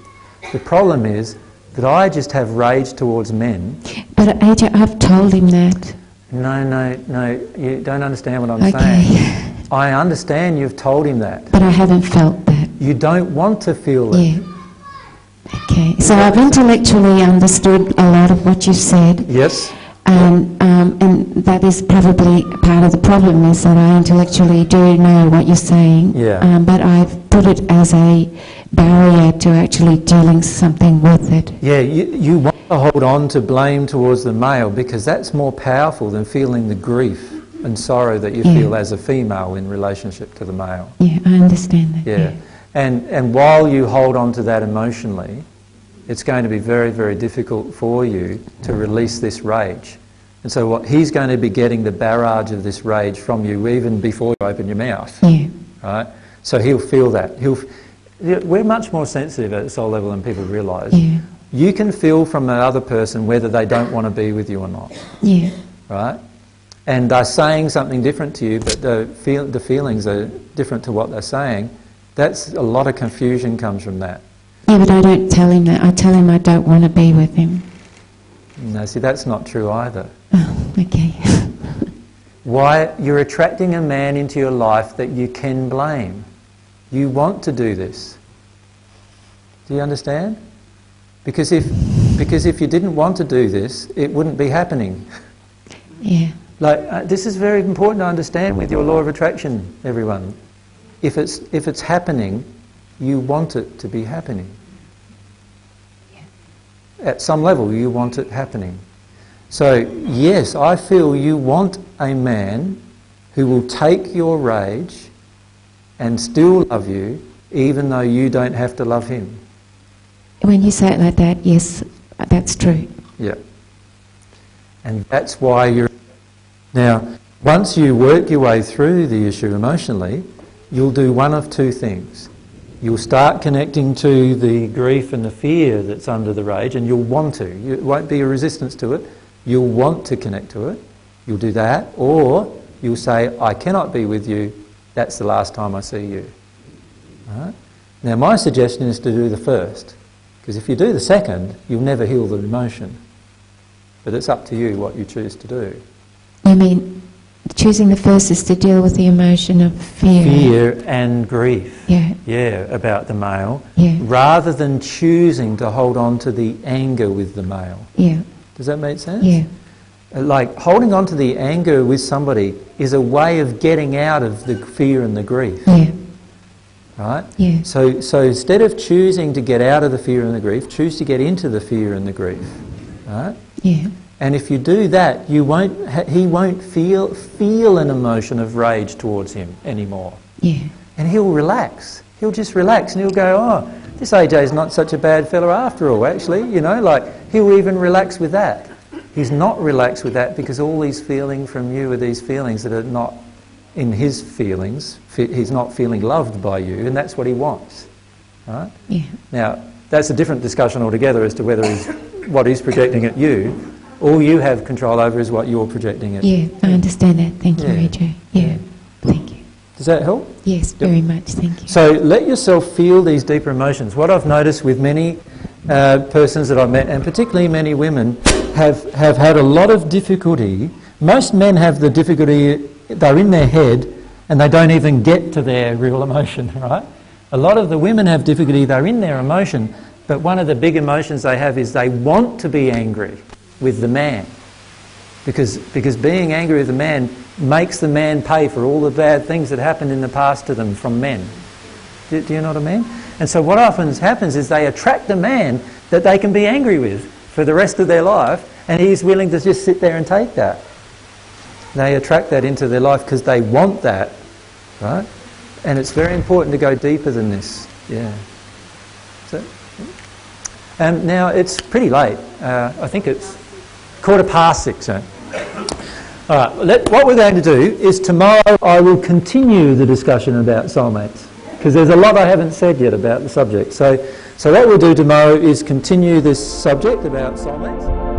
The problem is that I just have rage towards men. But A J, I've told him that. No, no, no, you don't understand what I'm okay. saying. I understand you've told him that. But I haven't felt that. You don't want to feel it. Yeah. Okay, so I've intellectually understood a lot of what you've said. Yes. And, um, and that is probably part of the problem, is that I intellectually do know what you're saying, yeah. um, but I've put it as a barrier to actually dealing something with it. Yeah, you, you want to hold on to blame towards the male because that's more powerful than feeling the grief and sorrow that you yeah. feel as a female in relationship to the male. Yeah, I understand that. Yeah, yeah. And, and while you hold on to that emotionally, it's going to be very, very difficult for you to release this rage. And so what he's going to be getting the barrage of this rage from you even before you open your mouth. Yeah. Right? So he'll feel that. He'll, we're much more sensitive at soul level than people realise. Yeah. You can feel from another person whether they don't want to be with you or not. Yeah. Right? And they're saying something different to you, but the, feel, the feelings are different to what they're saying. That's a lot of confusion comes from that. Yeah, but I don't tell him that. I tell him I don't want to be with him. No, see, that's not true either. Oh, okay. Why? You're attracting a man into your life that you can blame. You want to do this. Do you understand? Because if, because if you didn't want to do this, it wouldn't be happening. Yeah. Like, uh, this is very important to understand with your law of attraction, everyone. If it's, if it's happening, you want it to be happening. At some level, you want it happening. So, yes, I feel you want a man who will take your rage and still love you, even though you don't have to love him. When you say it like that, yes, that's true. Yeah. And that's why you're... Now, once you work your way through the issue emotionally, you'll do one of two things. You'll start connecting to the grief and the fear that's under the rage, and you'll want to. It won't be a resistance to it. You'll want to connect to it. You'll do that, or you'll say, I cannot be with you. That's the last time I see you. All right? Now, my suggestion is to do the first, because if you do the second, you'll never heal the emotion. But it's up to you what you choose to do. You mean choosing the first is to deal with the emotion of fear. Fear and grief. Yeah. Yeah, about the male. Yeah. Rather than choosing to hold on to the anger with the male. Yeah. Does that make sense? Yeah. Like, holding on to the anger with somebody is a way of getting out of the fear and the grief. Yeah. right? Yeah. So, so instead of choosing to get out of the fear and the grief, choose to get into the fear and the grief, right? Yeah. And if you do that, you won't, he won't feel, feel an emotion of rage towards him anymore. Yeah. And he'll relax. He'll just relax and he'll go, oh, this A J's not such a bad fella after all, actually. You know, like, he'll even relax with that. He's not relaxed with that because all he's feeling from you are these feelings that are not in his feelings. He's not feeling loved by you, and that's what he wants. Right? Yeah. Now, that's a different discussion altogether as to whether he's, what he's projecting at you. All you have control over is what you're projecting at. Yeah, I understand that. Thank you, yeah. A J. Yeah, yeah, thank you. Does that help? Yes, yep. Very much. Thank you. So let yourself feel these deeper emotions. What I've noticed with many uh, persons that I've met, and particularly many women, have, have had a lot of difficulty. Most men have the difficulty, they're in their head and they don't even get to their real emotion, right? A lot of the women have difficulty, they're in their emotion, but one of the big emotions they have is they want to be angry with the man, because because being angry with the man makes the man pay for all the bad things that happened in the past to them from men. Do, do you know what I mean? And so what often happens is they attract a man that they can be angry with for the rest of their life, and he's willing to just sit there and take that. They attract that into their life because they want that, right? And it's very important to go deeper than this. Yeah. So, and now it's pretty late. Uh, I think it's quarter past six. So. All right, let, what we're going to do is tomorrow I will continue the discussion about soulmates, because there's a lot I haven't said yet about the subject. So, so what we'll do tomorrow is continue this subject about soulmates.